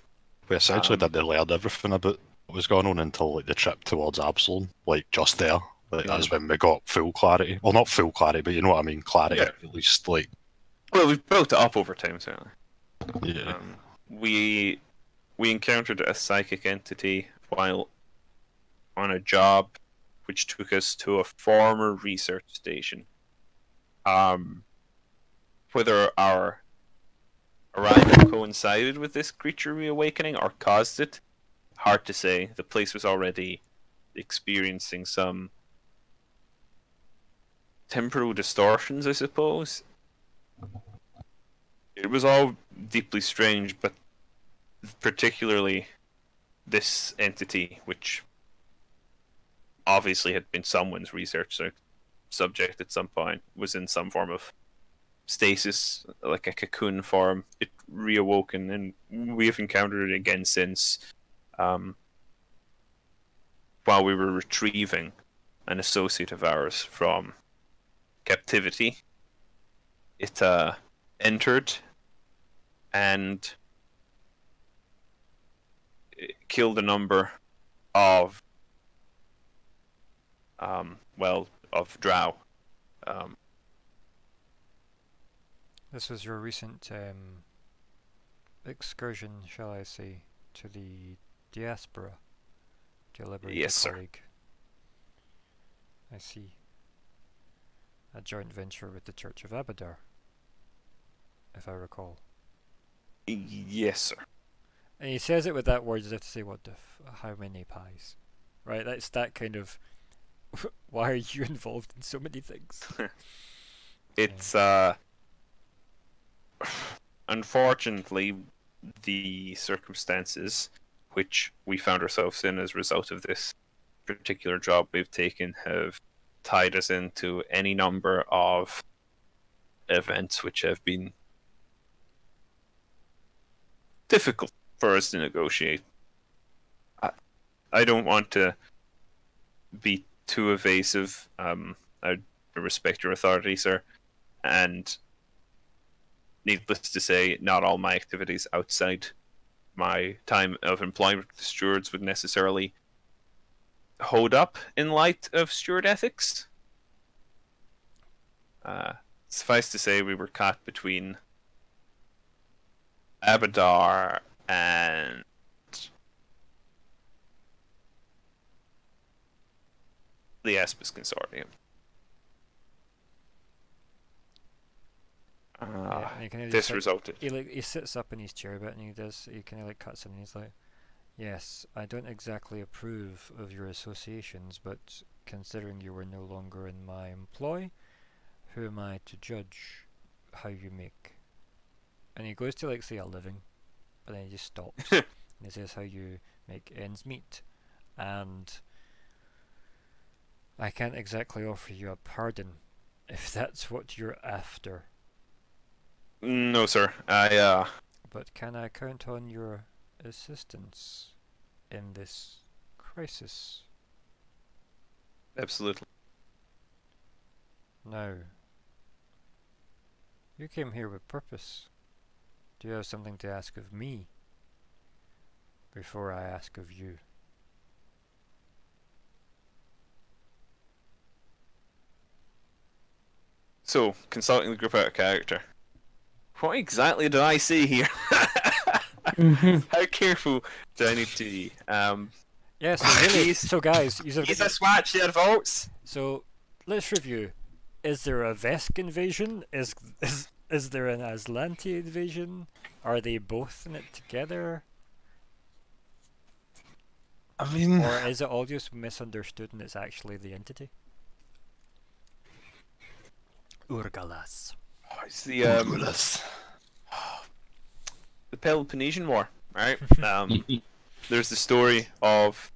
We essentially um, did learn everything about what was going on until like the trip towards Absalom, like just there. Like yeah. That's when we got full clarity. Well, not full clarity, but you know what I mean, clarity yeah. at least. Like, well, we've built it up over time, certainly. Yeah. Um, we we encountered a psychic entity while on a job, which took us to a former research station. Um, whether our arrival coincided with this creature reawakening or caused it, hard to say. The place was already experiencing some temporal distortions, I suppose. It was all deeply strange, but particularly this entity, which obviously had been someone's research subject at some point, was in some form of stasis, like a cocoon form. It reawoken, and we have encountered it again since, um, while we were retrieving an associate of ours from captivity. It uh, entered and killed a number of, um, well, of drow. Um, this was your recent um, excursion, shall I say, to the diaspora to liberate yes, the colleague. Sir. I see. A joint venture with the Church of Abadar, if I recall. Yes, sir. And he says it with that word as if to say, what the f how many pies? Right, that's that kind of, why are you involved in so many things? It's, uh... unfortunately, the circumstances which we found ourselves in as a result of this particular job we've taken have tied us into any number of events which have been difficult for us to negotiate. I, I don't want to be too evasive. Um, I respect your authority, sir. And needless to say, not all my activities outside my time of employment with the stewards would necessarily hold up in light of steward ethics. Uh, suffice to say, we were caught between Abadar and the Aspis Consortium. Uh, yeah, and he kinda this like, resulted. He like he sits up in his chair a bit, and he does. He kind of like cuts him, and he's like, "Yes, I don't exactly approve of your associations, but considering you were no longer in my employ, who am I to judge how you make?" And he goes to like say a living, but then he just stops and he says how you make ends meet, and I can't exactly offer you a pardon if that's what you're after. No, sir. I uh. But can I count on your assistance in this crisis? Absolutely. Now, you came here with purpose. Do you have something to ask of me before I ask of you? So, consulting the group out of character. What exactly do I see here? Mm-hmm. How careful do I need to be? Um, yeah, so, really, so guys, you have a swatch their votes. So let's review. Is there a Vesk invasion? Is is is there an Azlanti invasion? Are they both in it together? I mean, or is it all just misunderstood and it's actually the entity? Ur-Galas. Oh, it's the um, the Peloponnesian War, right? Um, there's the story of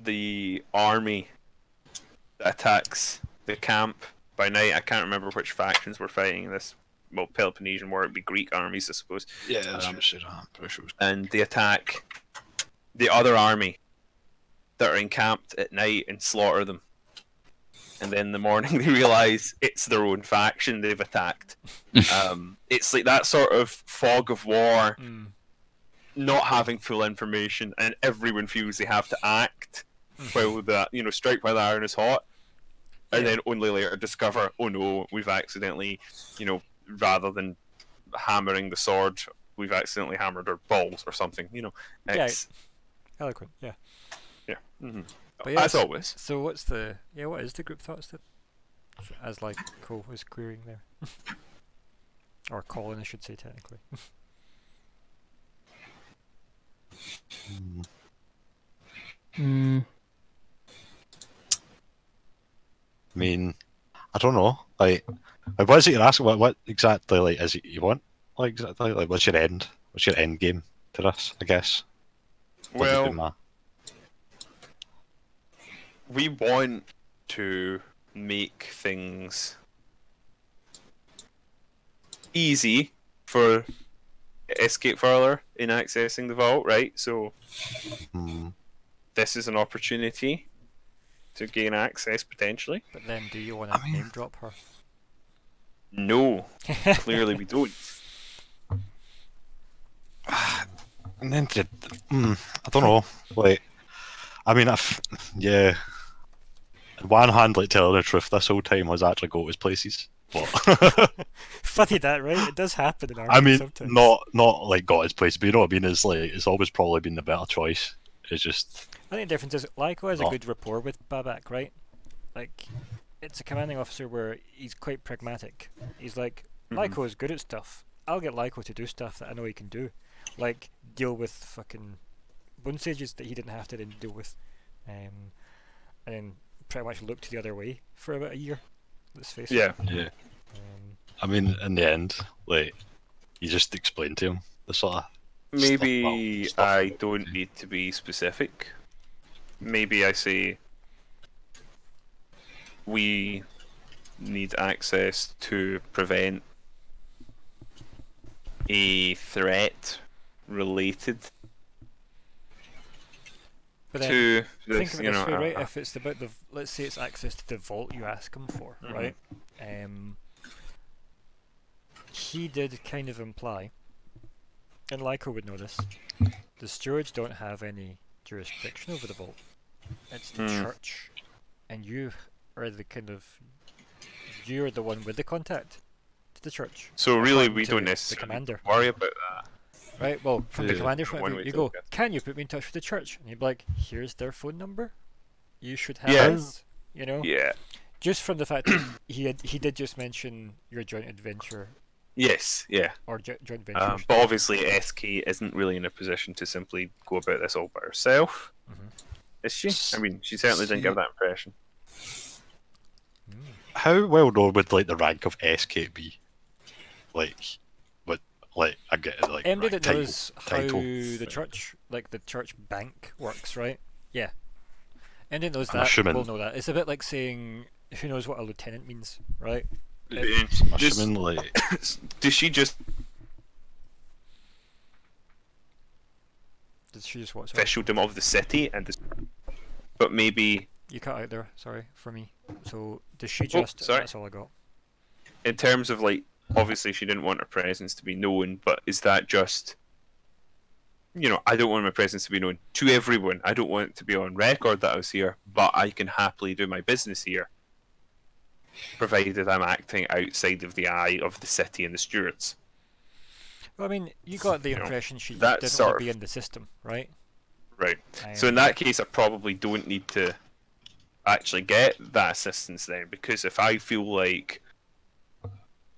the army that attacks the camp by night. I can't remember which factions were fighting this. Well, Peloponnesian War, it'd be Greek armies, I suppose. Yeah, that's um, what I'm pretty sure it was. And they attack the other army that are encamped at night and slaughter them. And then in the morning they realise it's their own faction they've attacked. um, it's like that sort of fog of war, mm. not having full information, and everyone feels they have to act while the, you know, strike while the iron is hot, and yeah. then only later discover, oh no, we've accidentally, you know, rather than hammering the sword, we've accidentally hammered our balls or something, you know. It's... Yeah, eloquent, yeah. Yeah. Mm-hmm. But yeah, as so, always. So what's the yeah? What is the group thoughts that as like Cole was querying there, or Colin, I should say technically. Hmm. Mm. I mean, I don't know. Like, like what is it you're asking? What, what exactly? Like, is it you want? Like, exactly. Like, what's your end? What's your end game to this? I guess. Well. We want to make things easy for Escape Furler in accessing the vault, right? So hmm. this is an opportunity to gain access, potentially. But then do you want to I mean... name drop her? No, clearly we don't. And then, to, mm, I don't know, like, I mean, I've, yeah... on one hand, like, telling the truth, this whole time I was actually going to his places. But... Funny that, right? It does happen in our I mean, sometimes. not, not like got his place, but you know what I mean? It's like, it's always probably been the better choice. It's just... I think the difference is, Lyko has oh. a good rapport with Bobak, right? Like, it's a commanding officer where he's quite pragmatic. He's like, Lyko mm-hmm. is good at stuff. I'll get Lyko to do stuff that I know he can do. Like, deal with fucking bone sages that he didn't have to then deal with. Um, and then pretty much looked the other way for about a year. Let's face yeah, it. Yeah. Um, I mean, in the end, like, you just explained to him the sort of. Maybe stuff, well, stuff I don't do. need to be specific. Maybe I say we need access to prevent a threat related. But then, to think of it this know, way, right? Uh, if it's about the, let's say it's access to the vault you ask him for, mm-hmm. right? Um, he did kind of imply, and Lyko would know this, the stewards don't have any jurisdiction over the vault. It's the mm. church, and you are the kind of, you're the one with the contact to the church. So really, we don't necessarily worry about that. Right, well, from yeah, the commander's point of view, you go, it. Can you put me in touch with the church? And he'd be like, here's their phone number. You should have yeah. his, you know? Yeah. Just from the fact that he had, he did just mention your joint adventure. Yes, yeah. Or jo joint venture. Um, but obviously S K isn't really in a position to simply go about this all by herself. Mm-hmm. Is she? I mean, she certainly didn't give that impression. Mm. How well known would like the rank of S K be? Like... Like I get like Emily right, that title, knows title. how the church, like the church bank, works, right? Yeah, Emily knows I'm that. Assuming. We'll know that. It's a bit like saying who knows what a lieutenant means, right? It's it, just, like... Does she just? Does she just watch officialdom of the city and? Does... But maybe you cut out there. Sorry for me. So does she just? Oh, sorry. That's all I got. In terms of like. Obviously, she didn't want her presence to be known, but is that just, you know, I don't want my presence to be known to everyone. I don't want it to be on record that I was here, but I can happily do my business here, provided I'm acting outside of the eye of the city and the stewards. Well, I mean, you got the you impression know, she didn't want to be in the system, right? Right. I so in that case, I probably don't need to actually get that assistance then, because if I feel like...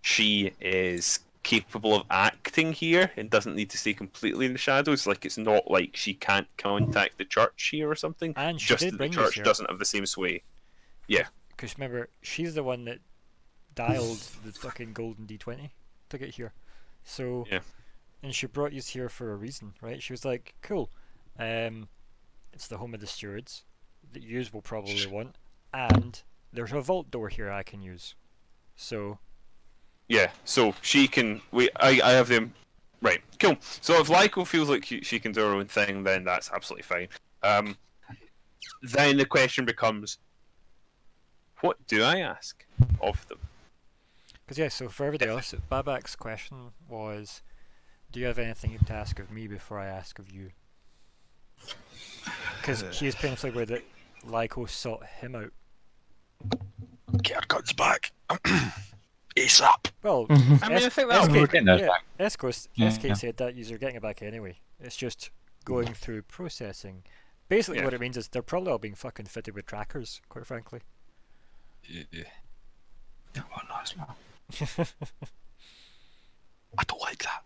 she is capable of acting here and doesn't need to stay completely in the shadows. Like, it's not like she can't contact the church here or something. And she just did that bring the church here. Doesn't have the same sway. Yeah. Because remember, she's the one that dialed the fucking golden D twenty to get here. So, yeah. And she brought you here for a reason, right? She was like, cool, um, it's the home of the stewards that yous will probably want, and there's a vault door here I can use. So... yeah, so she can. We, I, I have them. Right, cool. So if Lyko feels like she can do her own thing, then that's absolutely fine. Um, then the question becomes, what do I ask of them? Because yeah, so for everybody else, Babak's question was, do you have anything to ask of me before I ask of you? Because he is painfully aware that Lyko sought him out. Get our guns back. ASAP. Well, I mean, I think that's S K said that user getting it back anyway. It's just going through processing. Basically, yeah. What it means is they're probably all being fucking fitted with trackers, quite frankly. Yeah. Yeah, well, no, it's not. I don't like that.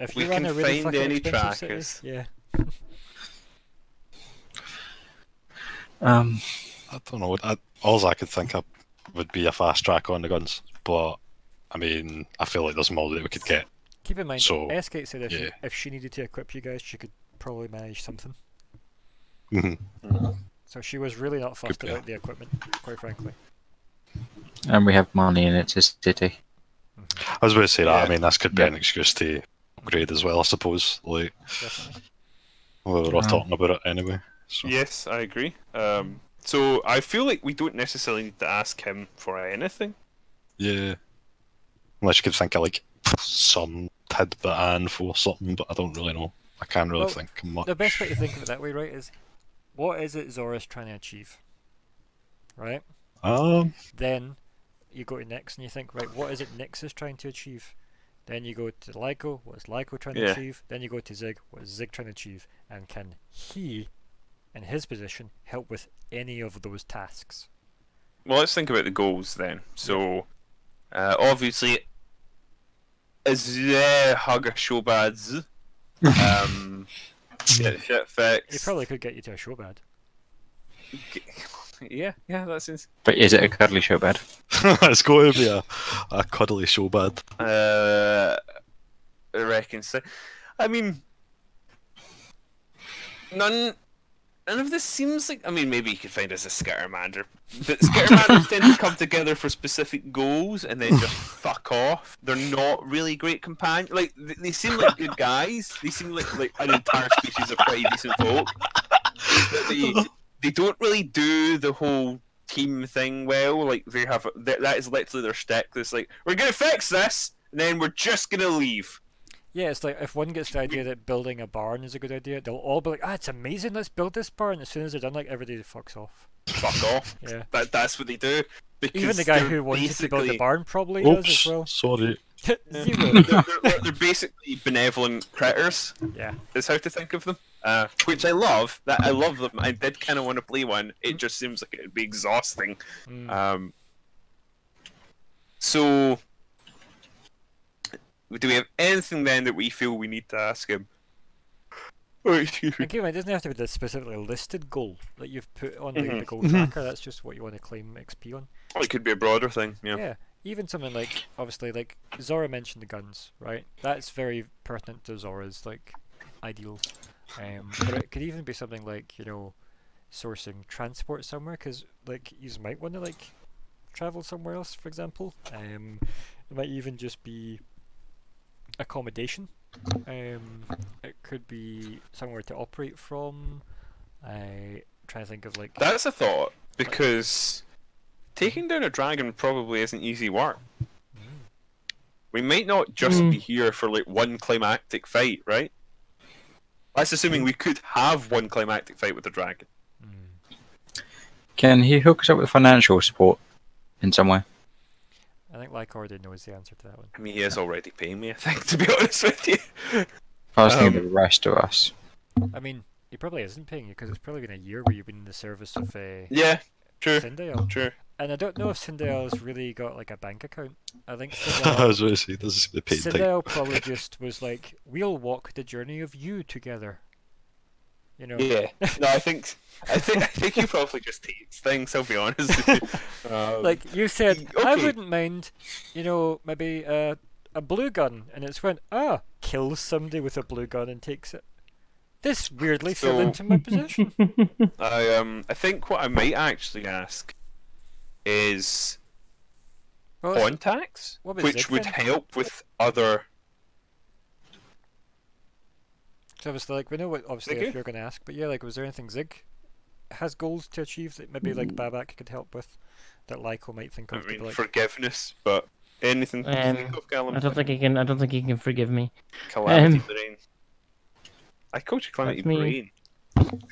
If you we can really find any trackers. City, yeah. Um, I don't know. I, all I could think of would be a fast track on the guns, but I mean, I feel like there's more that we could get. Keep in mind, so, Eskate said if, yeah. if she needed to equip you guys, she could probably manage something. Mm-hmm. So she was really not fussed could, about yeah. the equipment, quite frankly. And we have money, and it's a city. I was going to say that. Yeah. I mean, this could be yeah. an excuse to upgrade as well, I suppose. Like, Definitely. Well, we're all um, talking about it anyway. So. Yes, I agree. Um, so I feel like we don't necessarily need to ask him for anything. Yeah. Unless you could think of like some tidbit and for something, but I don't really know. I can't really well, think much. The best way to think of it that way, right, is what is it Zora's trying to achieve? Right? Um. Then you go to Nyx and you think, right, what is it Nyx is trying to achieve? Then you go to Lyko, what is Lyko trying yeah. to achieve? Then you go to Zig, what is Zig trying to achieve? And can he, in his position, help with any of those tasks? Well, let's think about the goals then. So, uh, obviously, Azure Hugger Showbads. Um, get shit fixed. He probably could get you to a showbad. Yeah, yeah, that seems. But is it a cuddly showbed? It's going to be a, a cuddly showbed. Uh, I reckon so. I mean, none, none of this seems like. I mean, maybe you could find us a Skittermander, but Skittermanders tend to come together for specific goals and then just fuck off. They're not really great companions. Like they, they seem like good guys. They seem like like an entire species of pretty decent folk. But they, They don't really do the whole team thing well. Like they have that, that is literally their shtick. It's like we're gonna fix this, and then we're just gonna leave. Yeah, it's like if one gets the idea that building a barn is a good idea, they'll all be like, "Ah, it's amazing! Let's build this barn." As soon as they're done, like everybody fucks off. Fuck off. Yeah, that, that's what they do. Even the guy who wanted to build the barn probably oops, does as well. Sorry. Zero. they're, they're, they're basically benevolent critters. Yeah, is how to think of them. Uh, which I love. That I love them. I did kind of want to play one. It just seems like it'd be exhausting. Mm. Um, so, do we have anything then that we feel we need to ask him? Again, it doesn't have to be the specifically listed goal that you've put on mm-hmm. like, the goal tracker. That's just what you want to claim X P on. Well, it could be a broader thing. Yeah. Yeah. Even something like obviously, like Zora mentioned the guns, right? That's very pertinent to Zora's like ideal. Um, but it could even be something like, you know, sourcing transport somewhere, because like you might want to like travel somewhere else, for example. Um, it might even just be accommodation. Um, it could be somewhere to operate from. I try to think of like. That's a thought, because taking down a dragon probably isn't easy work. Mm. We might not just mm. be here for like one climactic fight, right? That's assuming we could have one climactic fight with the dragon. Can he hook us up with financial support in some way? I think Lyko already knows the answer to that one. I mean, he is already paying me, I think, to be honest with you. I was um, thinking the rest of us. I mean, he probably isn't paying you, because it's probably been a year where you've been in the service of uh, yeah, true, Cyndial. True. And I don't know if Cyndial's really got like a bank account. I think Cyndial, I was going to say, this is the paid Cyndial thing. Probably just was like, we'll walk the journey of you together. You know? Yeah. No, I think I think I think he probably just hates things, I'll be honest with you. Um, like you said, okay. I wouldn't mind, you know, maybe uh, a blue gun, and it's when ah, kills somebody with a blue gun and takes it. This weirdly so, fell into my position. I um I think what I might actually ask is well, contacts, which Zig would then? help with other So obviously, like, we know what obviously Thank if you. you're going to ask, but yeah, like, was there anything Zig has goals to achieve that maybe like Bobak could help with, that Lyko might think of? I mean, like... forgiveness, but anything. Um, you think of, Callum? I don't think he can. I don't think he can forgive me. Calamity um, brain. I called you Calamity Brain.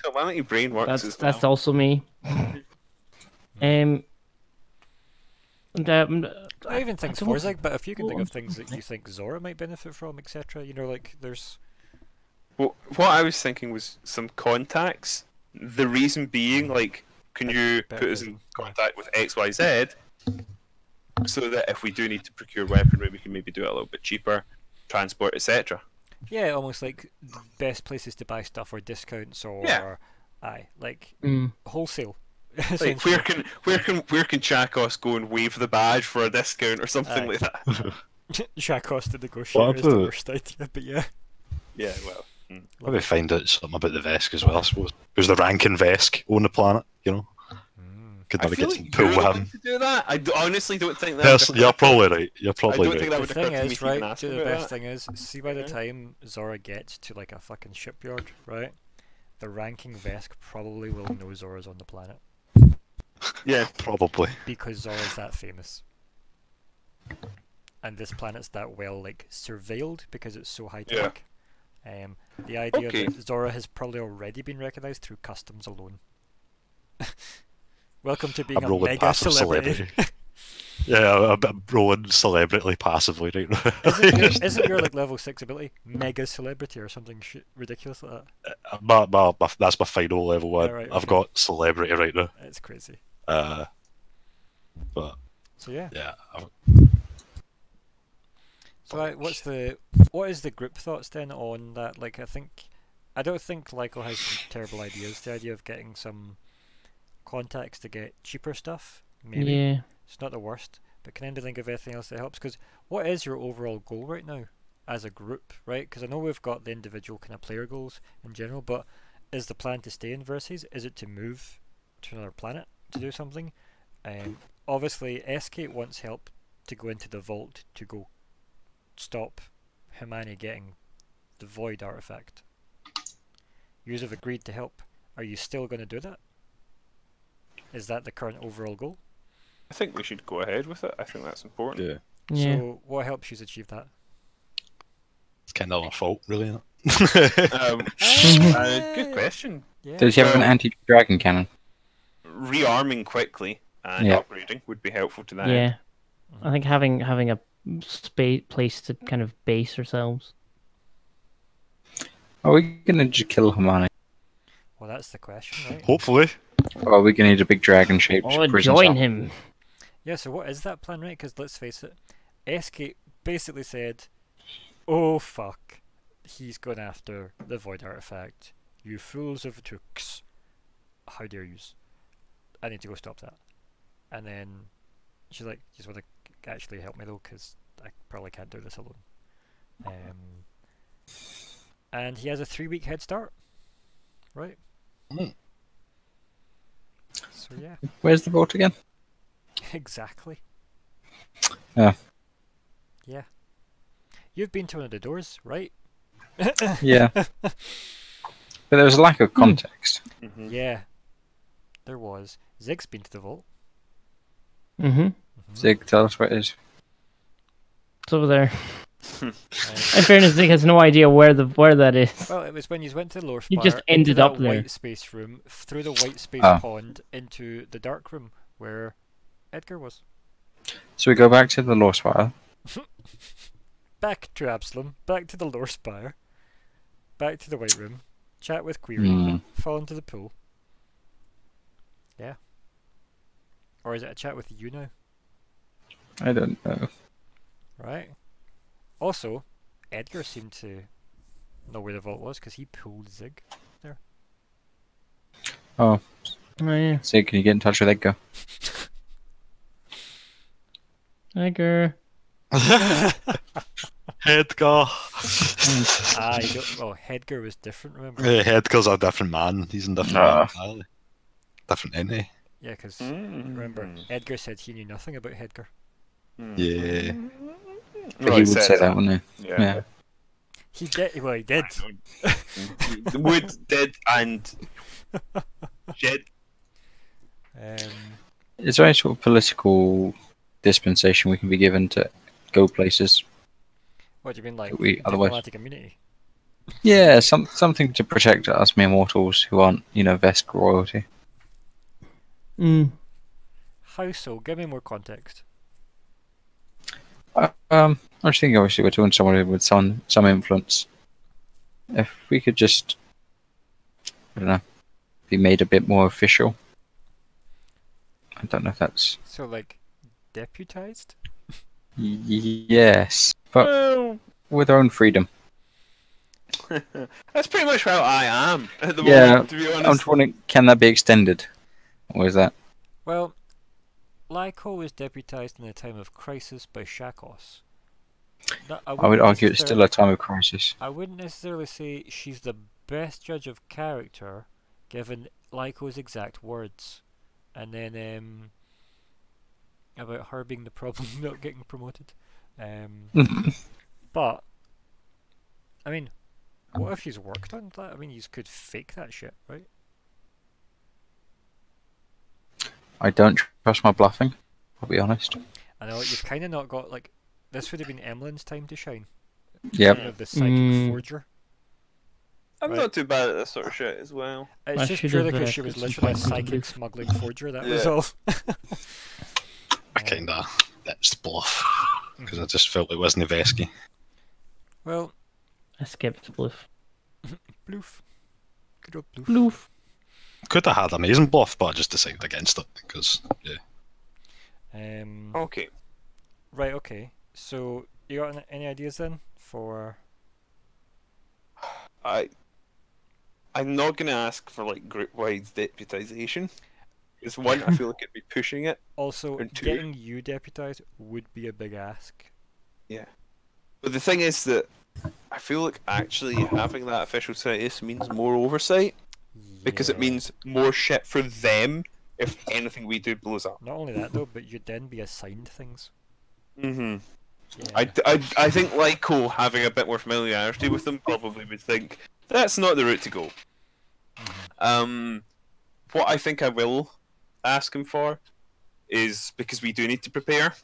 Calamity Brain works that's, as well. That's also me. um. And, um, I even think for Zig, but if you can think of things that you think Zora might benefit from, et cetera, you know, like there's. Well, what I was thinking was some contacts. The reason being, like, can you put us in contact with X Y Z so that if we do need to procure weaponry, we can maybe do it a little bit cheaper, transport, et cetera. Yeah, almost like the best places to buy stuff or discounts or, yeah. aye, like mm. wholesale. Like, where can where can where can Shakos go and wave the badge for a discount or something aye. like that? Shakos to negotiate is the worst idea, but yeah. Yeah, well. Mm. Well, we find out something about the Vesk as well, I suppose. Who's the ranking Vesk on the planet, you know? Mm. Could never I feel get like to pull him. To do that. I honestly don't think that. Yes, you're probably right. You're probably I don't right. Think that would the thing is, right? The best that. thing is, see by the time Zora gets to like a fucking shipyard, right? The ranking Vesk probably will know Zora's on the planet. Yeah, probably. Because Zora's that famous. And this planet's that well like surveilled because it's so high tech. Yeah. Um, the idea okay. that Zora has probably already been recognised through customs alone. Welcome to being I'm a mega celebrity. celebrity. Yeah, I'm, I'm rolling celebrity passively right now. Isn't your, isn't your like level six ability mega celebrity or something sh ridiculous like that? Uh, my, my, my, that's my final level one. Right, I've okay. got celebrity right now. It's crazy. Uh, but so yeah, yeah. I'm... So like, what's the what is the group thoughts then on that? Like, I think I don't think Lyko has some terrible ideas. The idea of getting some contacts to get cheaper stuff, maybe yeah. it's not the worst. But can anyone think of anything else that helps? Because what is your overall goal right now as a group, right? Because I know we've got the individual kind of player goals in general, but is the plan to stay in Verces? Is it to move to another planet to do something? Um, obviously, S K wants help to go into the vault to go. Stop Himani getting the void artifact. Yous have agreed to help. Are you still going to do that? Is that the current overall goal? I think we should go ahead with it. I think that's important. Yeah. yeah. So what helps you achieve that? It's kind of our fault, really, isn't it? um, uh, good question. Yeah. Does he have um, an anti-dragon cannon? Rearming quickly and yeah. upgrading would be helpful to that. Yeah. End. I think having having a space place to kind of base ourselves. Are we gonna kill Himani? Well, that's the question, right? Hopefully. Or are we gonna need a big dragon shaped prison? Or join up? him. Yeah. So what is that plan, right? Because let's face it, S K basically said, "Oh fuck, he's going after the void artifact. You fools of tooks! How dare yous? I need to go stop that." And then she's like, "Just want to." Actually help me though, because I probably can't do this alone. Um, and he has a three-week head start, right? Mm. So yeah. Where's the boat again? Exactly. Yeah. Yeah. You've been to one of the doors, right? Yeah. But there was a lack of context. Mm-hmm. Yeah. There was. Zig's been to the vault. Mm-hmm. Zig, tell us where it is. It's over there. In fairness, Zig has no idea where the where that is. Well, it was when you went to the Lore Spire. You just ended up there. White space room, through the white space ah. pond, into the dark room where Edgar was. So we go back to the Lore Spire. Back to Absalom, back to the Lore Spire, back to the white room, chat with Query, mm. fall into the pool. Yeah. Or is it a chat with you now? I don't know. Right. Also, Edgar seemed to know where the vault was because he pulled Zig there. Oh. Oh yeah. Zig, can you get in touch with Edgar? Edgar. Edgar. Ah, you don't, well, Edgar was different, remember? Yeah, Edgar's a different man. He's a different nah. man. Different entity. Yeah, because mm. remember, Edgar said he knew nothing about Edgar. Yeah. But he would say that, wouldn't he? Yeah. yeah. He's dead. Well, he dead. Wood, dead, and shed. Um, Is there any sort of political dispensation we can be given to go places? What do you mean, like we, diplomatic immunity? Yeah, some something to protect us mere mortals who aren't, you know, Vesk royalty. Mm. How so? Give me more context. Uh, um, I was thinking, obviously, we're talking to someone with some some influence. If we could just, I don't know, be made a bit more official. I don't know if that's so, like, deputized. Yes, but well, with our own freedom. That's pretty much how I am at the yeah, moment, to be honest. I'm just wondering, can that be extended? Or is that? Well, Lyko was deputized in a time of crisis by Shakos. Now, I, I would argue it's still a time of crisis. I wouldn't necessarily say she's the best judge of character, given Lyko's exact words. And then, um, about her being the problem not getting promoted. Um, but, I mean, what if she's worked on that? I mean, you could fake that shit, right? I don't trust my bluffing, I'll be honest. I know, you've kind of not got, like, this would have been Emlyn's time to shine. Yep. Kind of the psychic mm. forger. I'm right. not too bad at this sort of shit as well. It's I just purely because she was literally a psychic smuggling forger, that yeah. was all. I kind of, that's bluff, because I just felt it wasn't a Vesky. Well, I skipped bluff. Bloof. Good old bloof. Bloof. Could have had amazing bluff, but I just decided against it because yeah. Um. Okay. Right. Okay. So you got any ideas then for? I. I'm not gonna ask for like group-wide deputization. Because one, I feel like it'd be pushing it. Also, two, getting you deputized would be a big ask. Yeah. But the thing is that I feel like actually having that official status means more oversight. Because yeah. it means more shit for them if anything we do blows up. Not only that though, but you'd then be assigned things. Mm-hmm. Yeah. I, I, I think Lyko having a bit more familiarity with them probably would think, that's not the route to go. Um, what I think I will ask him for is, because we do need to prepare,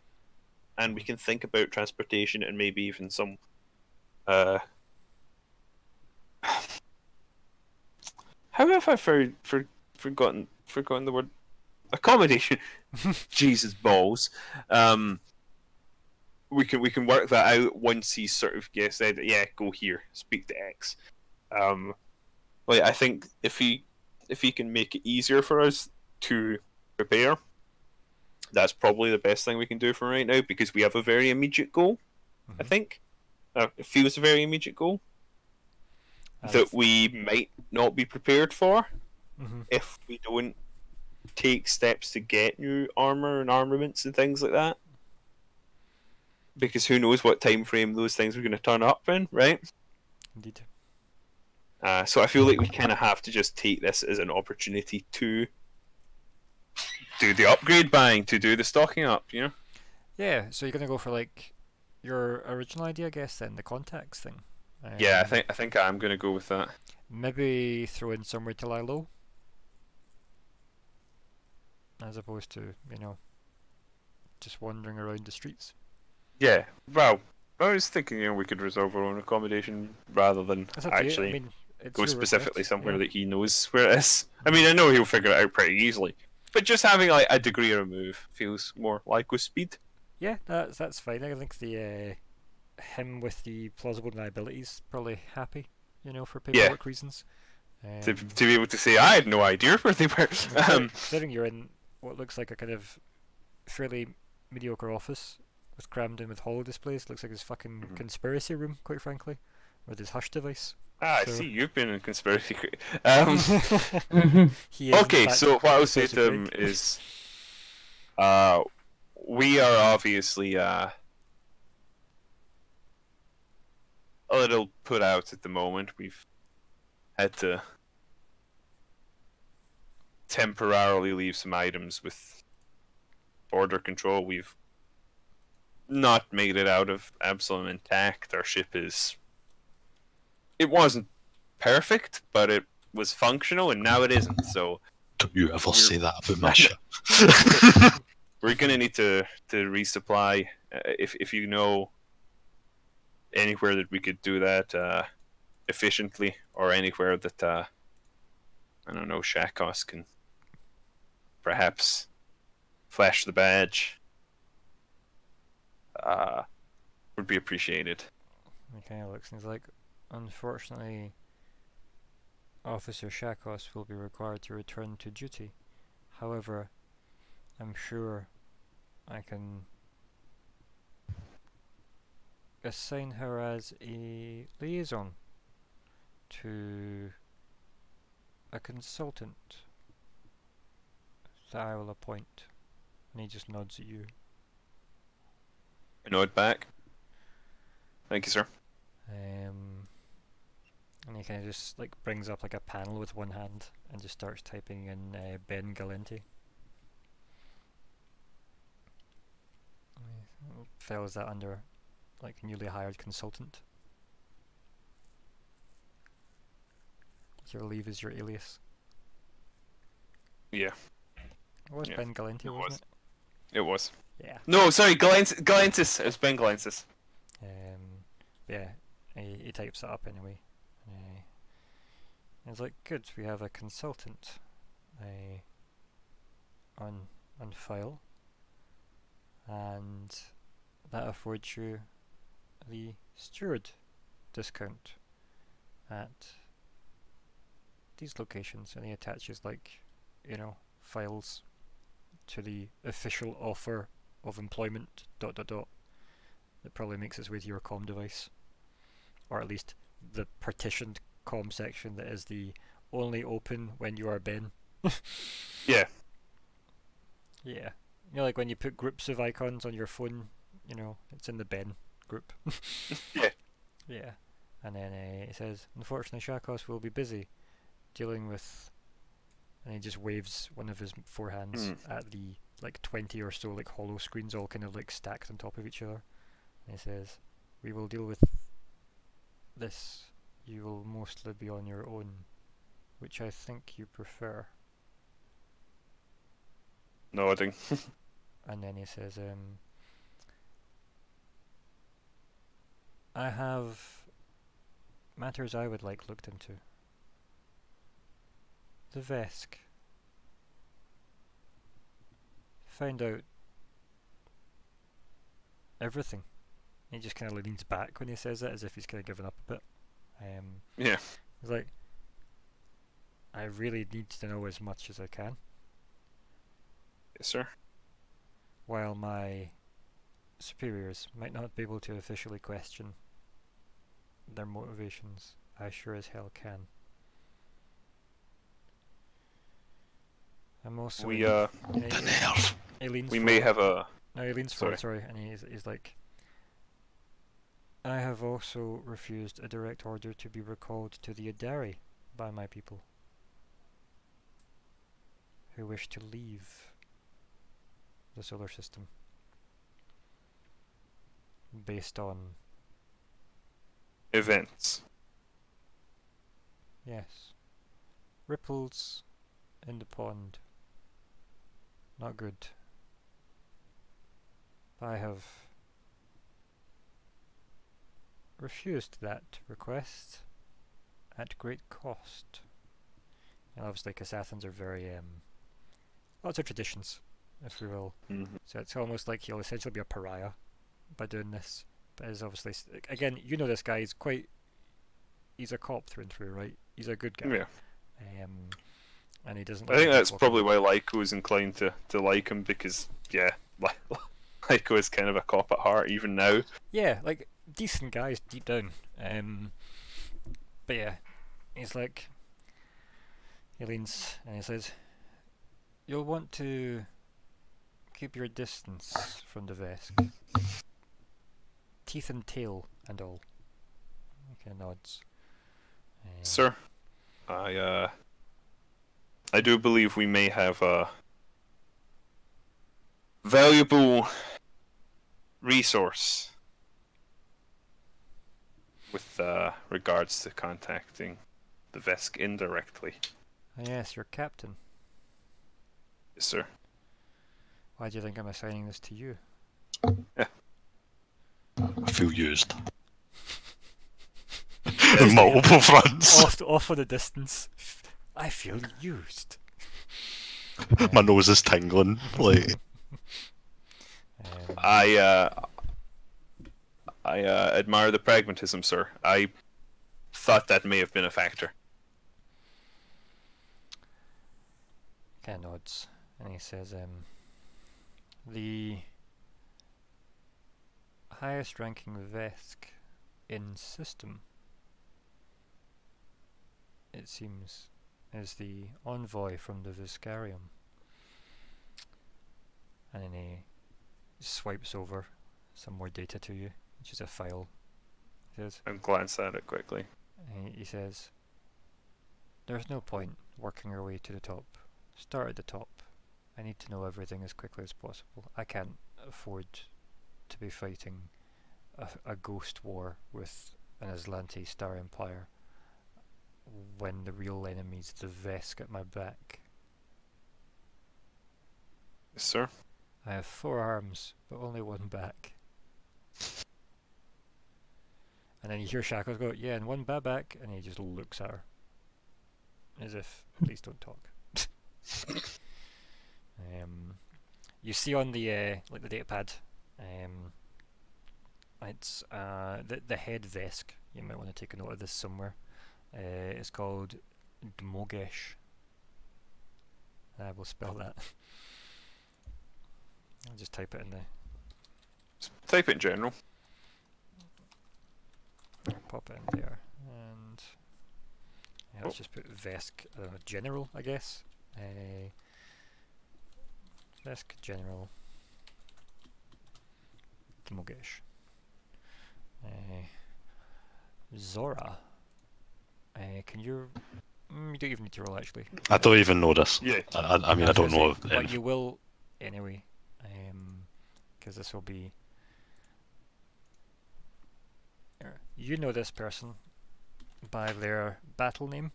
and we can think about transportation and maybe even some... Uh, How have I for, for, forgotten forgotten the word accommodation? Jesus balls. Um, we can we can work that out once he's sort of yeah said yeah go here, speak to X. Um, like I think if he if he can make it easier for us to prepare, that's probably the best thing we can do for right now because we have a very immediate goal. Mm-hmm. I think uh, it feels a very immediate goal. That we might not be prepared for mm-hmm. if we don't take steps to get new armor and armaments and things like that. Because who knows what time frame those things are going to turn up in, right? Indeed. Uh, so I feel like we kind of have to just take this as an opportunity to do the upgrade buying, to do the stocking up, you know? Yeah, so you're going to go for like your original idea, I guess, then, the contacts thing. Um, yeah, I think I think I'm gonna go with that. Maybe throw in somewhere to lie low, as opposed to you know, just wandering around the streets. Yeah, well, I was thinking you know we could resolve our own accommodation rather than actually I mean, go specifically somewhere yeah. that he knows where it is. I mean, I know he'll figure it out pretty easily, but just having like a degree remove feels more like with speed. Yeah, that's that's fine. I think the. Uh... him with the plausible deniabilities probably happy, you know, for paperwork yeah. reasons. Um, to, to be able to say, I had no idea where they were. Um, considering you're in what looks like a kind of fairly mediocre office, with crammed in with hollow displays, looks like his fucking mm-hmm. conspiracy room, quite frankly, with his hush device. Ah, so... I see, you've been in conspiracy. Um, he okay, so what I would say to him is, uh, we are obviously... Uh, a little put out at the moment. We've had to temporarily leave some items with border control. We've not made it out of Absalom intact. Our ship is it wasn't perfect, but it was functional, and now it isn't. So don't you ever say that about Masha. We're gonna need to to resupply. Uh, if if you know anywhere that we could do that uh, efficiently, or anywhere that uh, I don't know, Shakos can perhaps flash the badge, uh, would be appreciated. He kind of looks and he's like, unfortunately, Officer Shakos will be required to return to duty. However, I'm sure I can assign her as a liaison to a consultant that I will appoint. And he just nods at you. I nod back. Thank you, sir. Um, and he kind of just like brings up like a panel with one hand and just starts typing in uh, Ben Galenti. Fails that under like newly hired consultant. Your leave is your alias. Yeah. It was yeah. Ben Galenti, wasn't was. it? It was. Yeah. No, sorry, Galentis. It was Ben Galentis. Um, yeah, he, he types it up anyway. Uh, it's like, good, we have a consultant uh, on, on file. And that affords you the steward discount at these locations, and he attaches like, you know, files to the official offer of employment dot dot dot that probably makes its way to your comm device, or at least the partitioned comm section that is the only open when you are Ben. Yeah. Yeah. You know, like when you put groups of icons on your phone, you know, it's in the Ben group. Yeah. Yeah. And then uh, it says, unfortunately, Shakos will be busy dealing with... And he just waves one of his forehands mm. at the, like, twenty or so, like, hollow screens all kind of, like, stacked on top of each other. And he says, we will deal with this. You will mostly be on your own, which I think you prefer. Nodding. And then he says, um, I have matters I would like looked into. The Vesk. Find out everything. He just kind of leans back when he says that, as if he's kind of given up a bit. Um, yeah. He's like, I really need to know as much as I can. Yes, sir. While my superiors might not be able to officially question their motivations, I sure as hell can. I'm also we uh he, he leans we forward. may have a no he leans sorry. forward sorry and he's he's like, I have also refused a direct order to be recalled to the Adari by my people who wish to leave the solar system based on events. Yes. Ripples in the pond. Not good. I have refused that request at great cost. And obviously Cassathans are very um lots of traditions, if we will. Mm-hmm. So it's almost like he'll essentially be a pariah by doing this. But it's obviously, again, you know this guy, he's quite, he's a cop through and through, right? He's a good guy. Yeah. Um, and he doesn't... I think that's probably why Lyko is inclined to, to like him, because, yeah, Lyko is kind of a cop at heart, even now. Yeah, like, decent guys deep down. Um, but yeah, he's like, he leans and he says, you'll want to keep your distance from the Vesk. Teeth and tail and all. Okay, nods. Uh, Sir, I uh, I do believe we may have a valuable resource with uh, regards to contacting the Vesk indirectly. Yes, your captain. Yes, sir. Why do you think I'm assigning this to you? Yeah. I feel used. Multiple fronts. Off, off for the distance. I feel used. My uh, nose is tingling. Like um, I, uh, I uh, admire the pragmatism, sir. I thought that may have been a factor. Ken nods, and he says, um, "The highest-ranking Vesk in system, it seems, is the envoy from the Veskarium." And then he swipes over some more data to you, which is a file. He says, and glance at it quickly. He, he says, "There's no point working your way to the top. Start at the top. I need to know everything as quickly as possible. I can't afford to be fighting a, a ghost war with an Azlanti Star Empire when the real enemy's the Vesk at my back." Yes, sir. "I have four arms, but only one back." And then you hear Shakos go, "Yeah, and one Bobak," and he just looks at her. As if, please don't talk. um, you see on the uh, like the datapad, um, it's uh, the the head Vesk. You might want to take a note of this somewhere. Uh, it's called Dmogesh. I will spell that. I'll just type it in there. Just type it in general. Pop it in there, and yeah, let's oh. just put Vesk uh, general, I guess. Uh, Vesk general Dmogesh. Uh, Zora. Uh, can you? Mm, you don't even need to roll, actually. I don't even know this. Yeah. I, I mean, I, I don't know. But well, you will anyway, because um, this will be. You know this person by their battle name,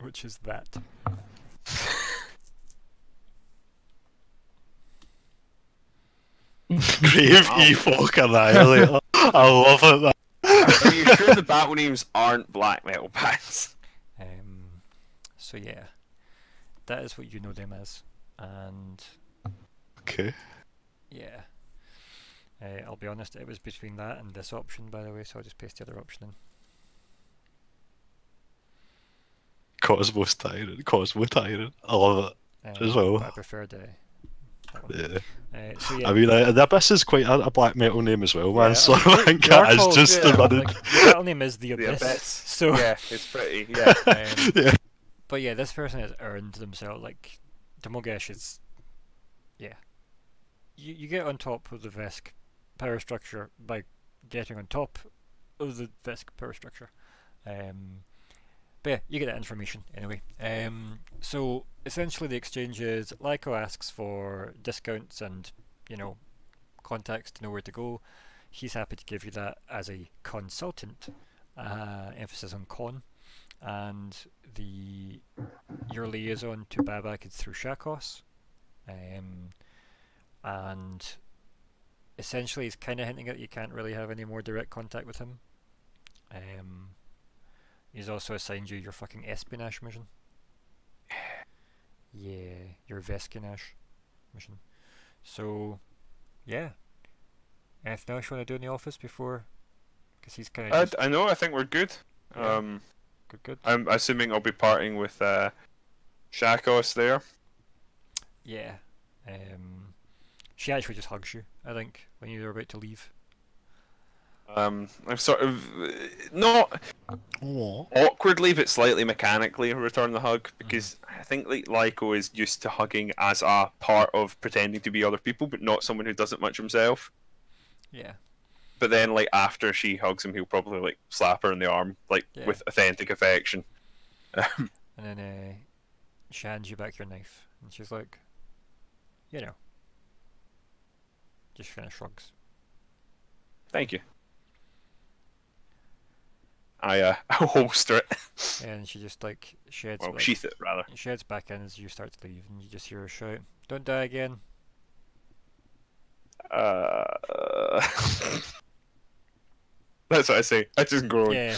which is that. Grave wow. Evil Annihilator. I love it. That. Are you sure the battle names aren't black metal bands? Um, so yeah, that is what you know them as, and okay, yeah. Uh, I'll be honest, it was between that and this option, by the way, so I'll just paste the other option in. Cosmos Tyrant, Cosmo Tyrant, I love it um, as well. I preferred uh, Yeah. Uh, so yeah. I mean, uh, the Abyss is quite a, a black metal name as well, man. Yeah, so I think that is just yeah, the running. Like, the metal name is the Abyss. The Abyss. So yeah, it's pretty. Yeah. Um, yeah. But yeah, this person has earned themselves. Like Dmogesh is. Yeah. You you get on top of the Vesk power structure by getting on top of the Vesk power structure. Um, but yeah, you get that information anyway. Um, so essentially the exchange is Lyko asks for discounts and, you know, contacts to know where to go. He's happy to give you that as a consultant, uh, emphasis on con. And the your liaison to Bobak is through Shakos. Um, and essentially he's kind of hinting at you can't really have any more direct contact with him. Um, he's also assigned you your fucking espionage mission. Yeah, your Veskinage mission. So, yeah. Anything else you want to do in the office before? Because he's kind of. I know. I think we're good. Yeah. Um, good, good. I'm assuming I'll be parting with uh, Shakos there. Yeah. Um, she actually just hugs you. I think when you're about to leave. Um, I'm sort of not Aww. awkwardly, but slightly mechanically return the hug because mm. I think like Lyko is used to hugging as a part of pretending to be other people, but not someone who doesn't much himself. Yeah. But then, like after she hugs him, he'll probably like slap her in the arm, like yeah. with authentic affection. And then uh, she hands you back your knife, and she's like, you know, just kind of shrugs. Thank you. I uh, I'll holster it. And she just like sheds. Well, back, sheath it rather. Sheds back in as you start to leave, and you just hear a shout, "Don't die again." Uh, that's what I say. I just groan. Yeah,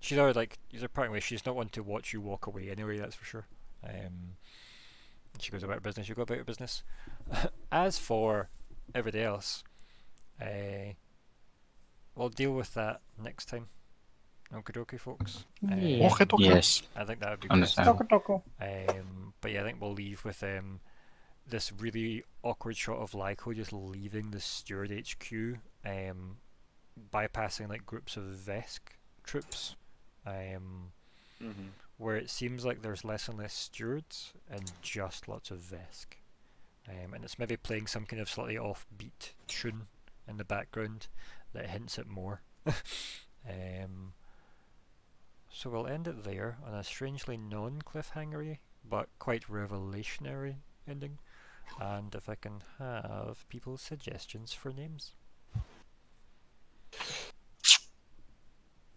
she's always like, apparently she's not one to watch you walk away anyway. That's for sure. Um, she goes about her business. You go about your business. As for everything else, uh, we'll deal with that next time. Okie dokie, folks. Um, yeah. Yes, I think that would be cool. Um, but yeah, I think we'll leave with um. this really awkward shot of Lyko just leaving the Steward H Q, um, bypassing like groups of Vesk troops, um, mm-hmm. where it seems like there's less and less stewards and just lots of Vesk, um, and it's maybe playing some kind of slightly offbeat tune in the background that hints at more. um, so we'll end it there on a strangely non-cliffhangery but quite revelationary ending. And if I can have people's suggestions for names.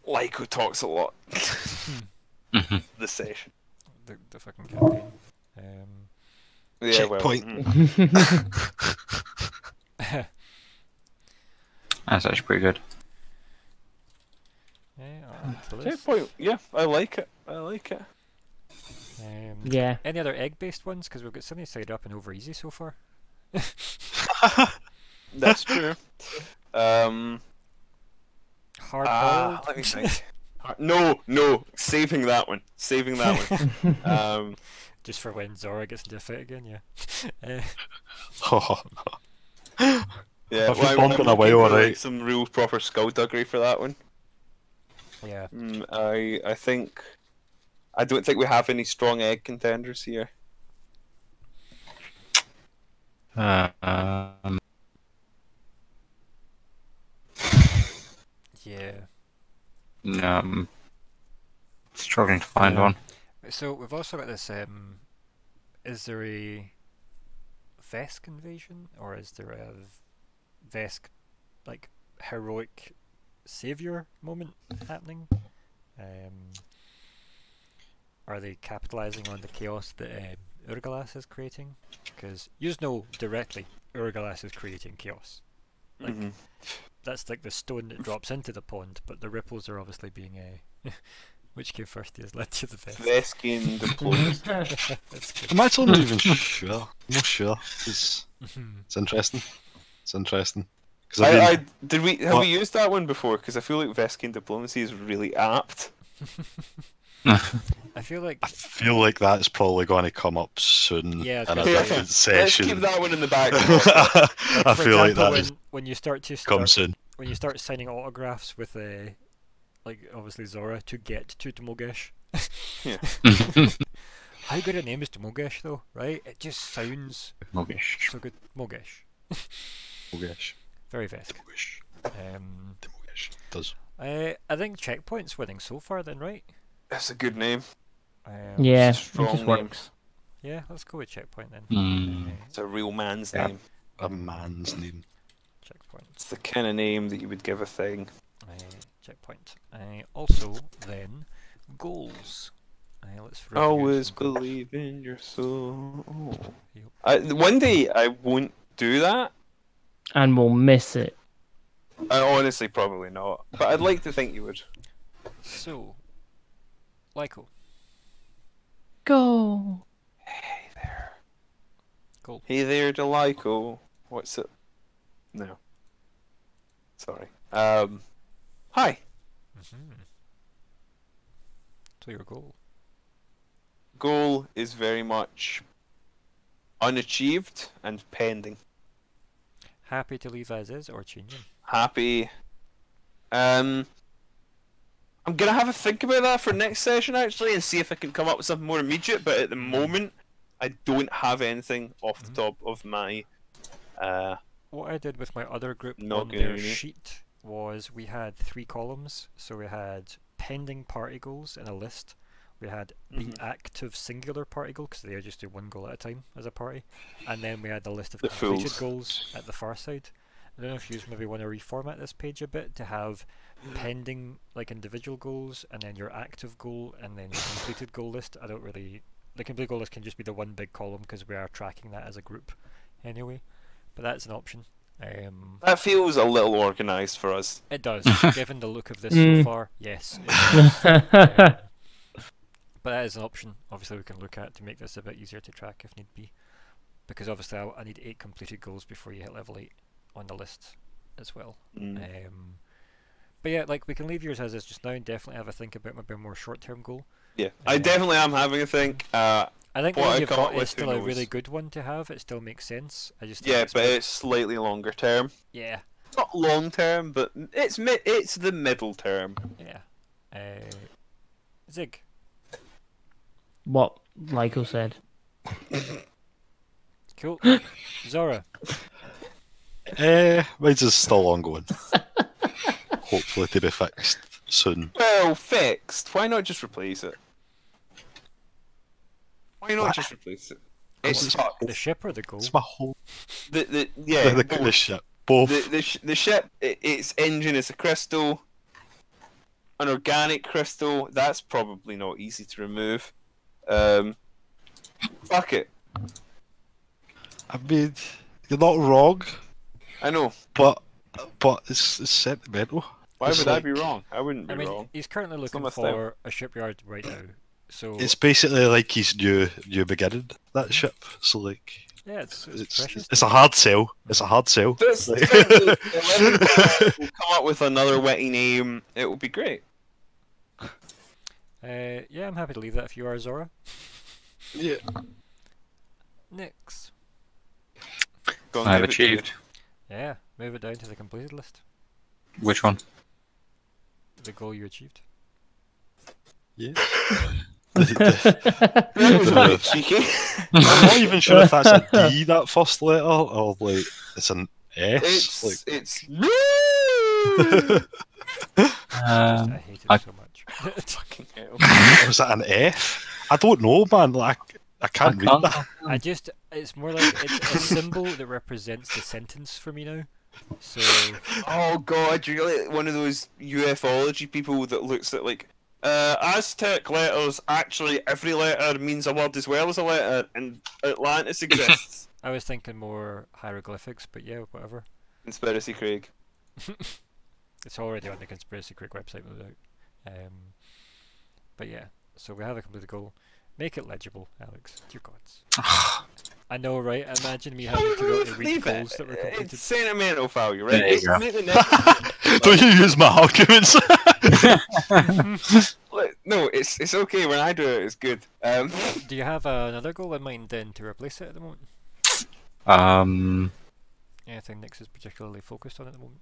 Lyko talks a lot. This session. The, the fucking campaign. Um, yeah, checkpoint. Well, mm. That's actually pretty good. Yeah, checkpoint. Yeah, I like it. I like it. Um, yeah. Any other egg-based ones? Because we've got so many side up and over easy so far. That's true. Um, Hard boiled. Uh, let me think. No, no, saving that one. Saving that one. um, Just for when Zora gets into fit again, yeah. Oh. Yeah. Well, I'm looking away, all right. Some real proper skullduggery for that one. Yeah. Mm, I I think. I don't think we have any strong egg contenders here. Uh, um. Yeah. No, I'm struggling to find um, one. So we've also got this. Um, is there a Vesk invasion, or is there a Vesk like heroic savior moment happening? Um. Are they capitalising on the chaos that um, Ur-Galas is creating? Because you just know directly Ur-Galas is creating chaos. Like, mm-hmm. That's like the stone that drops into the pond, but the ripples are obviously being... Uh, which came first has led to the best. Vesking deployment. I'm actually not even sure. I'm not sure. It's, it's interesting. It's interesting. Cause I, I, mean, I, did we, have what? we used that one before? Because I feel like Vesking diplomacy is really apt. I feel like I feel like that's probably going to come up soon yeah, in a different yeah. session. Let's keep that one in the back. I For feel example, like that when, is when you start to start, come soon. When you start signing autographs with a like obviously Zora to get to Dmogesh. How good a name is Dmogesh though, right? It just sounds Dmogesh. So good, Dmogesh. Dmogesh. Very Vesk. Dmogesh. Um, Dmogesh does. I I think Checkpoint's winning so far then, right? That's a good name. Um, yeah, strong name. Works. Yeah, let's go with Checkpoint then. Mm. It's a real man's yeah. name. A man's name. Checkpoint. It's the kind of name that you would give a thing. Uh, checkpoint. Uh, also, then, goals. Uh, let's always believe in your soul. Oh. Yep. I, one day I won't do that. And we'll miss it. I honestly probably not, but I'd like to think you would. So... Lyko. Go. Hey there. Go. Hey there to Lyko. What's it? No. Sorry. Um. Hi. Mm-hmm. So your goal. Goal is very much unachieved and pending. Happy to leave as is or changing? Happy. Um. I'm gonna have a think about that for next session actually and see if I can come up with something more immediate, but at the moment I don't have anything off the mm-hmm. top of my uh what I did with my other group on their really. sheet was we had three columns. So we had pending party goals in a list. We had mm-hmm. the active singular party goal because they are just do one goal at a time as a party, and then we had the list of the completed fools. goals at the far side. I don't know if you maybe want to reformat this page a bit to have pending, like, individual goals, and then your active goal, and then your completed goal list. I don't really... The complete goal list can just be the one big column because we are tracking that as a group anyway. But that's an option. Um, that feels a little organised for us. It does. Given the look of this so far, yes. It does. um, but that is an option, obviously, we can look at to make this a bit easier to track if need be. Because obviously I, I need eight completed goals before you hit level eight on the list as well. Mm. Um, but yeah, like, we can leave yours as is just now and definitely have a think about maybe a more short-term goal. Yeah, um, I definitely am having a think. Uh, I think what you've got is still a really good one to have. It still makes sense. I just yeah, but it's slightly longer term. Yeah, it's not long term, but it's mi it's the middle term. Yeah. Uh, Zig. What Lyko said. Cool. Zora. Uh, mine's is still ongoing. Hopefully to be fixed soon. Well, fixed. Why not just replace it? Why not what? just replace it? It's oh, the ship or the goal? It's my whole. The the yeah. the, the, the ship. Both. The the, sh the ship. It, its engine is a crystal. An organic crystal. That's probably not easy to remove. Um. Fuck it. I mean, you're not wrong. I know, but but it's, it's sentimental. Why it's would like... I be wrong? I wouldn't be I mean, wrong. He's currently looking for a shipyard right now, so it's basically like he's new new beginning. That ship, so like yeah, it's it's, it's, precious, it's a hard sell. It's a hard sell. This, like... We'll come up with another witty name. It will be great. Uh, yeah, I'm happy to leave that if you are, Zora. Yeah. Nyx. I've achieved. Yeah, move it down to the completed list. Which one? The goal you achieved. Yeah. That was really cheeky. I'm not even sure if that's a D, that first letter, or like it's an S. It's like... it's. um, I hate it I... so much. Fucking hell. Was that an F? I don't know, man. Like. I can't, I can't read that. I just, it's more like it's a symbol that represents the sentence for me now. So. Oh god, you're like one of those ufology people that looks at like, uh, Aztec letters, actually every letter means a word as well as a letter, and Atlantis exists. I was thinking more hieroglyphics, but yeah, whatever. Conspiracy Craig. It's already on the Conspiracy Craig website, no doubt. Um, but yeah, so we have a completed goal. Make it legible, Alex. Dear gods. I know, right? Imagine me having to go to read goals that were completed. It's sentimental value, right? There you go. Don't you use my arguments? No, it's it's okay. When I do it, it's good. Um, do you have uh, another goal in mind then to replace it at the moment? Um. Anything Nyx is particularly focused on at the moment?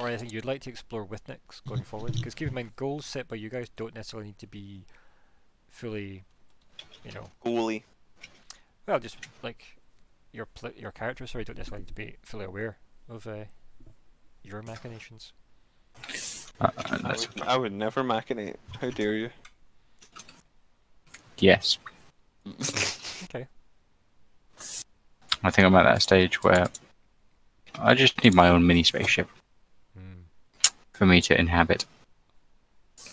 Or anything you'd like to explore with Nyx going forward? Because keep in mind, goals set by you guys don't necessarily need to be fully, you know, goalie. Well, just like your pl your character, sorry, don't necessarily need to be fully aware of uh, your machinations. Uh, I, would, I would never machinate. How dare you? Yes. Okay. I think I'm at that stage where I just need my own mini spaceship mm. for me to inhabit,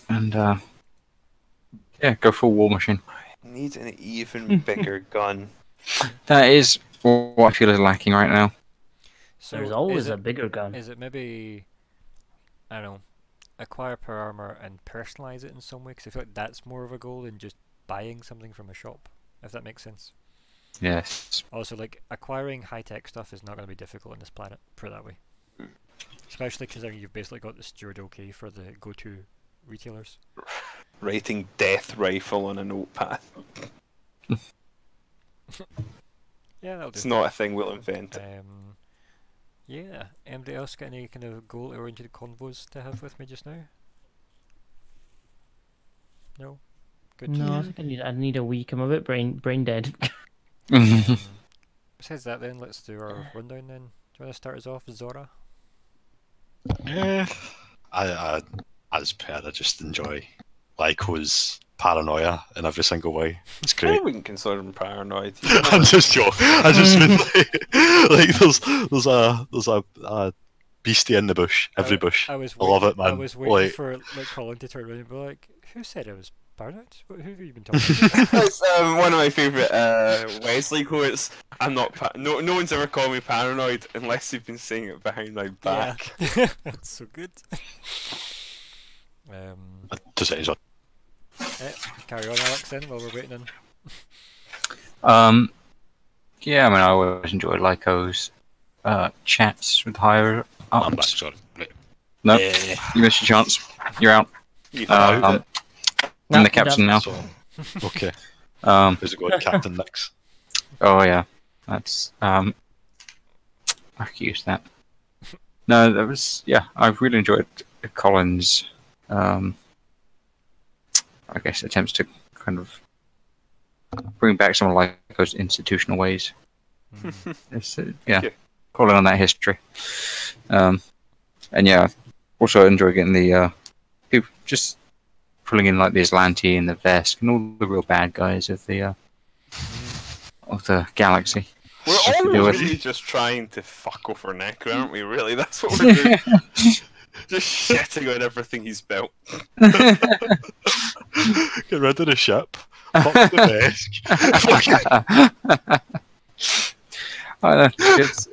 and. uh... Yeah, go for a war machine. I need an even bigger gun. That is what I feel is lacking right now. So there's always it, a bigger gun. Is it maybe, I don't know, acquire per armor and personalize it in some way? Because I feel like that's more of a goal than just buying something from a shop, if that makes sense. Yes. Also, like, acquiring high-tech stuff is not going to be difficult on this planet, put it that way. Especially considering you've basically got the Steward okay for the go-to retailers. Writing death rifle on a notepad. Yeah, that'll do. It's not a thing we'll invent. Um, yeah. Anybody else got any kind of goal-oriented convos to have with me just now? No. Good. No, I think I need I need a week. I'm a bit brain brain dead. um, besides that, then let's do our rundown. Then, do you want to start us off, Zora? Yeah. I I as per, I just enjoy Lyko's paranoia in every single way. It's great. I wouldn't consider him paranoid. I'm just joking. I just mean like, like there's there's a there's a, a beastie in the bush, every bush. I, I, was waiting, I love it, man. I was waiting like, for like Colin to turn around and be like, "Who said I was paranoid? Who have you been talking about?" That's um, one of my favourite uh, Wesley quotes. I'm not. Pa no, no one's ever called me paranoid unless they've been saying it behind my back. Yeah. That's so good. Um, Does it? Eh, carry on, Alex. Then while we're waiting on. Um. Yeah, I mean, I always enjoyed Lyko's uh, chats with higher ups. I'm back, sorry. No, yeah, yeah, yeah. You missed your chance. You're out. You uh, um, I'm no, the captain now. So, okay. Um. Who's it going, Captain Nyx? Oh yeah, that's um. I could use that. No, that was yeah. I've really enjoyed Colin's. Um, I guess attempts to kind of bring back some of like those institutional ways. it's, uh, yeah, yeah, calling on that history. Um, and yeah, also enjoy getting the uh, people just pulling in like the Azlanti and the Vesk and all the real bad guys of the uh, of the galaxy. We're all really just trying to fuck over Nick, aren't we? Really, that's what we're doing. Just shitting on everything he's built. Get rid of the ship. Fuck the Vesk. I don't know, it's,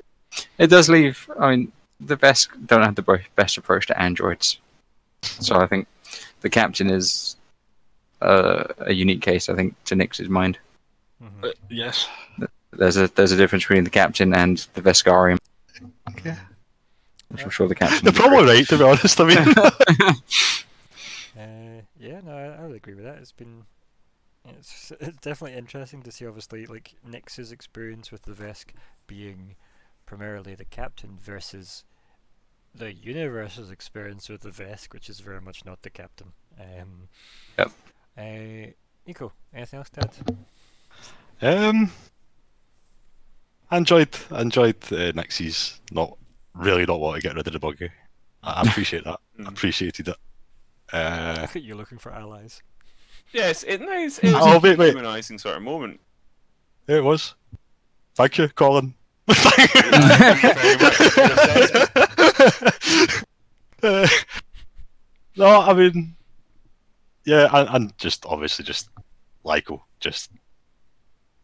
it does leave. I mean, the Vesk don't have the best approach to androids, so I think the captain is uh, a unique case. I think to Nyx's mind. Mm-hmm. uh, yes. There's a there's a difference between the captain and the Veskarium. Okay. Which I'm sure the captain. They're probably right, to be honest. I mean, uh, yeah, no, I, I would agree with that. It's been, it's, it's definitely interesting to see, obviously, like Nyx's experience with the Vesk being primarily the captain versus the universe's experience with the Vesk, which is very much not the captain. Um, yep. Uh, Nico, anything else to add? Um, I enjoyed, I enjoyed uh, Nyx's not. Really not want to get rid of the buggy. I appreciate that. I appreciated it. Uh, I think you're looking for allies. Yes, it, no, it's, it was oh, a humanising sort of moment. It was. Thank you, Colin. Thank you very much for your assessment. uh, no, I mean, yeah, and, and just obviously just Lyko, just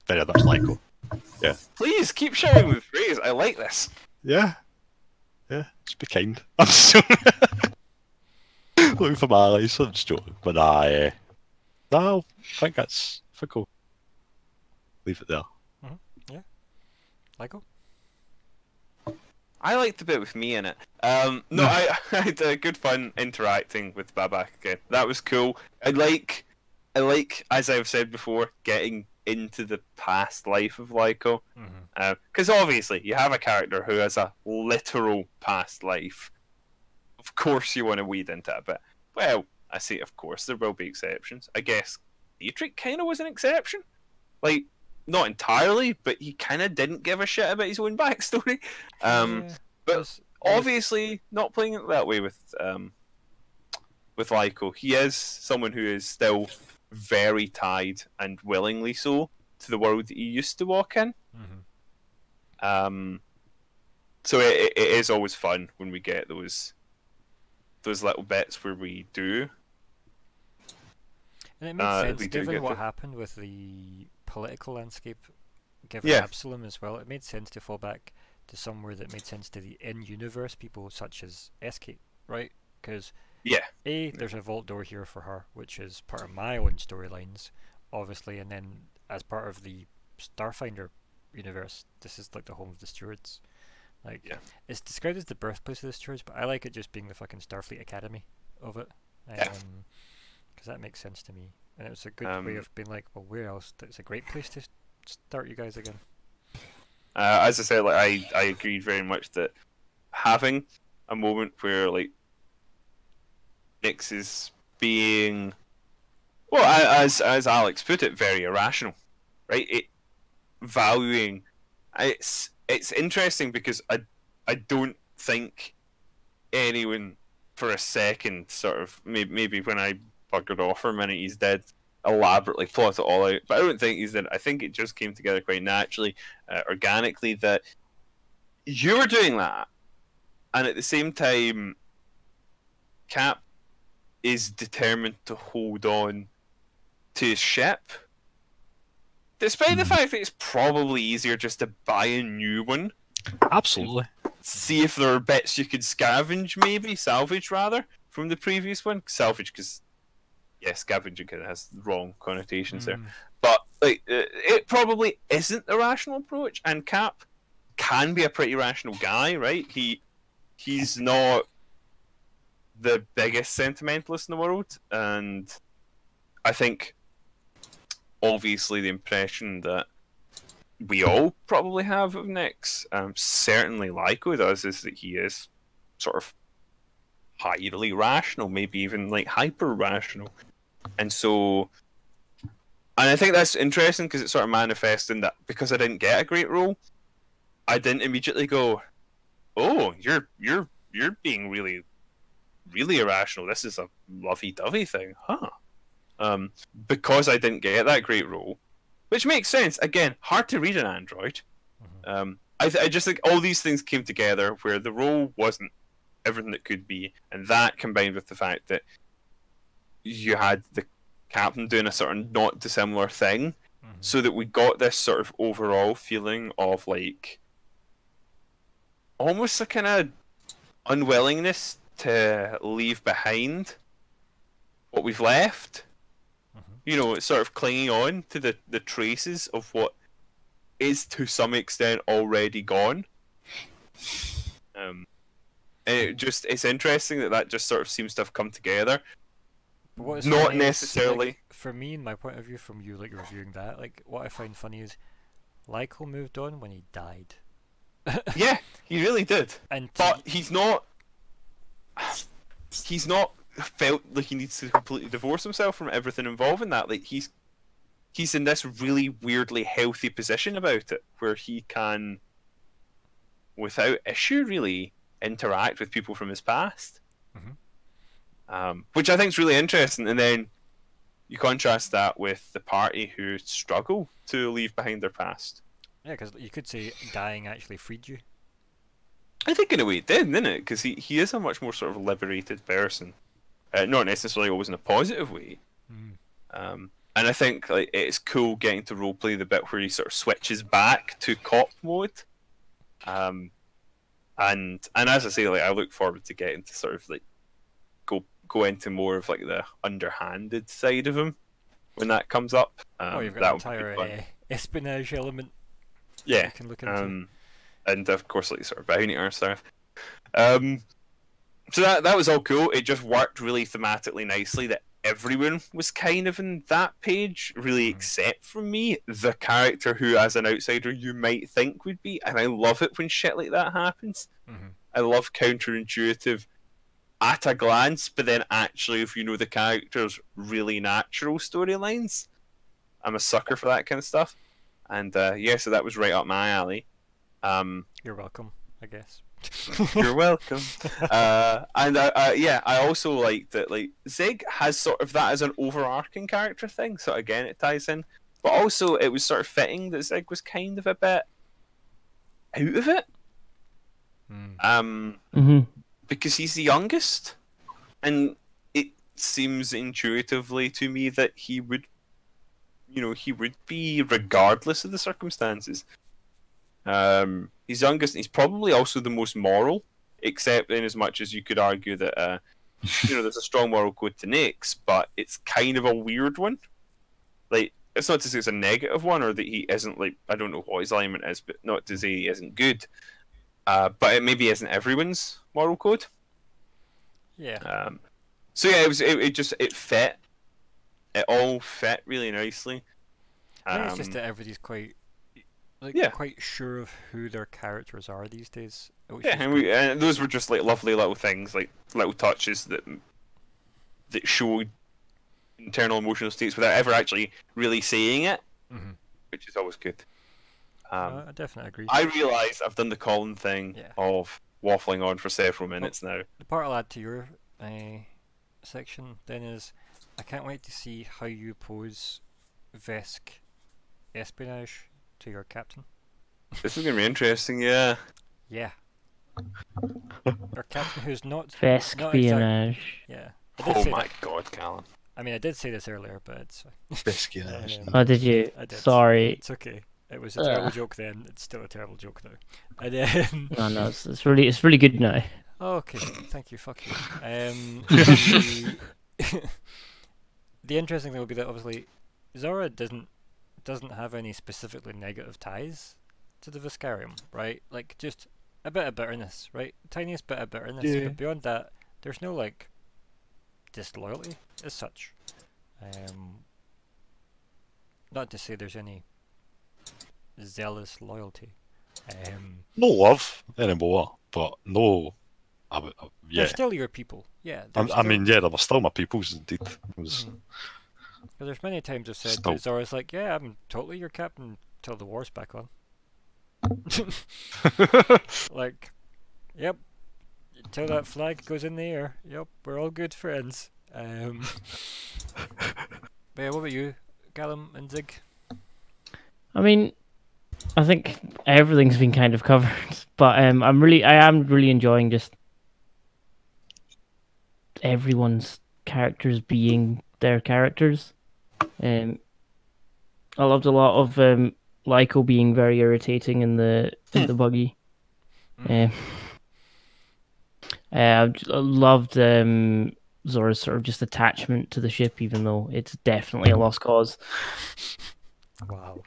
very much Lyko. Yeah. Please keep sharing with praise. I like this. Yeah. Yeah, just be kind. I'm so looking for my allies, I'm just joking. But I, uh, no, I think that's I think I'll leave it there. Mm-hmm. Yeah, Lyko. I liked the bit with me in it. Um, no, I, I had uh, good fun interacting with Bobak again. That was cool. I like, I like, as I've said before, getting into the past life of Lyko, because mm-hmm. uh, obviously you have a character who has a literal past life. Of course you want to weed into it a bit. Well, I say of course, there will be exceptions. I guess Dietrich kind of was an exception, like not entirely, but he kind of didn't give a shit about his own backstory. Um, yeah, but was, obviously was... not playing it that way with um, with Lyko. He is someone who is still very tied, and willingly so, to the world that he used to walk in. Mm-hmm. Um, so it, it is always fun when we get those those little bits where we do. And it makes uh, sense, given what to... happened with the political landscape, given yeah. Absalom as well, it made sense to fall back to somewhere that made sense to the in-universe people, such as Eoxian, right? Because yeah. A, there's a vault door here for her, which is part of my own storylines, obviously, and then as part of the Starfinder universe, this is like the home of the Stewards. Like, yeah. It's described as the birthplace of the Stewards, but I like it just being the fucking Starfleet Academy of it, because um, yeah. that makes sense to me. And it was a good um, way of being like, well, where else? It's a great place to start you guys again. Uh, as I said, like I, I agreed very much that having a moment where like Nyx is being, well, as as Alex put it, very irrational, right? It valuing, it's it's interesting because I I don't think anyone for a second sort of maybe, maybe when I buggered off for a minute, he's dead. elaborately plot it all out, but I don't think he's did. I think it just came together quite naturally, uh, organically, that you were doing that, and at the same time Cap is determined to hold on to his ship, despite the fact that it's probably easier just to buy a new one. Absolutely. See if there are bits you could scavenge, maybe salvage rather, from the previous one. Salvage, because yeah, scavenging kind of has wrong connotations mm. there. But like, it probably isn't the rational approach. And Cap can be a pretty rational guy, right? He he's not the biggest sentimentalist in the world, and I think obviously the impression that we all probably have of Nyx, um, certainly Lyko does, is that he is sort of highly rational, maybe even like hyper rational, and so, and I think that's interesting because it's sort of manifesting that because I didn't get a great role, I didn't immediately go, "Oh, you're you're you're being really, really irrational. This is a lovey-dovey thing, huh?" Um, because I didn't get that great role, which makes sense. Again, hard to read an Android. Mm-hmm. Um, I, th I just think all these things came together where the role wasn't everything that could be, and that combined with the fact that you had the captain doing a sort of not dissimilar thing, mm-hmm. so that we got this sort of overall feeling of like almost a kind of unwillingness to leave behind what we've left. Mm-hmm. You know, it's sort of clinging on to the, the traces of what is to some extent already gone. Um. And it just, it's interesting that that just sort of seems to have come together. What is Not funny, necessarily. Like, for me, in my point of view, from you, like, reviewing that, like, what I find funny is Lyko moved on when he died. Yeah, he really did. And but he's not... He's not felt like he needs to completely divorce himself from everything involving that. Like, he's, he's in this really weirdly healthy position about it, where he can, without issue, really... interact with people from his past, mm-hmm. um, which I think is really interesting. And then you contrast that with the party who struggle to leave behind their past. Yeah, because you could say dying actually freed you. I think in a way it did, didn't it? Because he, he is a much more sort of liberated person, uh, not necessarily always in a positive way. Mm. Um, and I think like it's cool getting to roleplay the bit where he sort of switches back to cop mode. Um, And and as I say, like I look forward to getting to sort of like go go into more of like the underhanded side of him when that comes up. Um, oh, you've got an entire uh, espionage element. Yeah, you can look into. Um, and of course, like sort of bounty or stuff. Um, so that that was all cool. It just worked really thematically nicely that everyone was kind of in that page, really, mm-hmm. except for me, the character who, as an outsider, you might think would be, and I love it when shit like that happens. Mm-hmm. I love counterintuitive at a glance, but then actually, if you know the character's really natural storylines, I'm a sucker for that kind of stuff. And uh, yeah, so that was right up my alley. Um, You're welcome, I guess. You're welcome. Uh, and I, I, yeah, I also like that. Like Zig has sort of that as an overarching character thing, so again it ties in. But also, it was sort of fitting that Zig was kind of a bit out of it, mm. um, mm-hmm. because he's the youngest, and it seems intuitively to me that he would, you know, he would be regardless of the circumstances. Um, he's youngest, and he's probably also the most moral, except in as much as you could argue that uh, you know, there's a strong moral code to Nyx, but it's kind of a weird one. Like, it's not to say it's a negative one, or that he isn't like, I don't know what his alignment is, but not to say he isn't good. Uh, but it maybe isn't everyone's moral code. Yeah. Um, so yeah, it was. It, it just it fit. It all fit really nicely. I think um, it's just that everybody's quite. Like, yeah, quite sure of who their characters are these days. Yeah, and we, and those were just like lovely little things, like little touches that that showed internal emotional states without ever actually really saying it, mm-hmm. which is always good. Um, uh, I definitely agree. I realise I've done the Colin thing yeah. of waffling on for several minutes well, now. The part I'll add to your uh, section then is I can't wait to see how you pose Vesk espionage to your captain. This is going to be interesting, yeah. Yeah. Your captain who's not... Vesk espionage. Yeah. Oh my that. god, Callum. I mean, I did say this earlier, but... It's... Veskarium. Um, oh, did you? I did. Sorry. It's okay. It was a uh. terrible joke then. It's still a terrible joke now. And then... No, no, it's, it's really it's really good now. Okay, thank you, fuck you. Um, the, the interesting thing will be that, obviously, Zora doesn't, doesn't have any specifically negative ties to the Veskarium, right? Like, just a bit of bitterness, right? Tiniest bit of bitterness, yeah. But beyond that, there's no, like... disloyalty as such. Um, not to say there's any zealous loyalty. Um, no love anymore, but no. I, I, yeah. They're still your people. Yeah. I, still... I mean, yeah, they were still my peoples indeed. It was... mm. There's many times I've said that Zora's like, yeah, I'm totally your captain till the war's back on. Like, yep. Till that flag goes in the air. Yep, we're all good friends. Um, but yeah, what about you, Callum and Zig? I mean, I think everything's been kind of covered, but um, I'm really, I am really enjoying just everyone's characters being their characters. Um, I loved a lot of um, Lyko being very irritating in the in the buggy. Mm. Um, Uh, I loved um, Zora's sort of just attachment to the ship, even though it's definitely a lost cause. Wow.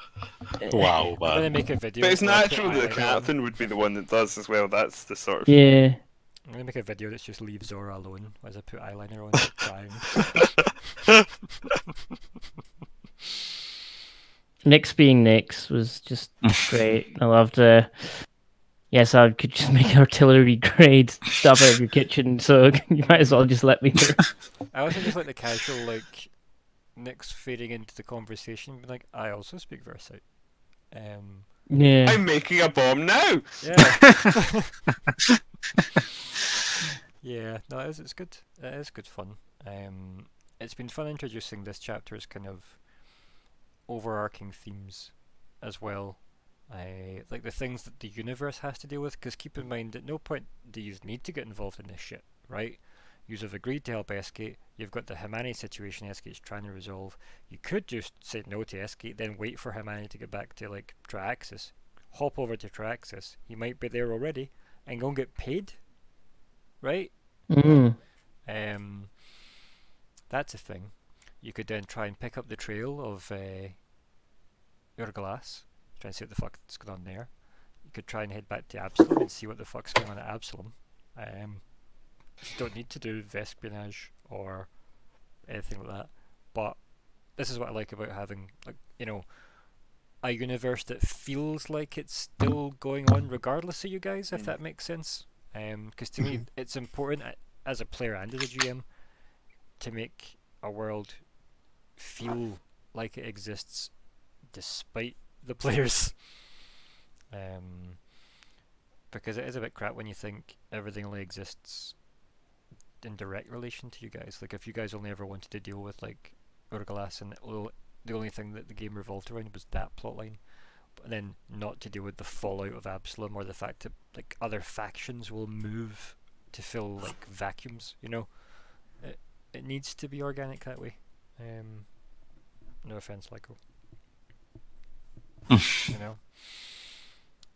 Wow, man. They make a video but it's natural that the captain would be the one that does as well. That's the sort of... Yeah. I'm going to make a video that's just leave Zora alone. Why does I put eyeliner on it crying? Nyx being Nyx was just great. I loved... Uh, Yes, I could just make artillery grade stuff out of your kitchen, so you might as well just let me do. I also just like the casual, like, Nyx fading into the conversation, being like, I also speak Vercite. Um, yeah. I'm making a bomb now! Yeah. Yeah, no, it is, it's good. It is good fun. Um, it's been fun introducing this chapter's kind of overarching themes as well. I like the things that the universe has to deal with, because keep in mind, at no point do you need to get involved in this shit, right? You have agreed to help Eskate, you've got the Himani situation Eskate's trying to resolve, you could just say no to Eskate, then wait for Himani to get back to, like, Triaxus, hop over to Triaxus, he might be there already, and go and get paid, right? Mm. Um, that's a thing. You could then try and pick up the trail of uh, Ur-Galas. Try and see what the fuck's going on there. You could try and head back to Absalom and see what the fuck's going on at Absalom. Um, you don't need to do Vespionage or anything like that. But this is what I like about having, like, you know, a universe that feels like it's still going on regardless of you guys, if that makes sense. Because um, to me, it's important as a player and as a G M to make a world feel like it exists despite the players, um, because it is a bit crap when you think everything only exists in direct relation to you guys. Like, if you guys only ever wanted to deal with, like, Ur-Galas, and the only thing that the game revolved around was that plotline, and then not to deal with the fallout of Absalom or the fact that, like, other factions will move to fill, like, vacuums, you know, it, it needs to be organic that way. Um, no offense, Lyko. You know,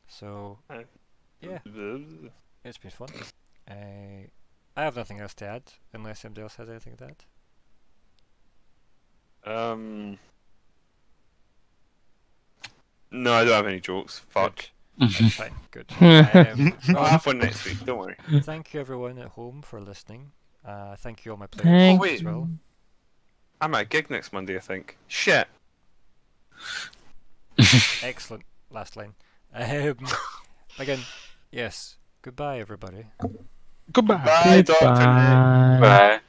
so yeah, it's been fun. I I have nothing else to add, unless somebody else has anything to add. Um, no, I don't have any jokes. Fuck. That's fine. Good. Um, I'll have one next week. Don't worry. Thank you, everyone at home, for listening. Uh, thank you all my players oh, as well. I'm at a gig next Monday, I think. Shit. Excellent last line. Um, again, yes. Goodbye, everybody. Goodbye. Goodbye, Doctor. Bye.